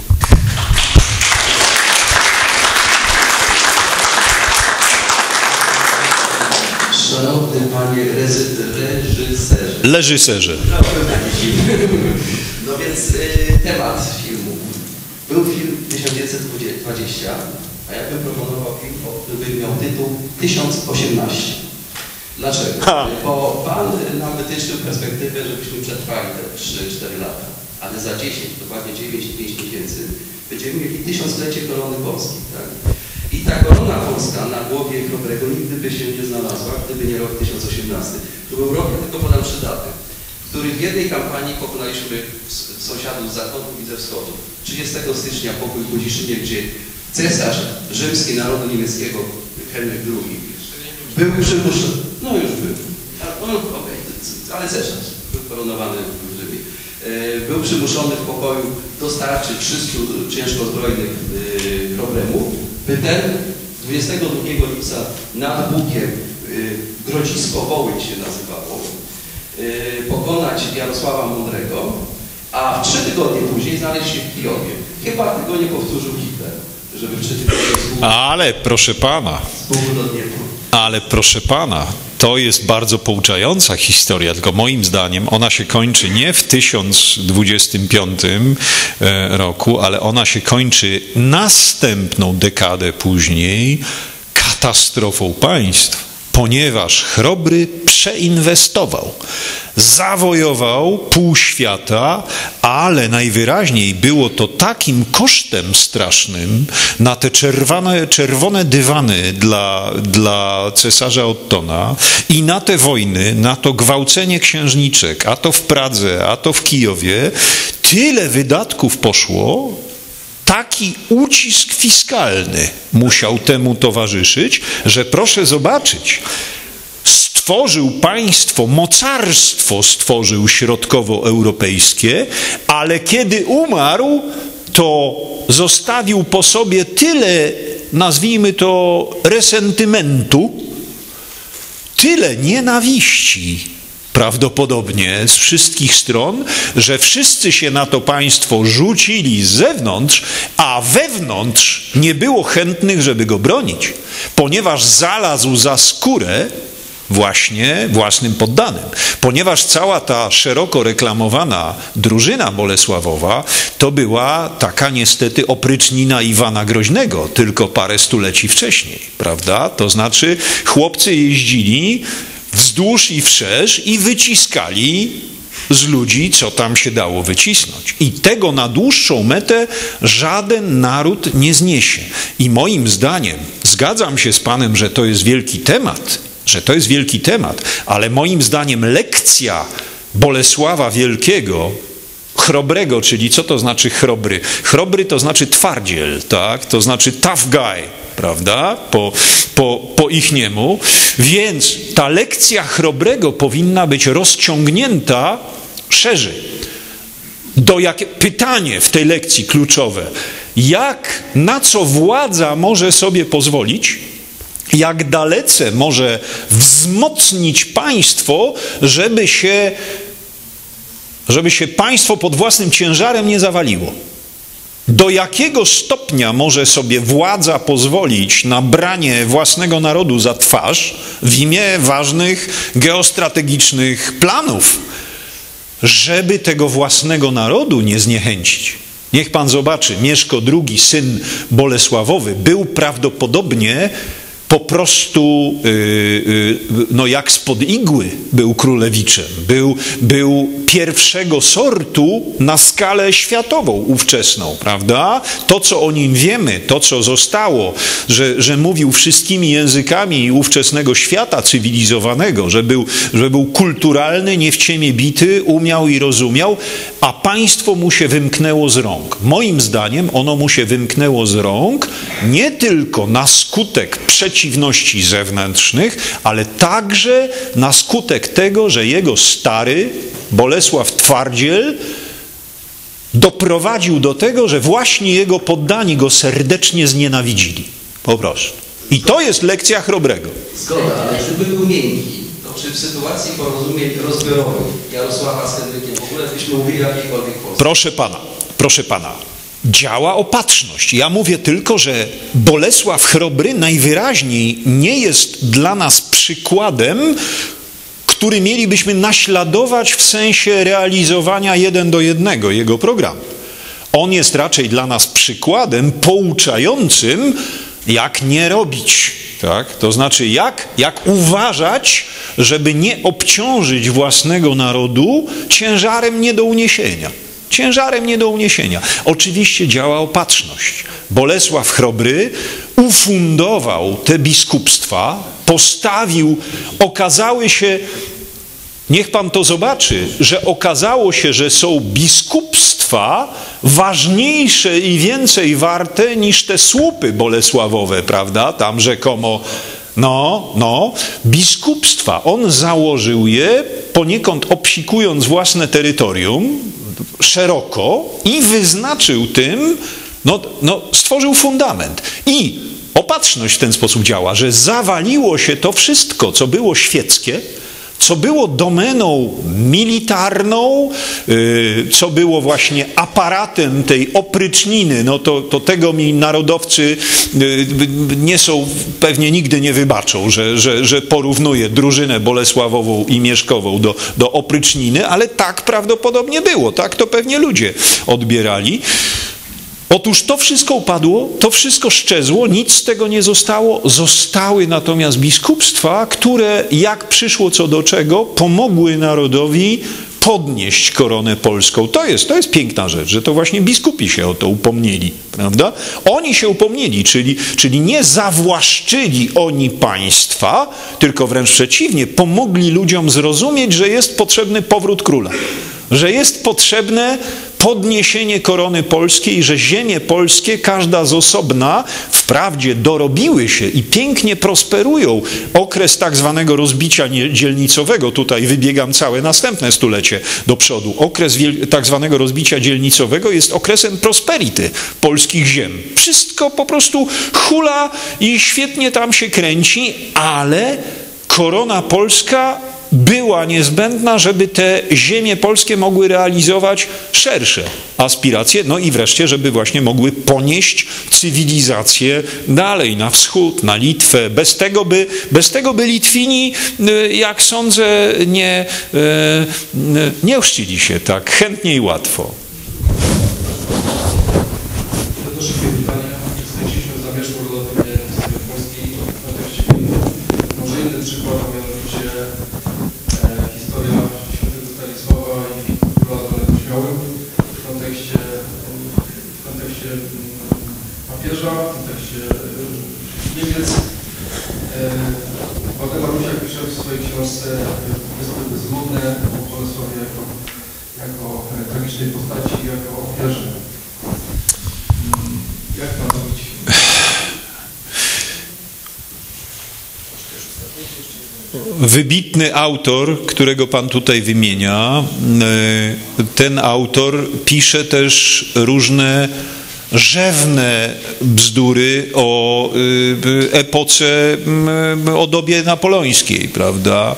Szanowny Panie reżyserze. Reżyserze. No więc temat filmu. Był film tysiąc dziewięćset dwadzieścia, a ja bym proponował film, który miał tytuł tysiąc osiemnaście. Dlaczego? Ha. Bo Pan nam wytyczył perspektywę, żebyśmy przetrwali te trzy cztery lata, ale za dziesięć, dokładnie dziewięć pięć miesięcy będziemy mieli tysiąclecie korony Polski, tak? I ta korona polska na głowie Chrobrego nigdy by się nie znalazła, gdyby nie rok tysiąc osiemnasty. To był rok, tylko podam trzy daty, w których w jednej kampanii pokonaliśmy sąsiadów z zachodu i ze wschodu. trzydziestego stycznia pokój w Budziszynie, gdzie cesarz rzymski narodu niemieckiego, Henryk drugi, był przymuszony. No już był, no, okay. Ale cesarz był koronowany w Rzymie. Był przymuszony w pokoju dostarczyć trzystu ciężko zbrojnych problemów, by ten dwudziestego drugiego lipca nad Bukiem, Grodzisko Wołyń się nazywało, pokonać Jarosława Mądrego, a trzy tygodnie później znaleźć się w Kijowie. Chyba tego nie powtórzył Hitler, żeby trzy tygodnie spół... Ale proszę Pana, ale proszę Pana, to jest bardzo pouczająca historia, tylko moim zdaniem ona się kończy nie w tysiąc dwudziestym piątym roku, ale ona się kończy następną dekadę później katastrofą państw, ponieważ Chrobry przeinwestował, zawojował pół świata, ale najwyraźniej było to takim kosztem strasznym na te czerwane, czerwone dywany dla, dla cesarza Ottona i na te wojny, na to gwałcenie księżniczek, a to w Pradze, a to w Kijowie, tyle wydatków poszło. Taki ucisk fiskalny musiał temu towarzyszyć, że proszę zobaczyć, stworzył państwo, mocarstwo stworzył środkowoeuropejskie, ale kiedy umarł, to zostawił po sobie tyle, nazwijmy to, resentymentu, tyle nienawiści prawdopodobnie z wszystkich stron, że wszyscy się na to państwo rzucili z zewnątrz, a wewnątrz nie było chętnych, żeby go bronić, ponieważ zalazł za skórę właśnie własnym poddanym. Ponieważ cała ta szeroko reklamowana drużyna bolesławowa to była taka niestety oprycznina Iwana Groźnego, tylko parę stuleci wcześniej, prawda? To znaczy chłopcy jeździli wzdłuż i wszerz i wyciskali z ludzi, co tam się dało wycisnąć. I tego na dłuższą metę żaden naród nie zniesie. I moim zdaniem, zgadzam się z Panem, że to jest wielki temat, że to jest wielki temat, ale moim zdaniem lekcja Bolesława Wielkiego, chrobrego, czyli co to znaczy chrobry? Chrobry to znaczy twardziel, tak? To znaczy tough guy, prawda? Po, po, po ich niemu. Więc ta lekcja chrobrego powinna być rozciągnięta szerzej. Do jakie, pytanie w tej lekcji kluczowe. Jak, na co władza może sobie pozwolić? Jak dalece może wzmocnić państwo, żeby się, żeby się państwo pod własnym ciężarem nie zawaliło? Do jakiego stopnia może sobie władza pozwolić na branie własnego narodu za twarz w imię ważnych geostrategicznych planów, żeby tego własnego narodu nie zniechęcić? Niech pan zobaczy, Mieszko drugi, syn Bolesławowy, był prawdopodobnie po prostu, no jak spod igły był królewiczem, był, był pierwszego sortu na skalę światową ówczesną, prawda? To, co o nim wiemy, to, co zostało, że, że mówił wszystkimi językami ówczesnego świata cywilizowanego, że był, że był kulturalny, nie w ciemię bity, umiał i rozumiał, a państwo mu się wymknęło z rąk. Moim zdaniem ono mu się wymknęło z rąk nie tylko na skutek przeciwności, przeciwności zewnętrznych, ale także na skutek tego, że jego stary Bolesław Twardziel doprowadził do tego, że właśnie jego poddani go serdecznie znienawidzili. Po prostu. I to jest lekcja chrobrego. Zgoda, ale żeby był miękki, to czy w sytuacji porozumień rozbiorowych Jarosława z Henrykiem w ogóle byśmy mówili jakiejkolwiek Polsce? Proszę pana, proszę pana. Działa opatrzność. Ja mówię tylko, że Bolesław Chrobry najwyraźniej nie jest dla nas przykładem, który mielibyśmy naśladować w sensie realizowania jeden do jednego jego programu. On jest raczej dla nas przykładem pouczającym, jak nie robić. Tak? To znaczy jak, jak uważać, żeby nie obciążyć własnego narodu ciężarem nie do uniesienia. Ciężarem nie do uniesienia. Oczywiście działa opatrzność. Bolesław Chrobry ufundował te biskupstwa, postawił, okazały się, niech pan to zobaczy, że okazało się, że są biskupstwa ważniejsze i więcej warte niż te słupy bolesławowe, prawda? Tam rzekomo, no, no, biskupstwa. On założył je, poniekąd obsikując własne terytorium, szeroko i wyznaczył tym, no, no, stworzył fundament. I opatrzność w ten sposób działa, że zawaliło się to wszystko, co było świeckie, co było domeną militarną, yy, co było właśnie aparatem tej opryczniny, no to, to tego mi narodowcy yy, nie są, pewnie nigdy nie wybaczą, że, że, że porównuję drużynę bolesławową i mieszkową do, do opryczniny, ale tak prawdopodobnie było, tak to pewnie ludzie odbierali. Otóż to wszystko upadło, to wszystko szczezło, nic z tego nie zostało. Zostały natomiast biskupstwa, które jak przyszło co do czego, pomogły narodowi podnieść koronę polską. To jest, to jest piękna rzecz, że to właśnie biskupi się o to upomnieli, prawda? Oni się upomnieli, czyli, czyli nie zawłaszczyli oni państwa, tylko wręcz przeciwnie, pomogli ludziom zrozumieć, że jest potrzebny powrót króla. że jest potrzebne podniesienie korony polskiej, że ziemie polskie, każda z osobna, wprawdzie dorobiły się i pięknie prosperują. Okres tak zwanego rozbicia dzielnicowego, tutaj wybiegam całe następne stulecie do przodu, okres tak zwanego rozbicia dzielnicowego jest okresem prosperity polskich ziem. Wszystko po prostu hula i świetnie tam się kręci, ale korona polska była niezbędna, żeby te ziemie polskie mogły realizować szersze aspiracje, no i wreszcie, żeby właśnie mogły ponieść cywilizację dalej, na wschód, na Litwę. Bez tego by, bez tego by Litwini, jak sądzę, nie, nie ochrzcili się tak chętnie i łatwo. Wybitny autor, którego pan tutaj wymienia, ten autor pisze też różne rzewne bzdury o epoce, o dobie napoleońskiej, prawda?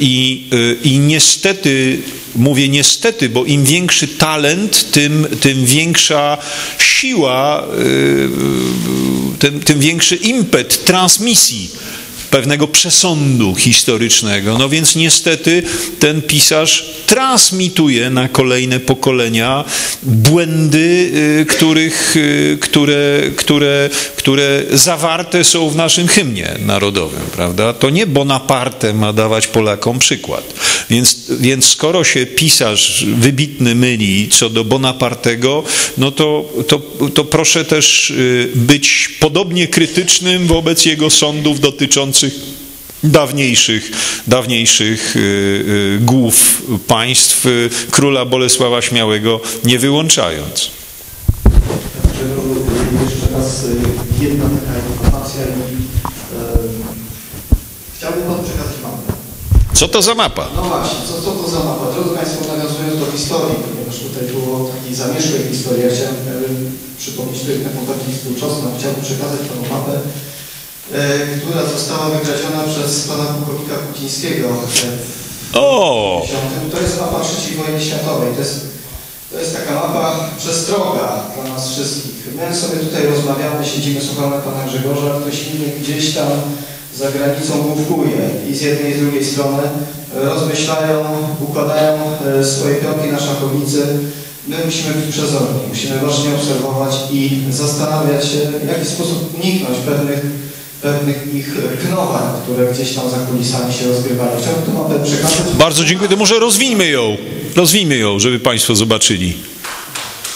I, i niestety, mówię niestety, bo im większy talent, tym, tym większa siła, tym, tym większy impet transmisji pewnego przesądu historycznego. No więc niestety ten pisarz transmituje na kolejne pokolenia błędy, których, które, które, które zawarte są w naszym hymnie narodowym, prawda? To nie Bonaparte ma dawać Polakom przykład. Więc, więc skoro się pisarz wybitny myli co do Bonapartego, no to, to, to proszę też być podobnie krytycznym wobec jego sądów dotyczących dawniejszych, dawniejszych głów państw, króla Bolesława Śmiałego nie wyłączając. Jeszcze raz jedna taka informacja i chciałbym panu przekazać mapę. Co to za mapa? No właśnie, co, co to za mapa? Drodzy Państwo, nawiązując do historii, ponieważ tutaj było takiej zamieszłej historii, ja chciałem przypomnieć tutaj taką bardziej współczesną, chciałbym przekazać panu mapę, która została wykradziona przez pana pułkownika Kucińskiego w o. To jest mapa trzeciej wojny światowej. To jest, to jest taka mapa przestroga dla nas wszystkich. My sobie tutaj rozmawiamy, siedzimy, słuchamy pana Grzegorza, ktoś inny gdzieś tam za granicą główkuje i z jednej i z drugiej strony rozmyślają, układają swoje pionki na szachownicy. My musimy być przezorni, musimy bacznie obserwować i zastanawiać się, w jaki sposób uniknąć pewnych pewnych ich knowań, które gdzieś tam za kulisami się rozgrywają. Chciałbym tę mapę przekazać. Bardzo dziękuję. To może rozwijmy ją. Rozwijmy ją, żeby Państwo zobaczyli.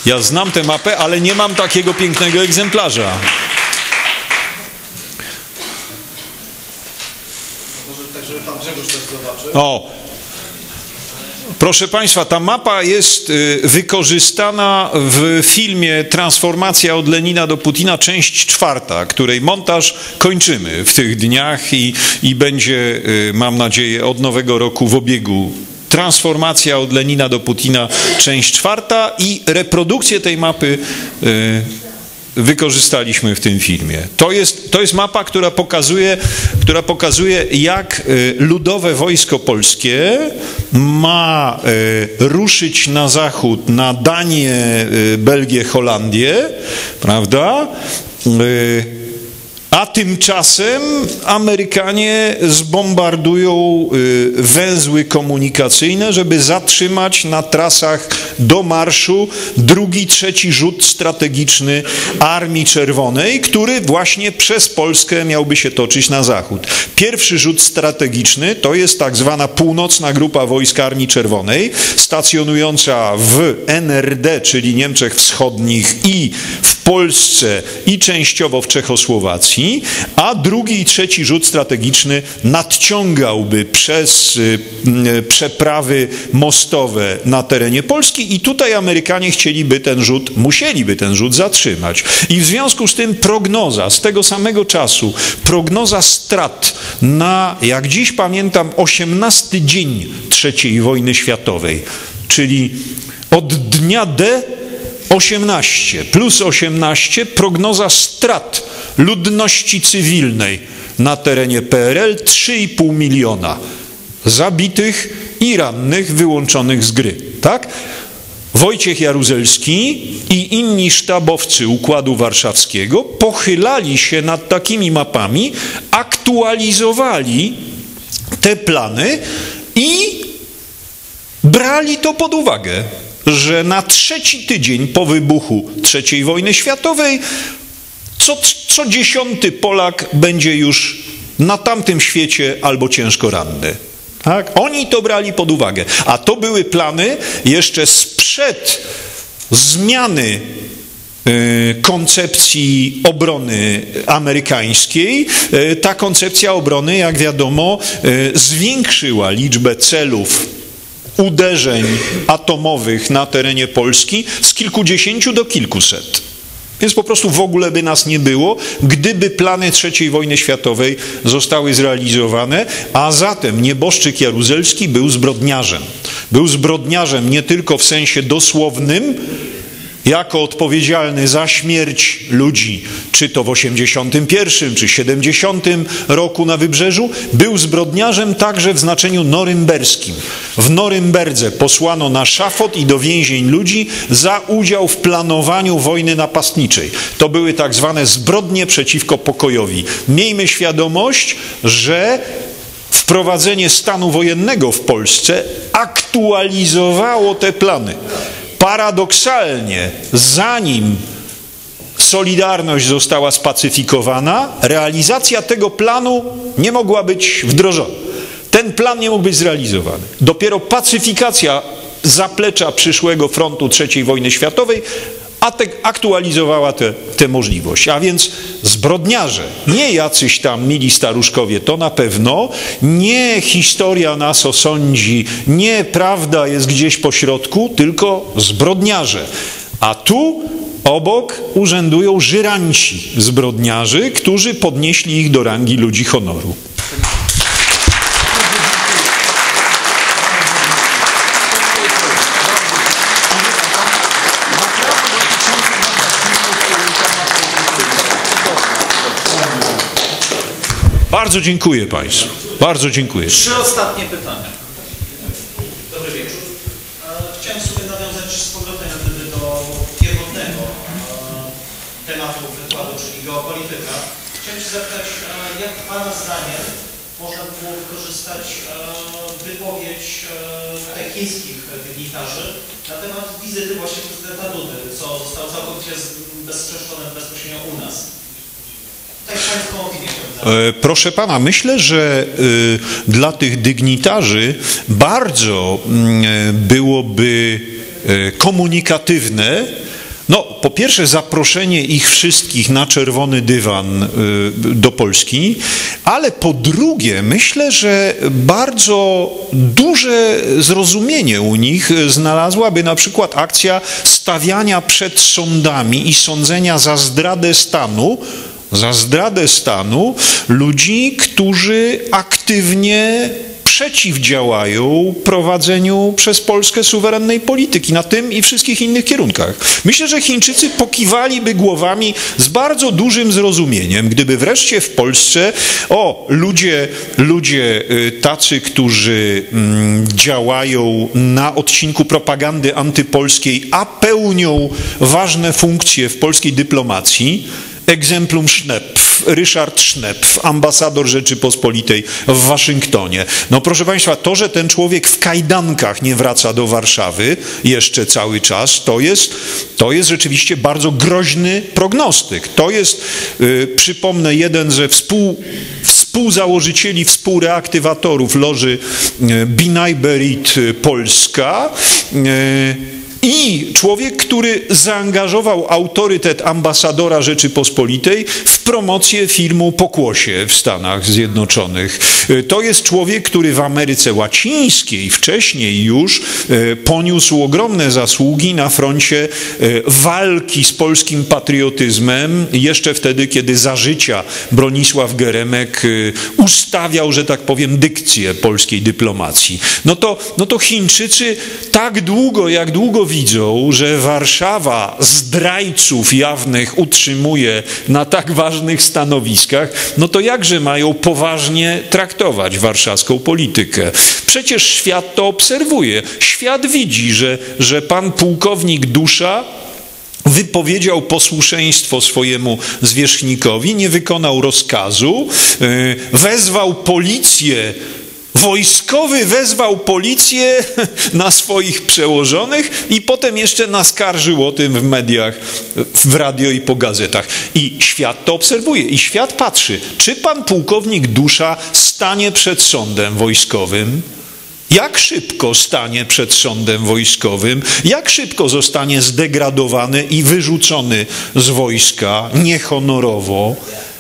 Ja znam tę mapę, ale nie mam takiego pięknego egzemplarza. Może tak, żeby pan Grzegorz też zobaczył. O. Proszę Państwa, ta mapa jest wykorzystana w filmie Transformacja od Lenina do Putina, część czwarta, której montaż kończymy w tych dniach i, i będzie, mam nadzieję, od nowego roku w obiegu. Transformacja od Lenina do Putina, część czwarta i reprodukcję tej mapy y wykorzystaliśmy w tym filmie. To jest, to jest mapa, która pokazuje, która pokazuje, jak Ludowe Wojsko Polskie ma ruszyć na zachód, na Danię, Belgię, Holandię, prawda? A tymczasem Amerykanie zbombardują węzły komunikacyjne, żeby zatrzymać na trasach do marszu drugi, trzeci rzut strategiczny Armii Czerwonej, który właśnie przez Polskę miałby się toczyć na zachód. Pierwszy rzut strategiczny to jest tak zwana północna grupa wojsk Armii Czerwonej, stacjonująca w N R D, czyli Niemczech Wschodnich i w Polsce i częściowo w Czechosłowacji, a drugi i trzeci rzut strategiczny nadciągałby przez przeprawy mostowe na terenie Polski i tutaj Amerykanie chcieliby ten rzut, musieliby ten rzut zatrzymać. I w związku z tym prognoza z tego samego czasu, prognoza strat na, jak dziś pamiętam, osiemnasty dzień trzeciej wojny światowej, czyli od dnia D osiemnaście, plus osiemnaście, prognoza strat ludności cywilnej na terenie P R L trzy i pół miliona zabitych i rannych, wyłączonych z gry, tak? Wojciech Jaruzelski i inni sztabowcy Układu Warszawskiego pochylali się nad takimi mapami, aktualizowali te plany i brali to pod uwagę, że na trzeci tydzień po wybuchu trzeciej wojny światowej co, co dziesiąty Polak będzie już na tamtym świecie albo ciężko ranny. Tak? Oni to brali pod uwagę. A to były plany jeszcze sprzed zmiany koncepcji obrony amerykańskiej. Ta koncepcja obrony, jak wiadomo, zwiększyła liczbę celów uderzeń atomowych na terenie Polski z kilkudziesięciu do kilkuset. Więc po prostu w ogóle by nas nie było, gdyby plany trzeciej wojny światowej zostały zrealizowane, a zatem nieboszczyk Jaruzelski był zbrodniarzem. Był zbrodniarzem nie tylko w sensie dosłownym, jako odpowiedzialny za śmierć ludzi, czy to w osiemdziesiątym pierwszym, czy siedemdziesiątym roku na Wybrzeżu, był zbrodniarzem także w znaczeniu norymberskim. W Norymberdze posłano na szafot i do więzień ludzi za udział w planowaniu wojny napastniczej. To były tak zwane zbrodnie przeciwko pokojowi. Miejmy świadomość, że wprowadzenie stanu wojennego w Polsce aktualizowało te plany. Paradoksalnie, zanim Solidarność została spacyfikowana, realizacja tego planu nie mogła być wdrożona. Ten plan nie mógł być zrealizowany. Dopiero pacyfikacja zaplecza przyszłego frontu trzeciej wojny światowej aktualizowała tę możliwość. A więc zbrodniarze, nie jacyś tam mili staruszkowie, to na pewno, nie historia nas osądzi, nie prawda jest gdzieś po środku, tylko zbrodniarze. A tu obok urzędują żyranci zbrodniarzy, którzy podnieśli ich do rangi ludzi honoru. Bardzo dziękuję Państwu. Bardzo dziękuję. Trzy ostatnie pytania. Dobry wieczór. Chciałem sobie nawiązać z powrotem do pierwotnego tematu wykładu, czyli geopolityka. Chciałem się zapytać, jak Pana zdaniem można było wykorzystać wypowiedź chińskich dygnitarzy na temat wizyty właśnie prezydenta Dudy, co zostało całkowicie bezsprzeczone bezpośrednio u nas. Proszę Pana, myślę, że dla tych dygnitarzy bardzo byłoby komunikatywne, no po pierwsze zaproszenie ich wszystkich na czerwony dywan do Polski, ale po drugie myślę, że bardzo duże zrozumienie u nich znalazłaby na przykład akcja stawiania przed sądami i sądzenia za zdradę stanu, za zdradę stanu ludzi, którzy aktywnie przeciwdziałają prowadzeniu przez Polskę suwerennej polityki na tym i wszystkich innych kierunkach. Myślę, że Chińczycy pokiwaliby głowami z bardzo dużym zrozumieniem, gdyby wreszcie w Polsce o ludzie, ludzie tacy, którzy działają na odcinku propagandy antypolskiej, a pełnią ważne funkcje w polskiej dyplomacji, egzemplum Sznepf, Ryszard Sznepf, ambasador Rzeczypospolitej w Waszyngtonie. No proszę Państwa, to, że ten człowiek w kajdankach nie wraca do Warszawy jeszcze cały czas, to jest, to jest rzeczywiście bardzo groźny prognostyk. To jest, yy, przypomnę, jeden ze współ, współzałożycieli, współreaktywatorów loży yy, B'nai Berit Polska, yy, I człowiek, który zaangażował autorytet ambasadora Rzeczypospolitej w promocję filmu Pokłosie w Stanach Zjednoczonych. To jest człowiek, który w Ameryce Łacińskiej wcześniej już poniósł ogromne zasługi na froncie walki z polskim patriotyzmem, jeszcze wtedy, kiedy za życia Bronisław Geremek ustawiał, że tak powiem, dykcję polskiej dyplomacji. No to, no to Chińczycy tak długo, jak długo widzą, że Warszawa zdrajców jawnych utrzymuje na tak ważnych stanowiskach, no to jakże mają poważnie traktować warszawską politykę? Przecież świat to obserwuje. Świat widzi, że, że pan pułkownik Dusza wypowiedział posłuszeństwo swojemu zwierzchnikowi, nie wykonał rozkazu, wezwał policję, wojskowy wezwał policję na swoich przełożonych i potem jeszcze naskarżył o tym w mediach, w radio i po gazetach. I świat to obserwuje, i świat patrzy, czy pan pułkownik Dusza stanie przed sądem wojskowym. Jak szybko stanie przed sądem wojskowym, jak szybko zostanie zdegradowany i wyrzucony z wojska niehonorowo,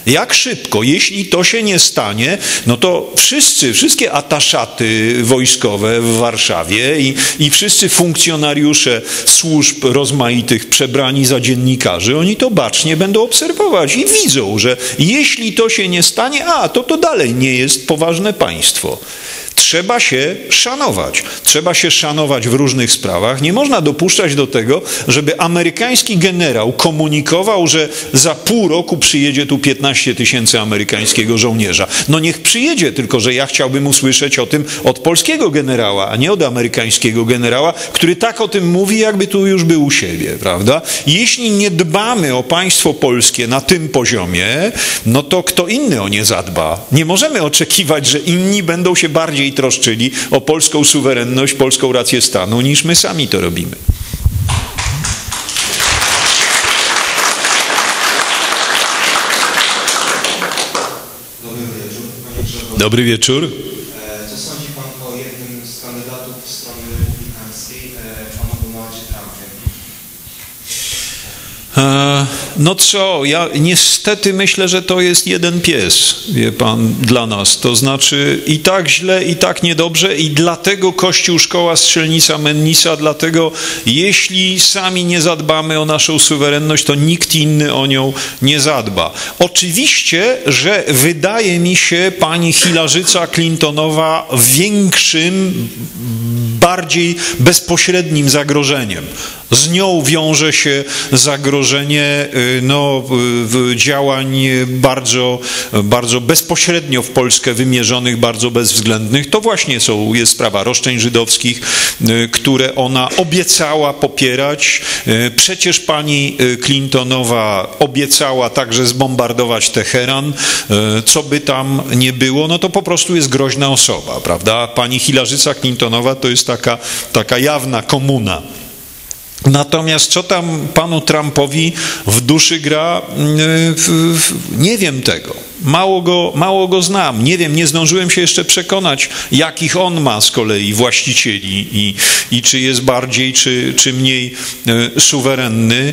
jak szybko, jeśli to się nie stanie, no to wszyscy, wszystkie ataszaty wojskowe w Warszawie i, i wszyscy funkcjonariusze służb rozmaitych przebrani za dziennikarzy, oni to bacznie będą obserwować i widzą, że jeśli to się nie stanie, a to to dalej nie jest poważne państwo. Trzeba się szanować. Trzeba się szanować w różnych sprawach. Nie można dopuszczać do tego, żeby amerykański generał komunikował, że za pół roku przyjedzie tu piętnaście tysięcy amerykańskiego żołnierza. No niech przyjedzie, tylko że ja chciałbym usłyszeć o tym od polskiego generała, a nie od amerykańskiego generała, który tak o tym mówi, jakby tu już był u siebie, prawda? Jeśli nie dbamy o państwo polskie na tym poziomie, no to kto inny o nie zadba? Nie możemy oczekiwać, że inni będą się bardziej i troszczyli o polską suwerenność, polską rację stanu, niż my sami to robimy. Dobry wieczór, panie przewodniczący. Dobry wieczór. Co sądzi pan o jednym z kandydatów w strony republikańskiej, panu Donaldzie Trumpie? No co, ja niestety myślę, że to jest jeden pies, wie pan, dla nas. To znaczy i tak źle, i tak niedobrze i dlatego Kościół, Szkoła, Strzelnica, Mennica, dlatego jeśli sami nie zadbamy o naszą suwerenność, to nikt inny o nią nie zadba. Oczywiście, że wydaje mi się pani Hilarzyca Clintonowa większym, bardziej bezpośrednim zagrożeniem. Z nią wiąże się zagrożenie no, działań bardzo, bardzo bezpośrednio w Polskę wymierzonych, bardzo bezwzględnych. To właśnie są, jest sprawa roszczeń żydowskich, które ona obiecała popierać. Przecież pani Clintonowa obiecała także zbombardować Teheran. Co by tam nie było, no to po prostu jest groźna osoba, prawda? Pani Hilarzyca Clintonowa to jest taka, taka jawna komuna. Natomiast co tam panu Trumpowi w duszy gra, nie wiem tego. Mało go, mało go znam. Nie wiem, nie zdążyłem się jeszcze przekonać, jakich on ma z kolei właścicieli i, i czy jest bardziej, czy, czy mniej suwerenny.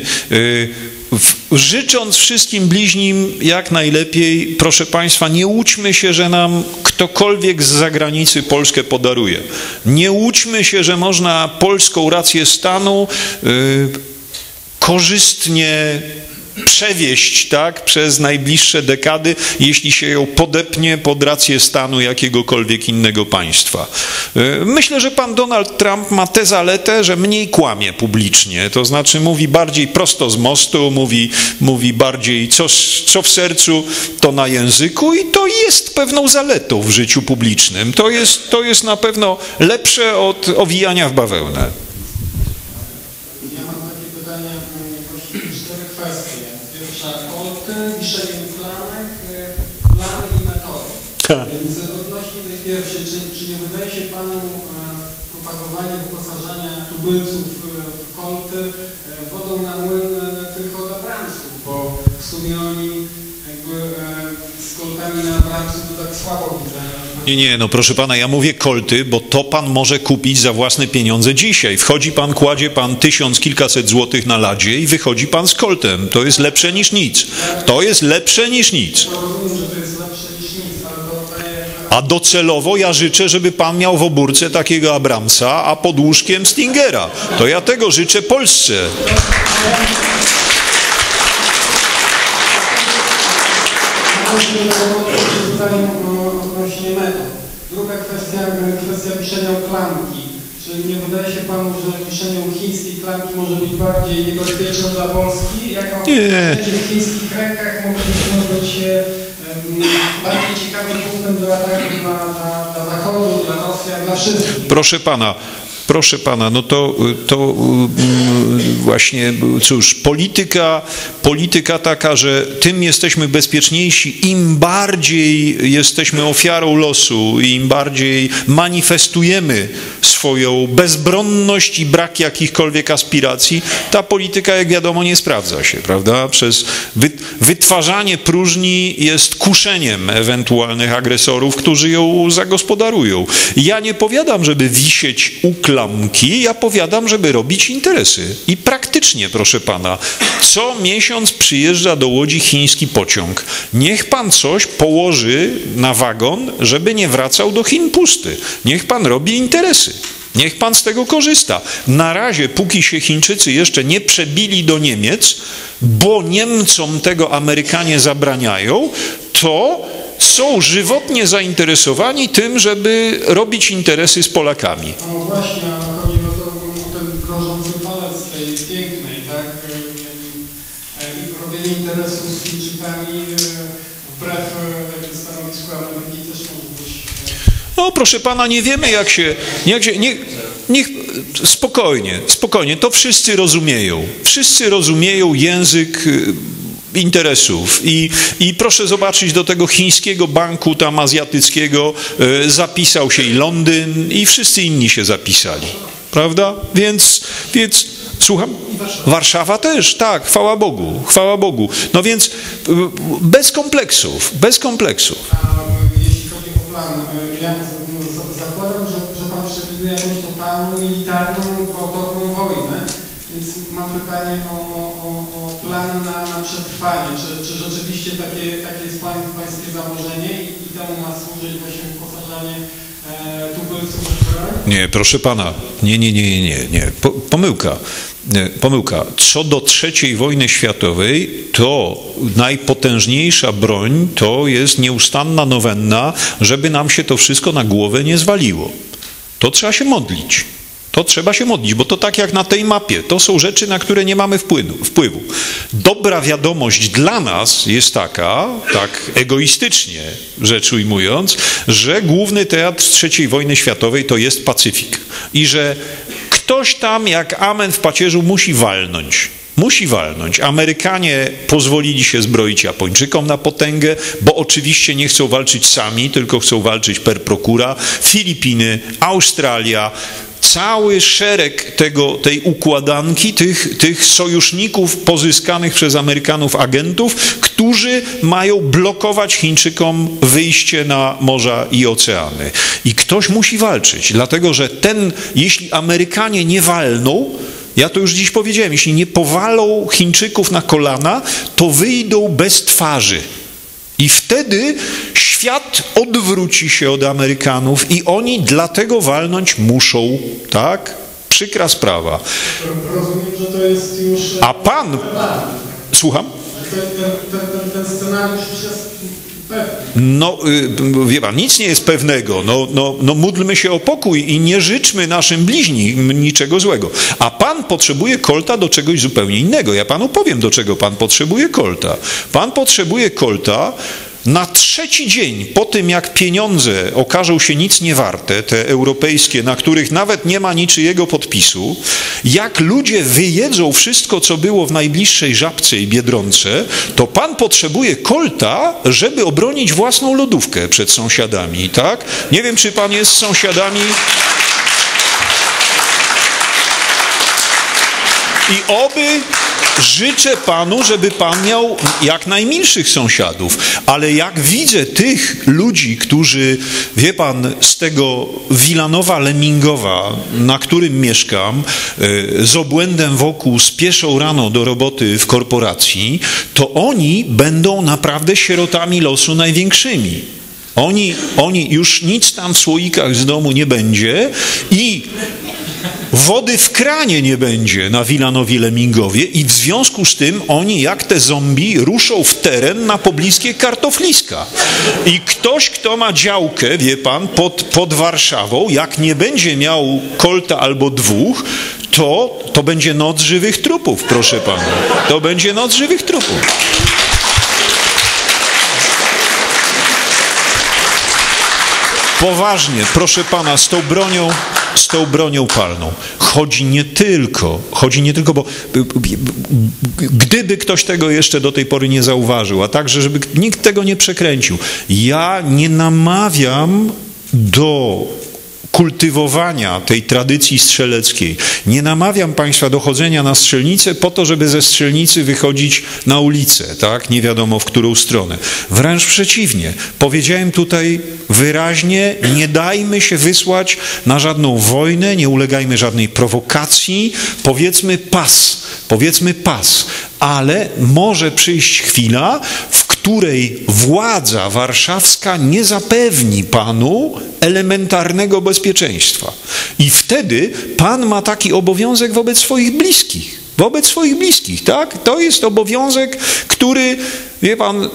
Życząc wszystkim bliźnim jak najlepiej, proszę państwa, nie łudźmy się, że nam ktokolwiek z zagranicy Polskę podaruje. Nie łudźmy się, że można polską rację stanu yy, korzystnie przewieźć, tak, przez najbliższe dekady, jeśli się ją podepnie pod rację stanu jakiegokolwiek innego państwa. Myślę, że pan Donald Trump ma tę zaletę, że mniej kłamie publicznie, to znaczy mówi bardziej prosto z mostu, mówi, mówi bardziej co, co w sercu, to na języku i to jest pewną zaletą w życiu publicznym. To jest, to jest na pewno lepsze od owijania w bawełnę. Więc odnośnie tej pierwszej, czy, czy nie wydaje się panu e, propagowanie wyposażania tubylców w e, kolty e, wodą na młyn e, tych odabrańców, bo w sumie oni jakby e, z koltami na branży to tak słabo widzę. Nie, nie, no proszę pana, ja mówię kolty, bo to pan może kupić za własne pieniądze dzisiaj. Wchodzi pan, kładzie pan tysiąc, kilkaset złotych na ladzie i wychodzi pan z koltem. To jest lepsze niż nic. To jest lepsze niż nic. A docelowo ja życzę, żeby pan miał w obórce takiego Abramsa, a pod łóżkiem Stingera. To ja tego życzę Polsce. Druga kwestia, kwestia piszenia klamki. Czy nie wydaje się panu, że piszenie chińskiej klamki może być bardziej niebezpieczne dla Polski? Jak on w chińskich rękach może być um, bardziej ciekawym punktem do ataku dla, dla, dla Zachodu, dla Rosji, dla wszystkich? Proszę pana. Proszę pana, no to, to właśnie, cóż, polityka, polityka taka, że tym jesteśmy bezpieczniejsi, im bardziej jesteśmy ofiarą losu, im bardziej manifestujemy swoją bezbronność i brak jakichkolwiek aspiracji, ta polityka, jak wiadomo, nie sprawdza się, prawda? Przez wytwarzanie próżni jest kuszeniem ewentualnych agresorów, którzy ją zagospodarują. Ja nie powiadam, żeby wisieć u klamki. Ja powiadam, żeby robić interesy. I praktycznie, proszę pana, co miesiąc przyjeżdża do Łodzi chiński pociąg. Niech pan coś położy na wagon, żeby nie wracał do Chin pusty. Niech pan robi interesy. Niech pan z tego korzysta. Na razie, póki się Chińczycy jeszcze nie przebili do Niemiec, bo Niemcom tego Amerykanie zabraniają, to są żywotnie zainteresowani tym, żeby robić interesy z Polakami. No właśnie, chodzi o to, o ten krążący palec tej pięknej, tak? Robienie interesu z Chińczykami wbrew stanowisku Ameryki też mógłbyś. No proszę pana, nie wiemy jak się... Jak się nie... Niech, spokojnie, spokojnie, to wszyscy rozumieją. Wszyscy rozumieją język interesów. I, i proszę zobaczyć, do tego chińskiego banku tam azjatyckiego y, zapisał się i Londyn, i wszyscy inni się zapisali. Prawda? Więc, więc słucham? Warszawa. Warszawa też, tak, chwała Bogu, chwała Bogu. No więc y, bez kompleksów, bez kompleksów. A jeśli chodzi o plan, ja zakładam, że, że pan przewiduje jakąś totalną militarną, gwałtowną wojnę, więc mam pytanie o, o, o plan na, na przetrwanie. Czy, czy rzeczywiście takie, takie jest pańskie założenie i temu ma służyć właśnie uposażanie e, tubylców? Nie, proszę pana. Nie, nie, nie, nie, nie. Po, pomyłka. Nie, pomyłka. Co do trzeciej wojny światowej, to najpotężniejsza broń to jest nieustanna nowenna, żeby nam się to wszystko na głowę nie zwaliło. To trzeba się modlić. To trzeba się modlić, bo to tak jak na tej mapie. To są rzeczy, na które nie mamy wpływu. Dobra wiadomość dla nas jest taka, tak egoistycznie rzecz ujmując, że główny teatr trzeciej wojny światowej to jest Pacyfik. I że ktoś tam jak amen w pacierzu musi walnąć. Musi walnąć. Amerykanie pozwolili się zbroić Japończykom na potęgę, bo oczywiście nie chcą walczyć sami, tylko chcą walczyć per procura. Filipiny, Australia... Cały szereg tego, tej układanki, tych, tych sojuszników pozyskanych przez Amerykanów agentów, którzy mają blokować Chińczykom wyjście na morza i oceany. I ktoś musi walczyć, dlatego że ten, jeśli Amerykanie nie walną, ja to już dziś powiedziałem, jeśli nie powalą Chińczyków na kolana, to wyjdą bez twarzy. I wtedy świat odwróci się od Amerykanów i oni dlatego walnąć muszą, tak? Przykra sprawa. Rozumiem, że to jest już... A pan... Słucham? Ten, ten, ten scenariusz już jest pewny. No, wie pan, nic nie jest pewnego. No, no, no módlmy się o pokój i nie życzmy naszym bliźnim niczego złego. A pan potrzebuje kolta do czegoś zupełnie innego. Ja panu powiem, do czego pan potrzebuje kolta. Pan potrzebuje kolta... Na trzeci dzień po tym, jak pieniądze okażą się nic nie warte, te europejskie, na których nawet nie ma niczyjego podpisu, jak ludzie wyjedzą wszystko, co było w najbliższej Żabce i Biedronce, to pan potrzebuje kolta, żeby obronić własną lodówkę przed sąsiadami, tak? Nie wiem, czy pan jest z sąsiadami... I oby... życzę Panu, żeby Pan miał jak najmilszych sąsiadów, ale jak widzę tych ludzi, którzy, wie Pan, z tego Wilanowa Lemingowa, na którym mieszkam, z obłędem wokół spieszą rano do roboty w korporacji, to oni będą naprawdę sierotami losu największymi. Oni, oni już nic tam w słoikach z domu nie będzie i wody w kranie nie będzie na Wilanowie Lemingowie i w związku z tym oni jak te zombie ruszą w teren na pobliskie kartofliska. I ktoś, kto ma działkę, wie Pan, pod, pod Warszawą, jak nie będzie miał kolta albo dwóch, to, to będzie noc żywych trupów, proszę Pana. To będzie noc żywych trupów. Poważnie, proszę Pana, z tą bronią, z tą bronią palną. Chodzi nie tylko, chodzi nie tylko, bo gdyby ktoś tego jeszcze do tej pory nie zauważył, a także, żeby nikt tego nie przekręcił. Ja nie namawiam do kultywowania tej tradycji strzeleckiej. Nie namawiam Państwa do chodzenia na strzelnicę po to, żeby ze strzelnicy wychodzić na ulicę, tak? Nie wiadomo w którą stronę. Wręcz przeciwnie. Powiedziałem tutaj wyraźnie, nie dajmy się wysłać na żadną wojnę, nie ulegajmy żadnej prowokacji. Powiedzmy pas, powiedzmy pas, ale może przyjść chwila, w której władza warszawska nie zapewni Panu elementarnego bezpieczeństwa. I wtedy Pan ma taki obowiązek wobec swoich bliskich. Wobec swoich bliskich, tak? To jest obowiązek, który, wie Pan,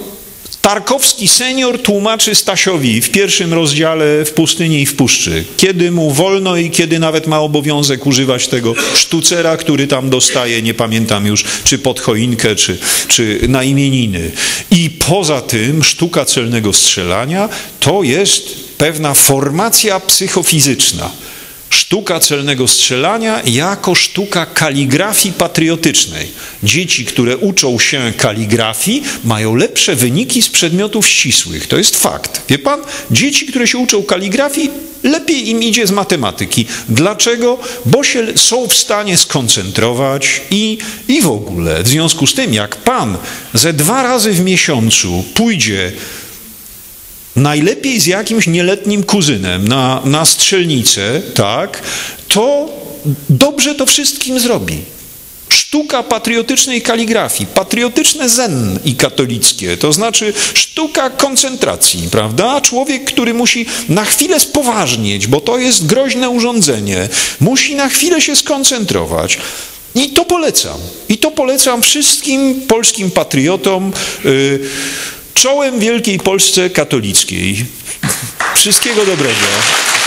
Tarkowski senior tłumaczy Stasiowi w pierwszym rozdziale W pustyni i w puszczy, kiedy mu wolno i kiedy nawet ma obowiązek używać tego sztucera, który tam dostaje, nie pamiętam już, czy pod choinkę, czy, czy na imieniny. I poza tym sztuka celnego strzelania to jest pewna formacja psychofizyczna. Sztuka celnego strzelania jako sztuka kaligrafii patriotycznej. Dzieci, które uczą się kaligrafii, mają lepsze wyniki z przedmiotów ścisłych. To jest fakt. Wie Pan? Dzieci, które się uczą kaligrafii, lepiej im idzie z matematyki. Dlaczego? Bo się są w stanie skoncentrować i, i w ogóle. W związku z tym, jak Pan ze dwa razy w miesiącu pójdzie najlepiej z jakimś nieletnim kuzynem na, na strzelnicę, tak, to dobrze to wszystkim zrobi. Sztuka patriotycznej kaligrafii, patriotyczne zen i katolickie, to znaczy sztuka koncentracji, prawda? Człowiek, który musi na chwilę spoważnieć, bo to jest groźne urządzenie, musi na chwilę się skoncentrować. I to polecam. I to polecam wszystkim polskim patriotom, yy, czołem Wielkiej Polsce Katolickiej. Wszystkiego dobrego.